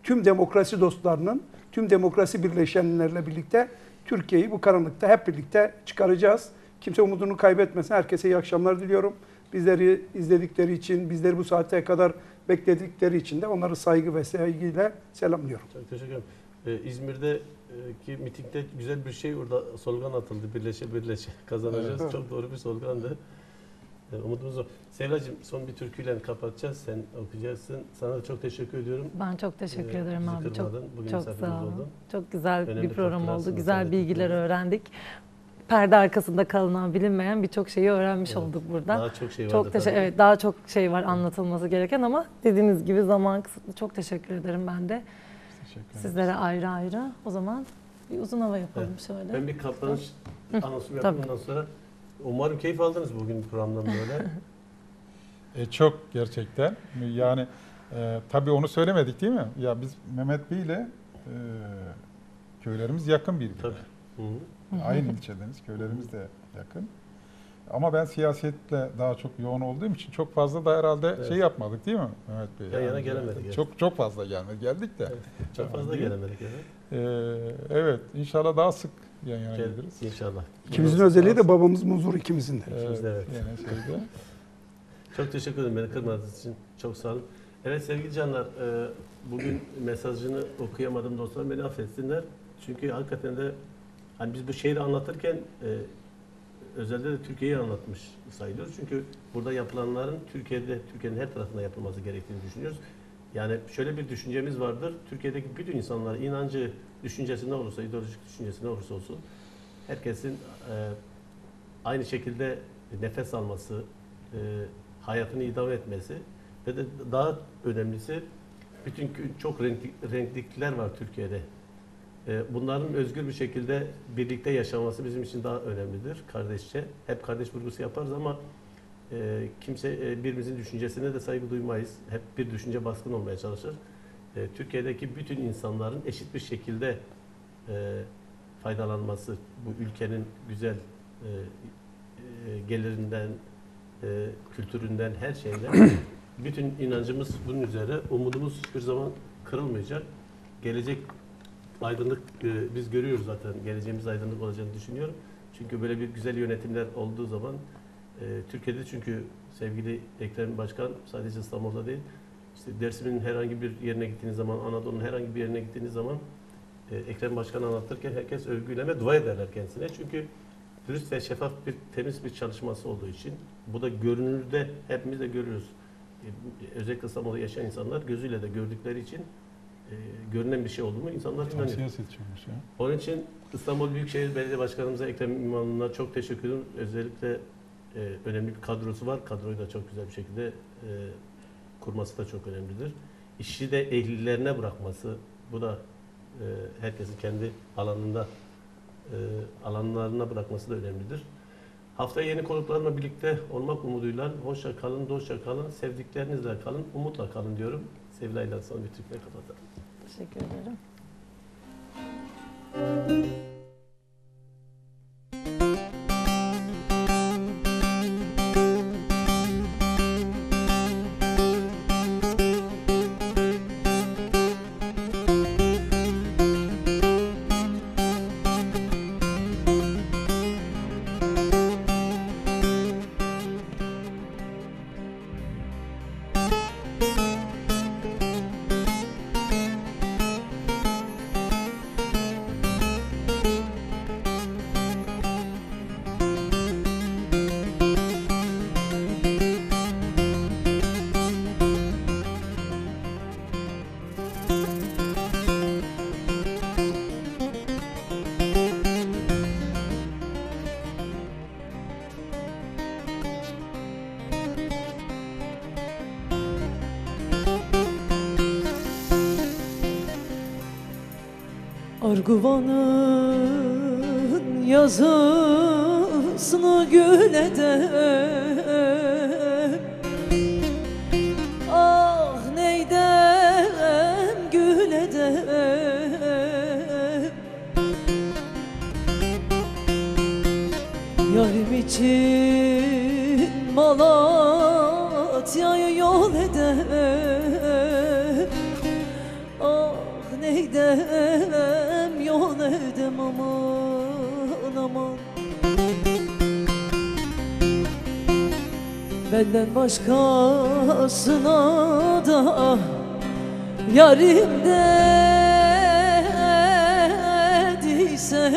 tüm demokrasi dostlarının, tüm demokrasi birleşenlerle birlikte Türkiye'yi bu karanlıkta hep birlikte çıkaracağız. Kimse umudunu kaybetmesin. Herkese iyi akşamlar diliyorum. Bizleri izledikleri için, bizleri bu saate kadar bekledikleri için de onları saygı ve sevgiyle selamlıyorum. Çok teşekkür ederim. İzmir'deki mitingde güzel bir şey, orada slogan atıldı. Birleşe birleşe kazanacağız. Evet. Çok doğru bir slogandı. Umudumuz o. Sevilacığım, son bir türküyle kapatacağız. Sen okuyacaksın. Sana da çok teşekkür ediyorum. Ben çok teşekkür ederim abi. Çok sağ olun. Çok güzel bir program oldu. Güzel bilgiler öğrendik. Perde arkasında kalınan, bilinmeyen birçok şeyi öğrenmiş olduk buradan. Daha çok şey var. Daha çok şey var anlatılması gereken, ama dediğiniz gibi zaman kısıtlı. Çok teşekkür ederim ben de. Sizlere ayrı ayrı. O zaman bir uzun hava yapalım şöyle. Ben bir katlanış anonsu yapayım ondan sonra. Umarım keyif aldınız bugün programdan böyle. Çok gerçekten. Yani tabii onu söylemedik değil mi? Ya biz Mehmet Bey ile köylerimiz yakın birbirine. Tabii. Aynı ilçedeniz, köylerimiz de yakın. Ama ben siyasetle daha çok yoğun olduğum için çok fazla da herhalde şey yapmadık değil mi Mehmet Bey? Yana gelemedik. Çok fazla geldik de. Evet, çok fazla gelemedik. Evet, inşallah daha sık yan yana geliriz. İnşallah. İkimizin özelliği de babamız muzur, ikimizin de. Evet. Çok teşekkür ederim beni kırmadığınız için. Çok sağ olun. Evet sevgili canlar, bugün mesajını okuyamadım dostlar, beni affetsinler. Çünkü hakikaten de hani biz bu şehri anlatırken özellikle de Türkiye'yi anlatmış sayılıyoruz. Çünkü burada yapılanların Türkiye'nin her tarafında yapılması gerektiğini düşünüyoruz. Yani şöyle bir düşüncemiz vardır. Türkiye'deki bütün insanların inancı, düşüncesi ne olursa, ideolojik düşüncesi ne olursa olsun, herkesin aynı şekilde nefes alması, hayatını idame etmesi ve de daha önemlisi bütün çok renklikler var Türkiye'de. Bunların özgür bir şekilde birlikte yaşaması bizim için daha önemlidir, kardeşçe. Hep kardeş vurgusu yaparız ama kimse birimizin düşüncesine de saygı duymayız. Hep bir düşünce baskın olmaya çalışır. Türkiye'deki bütün insanların eşit bir şekilde faydalanması, bu ülkenin güzel gelirinden, kültüründen, her şeyden bütün inancımız bunun üzere. Umudumuz hiçbir zaman kırılmayacak. Gelecek aydınlık, biz görüyoruz zaten, geleceğimiz aydınlık olacağını düşünüyorum. Çünkü böyle bir güzel yönetimler olduğu zaman Türkiye'de, çünkü sevgili Ekrem Başkan sadece İstanbul'da değil, işte Dersim'in herhangi bir yerine gittiğiniz zaman, Anadolu'nun herhangi bir yerine gittiğiniz zaman Ekrem Başkan anlatırken herkes övgüyle ve dua ederler kendisine. Çünkü dürüst ve şeffaf, bir temiz bir çalışması olduğu için, bu da görünürde hepimiz de görüyoruz. Özellikle İstanbul'da yaşayan insanlar gözüyle de gördükleri için görünen bir şey oldu mu insanlar inanıyor. Onun için İstanbul Büyükşehir Belediye Başkanımıza, Ekrem İmamoğlu'na çok teşekkür ederim. Özellikle önemli bir kadrosu var. Kadroyu da çok güzel bir şekilde kurması da çok önemlidir. İşi de ehlilerine bırakması, bu da herkesin kendi alanında alanlarına bırakması da önemlidir. Haftaya yeni konuklarla birlikte olmak umuduyla hoşça kalın, dostça kalın, sevdiklerinizle kalın, umutla kalın diyorum. Sevilay'dan sonra bitirmeye kapatalım. Teşekkür ederim. Arguvanın yazısını gül edem, ah neydem gül edem. Yarım için Malatya'ya yol edem, ah neydem yol edem, aman aman. Benden başkasına da yarim dediyse,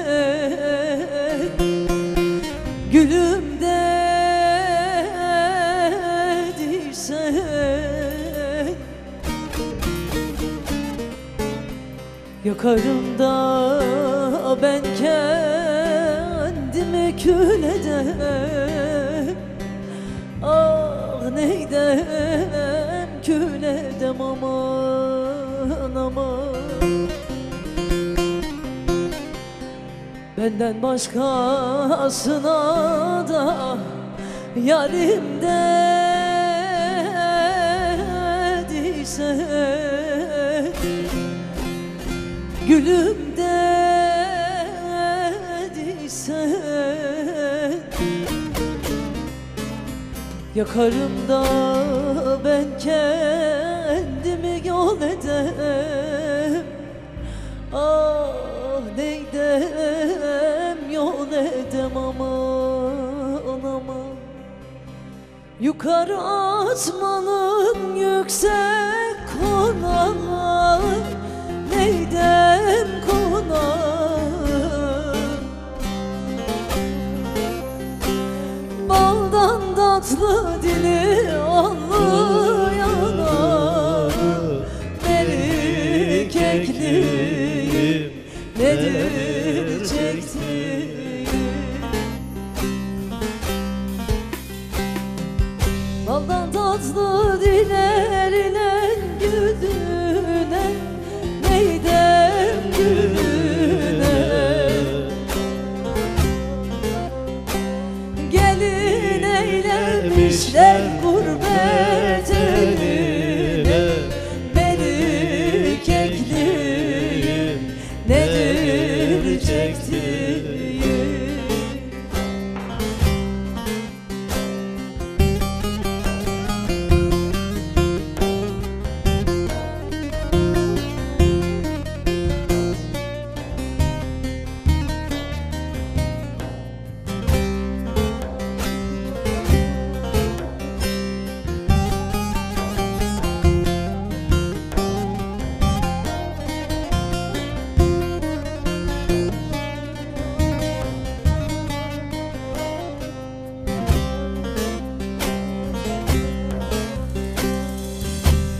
gülüm dediyse, yakarım da ben kendimi kül edem, ah neydem kül edem, aman aman. Benden başkasına da yarim dediyse, gülüm dediyse, yakarım da ben kendimi yol edem, ah neydem yol edem, aman aman. Yukarı asmanım yüksek konağım, neydem konağım, baldan tatlı dili anlayana beni kekliyim, nedir çektiğim. Baldan tatlı dile elinen güdüne, neydem güdüne, vermişler gurbet eline. Beni kekliğim nedir çektiğim.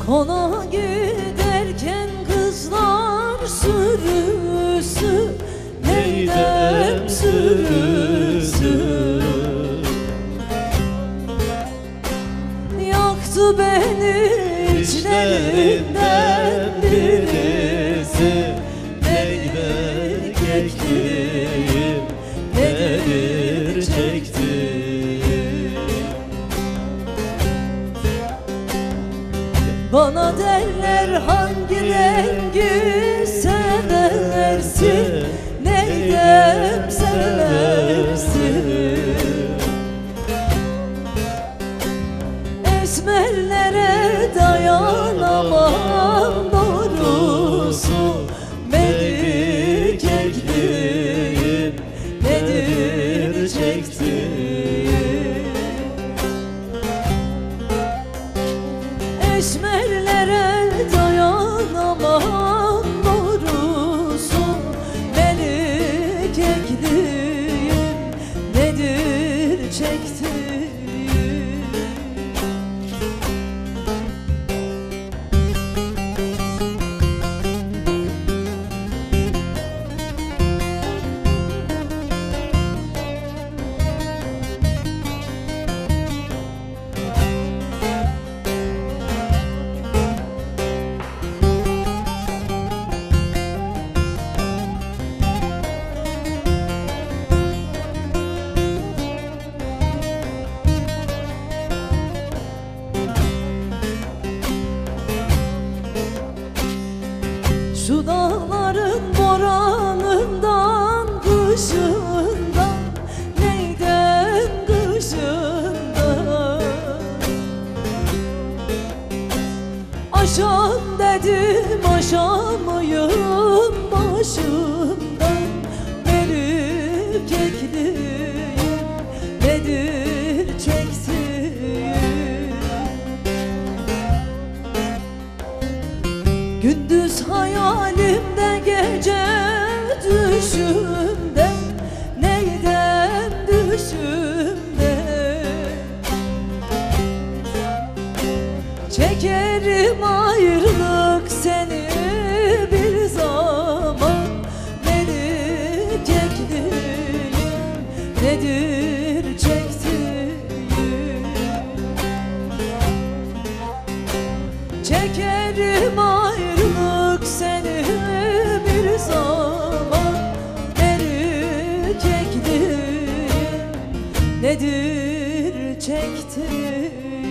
Konağa giderken kızlar sürüsü, neydem sürüsü, yaktı beni içlerinden birisi. Neydem kekliğim nedir çekti. Bana derler hangi rengi seversin, neydem seversin. Esmerlere dayanamam doğrusu, beni kekliğim nedir çekti. Esmerlere dayanamam doğrusu, beni kekliğim nedir çektiğim. Şu dağların boranından, kışından, neyden kışından, aşam dedim aşamayım başımdan. Beni kekliğim nedir çektiğim. Gündüz hayalimde, gece düşümde, neydem düşümde, çekerim ayrılık seni bir zaman. Beni kekliğim nedir çektiğim, çekerim ayrılık seni bir zaman. Beni kekliğim nedir çektiğim.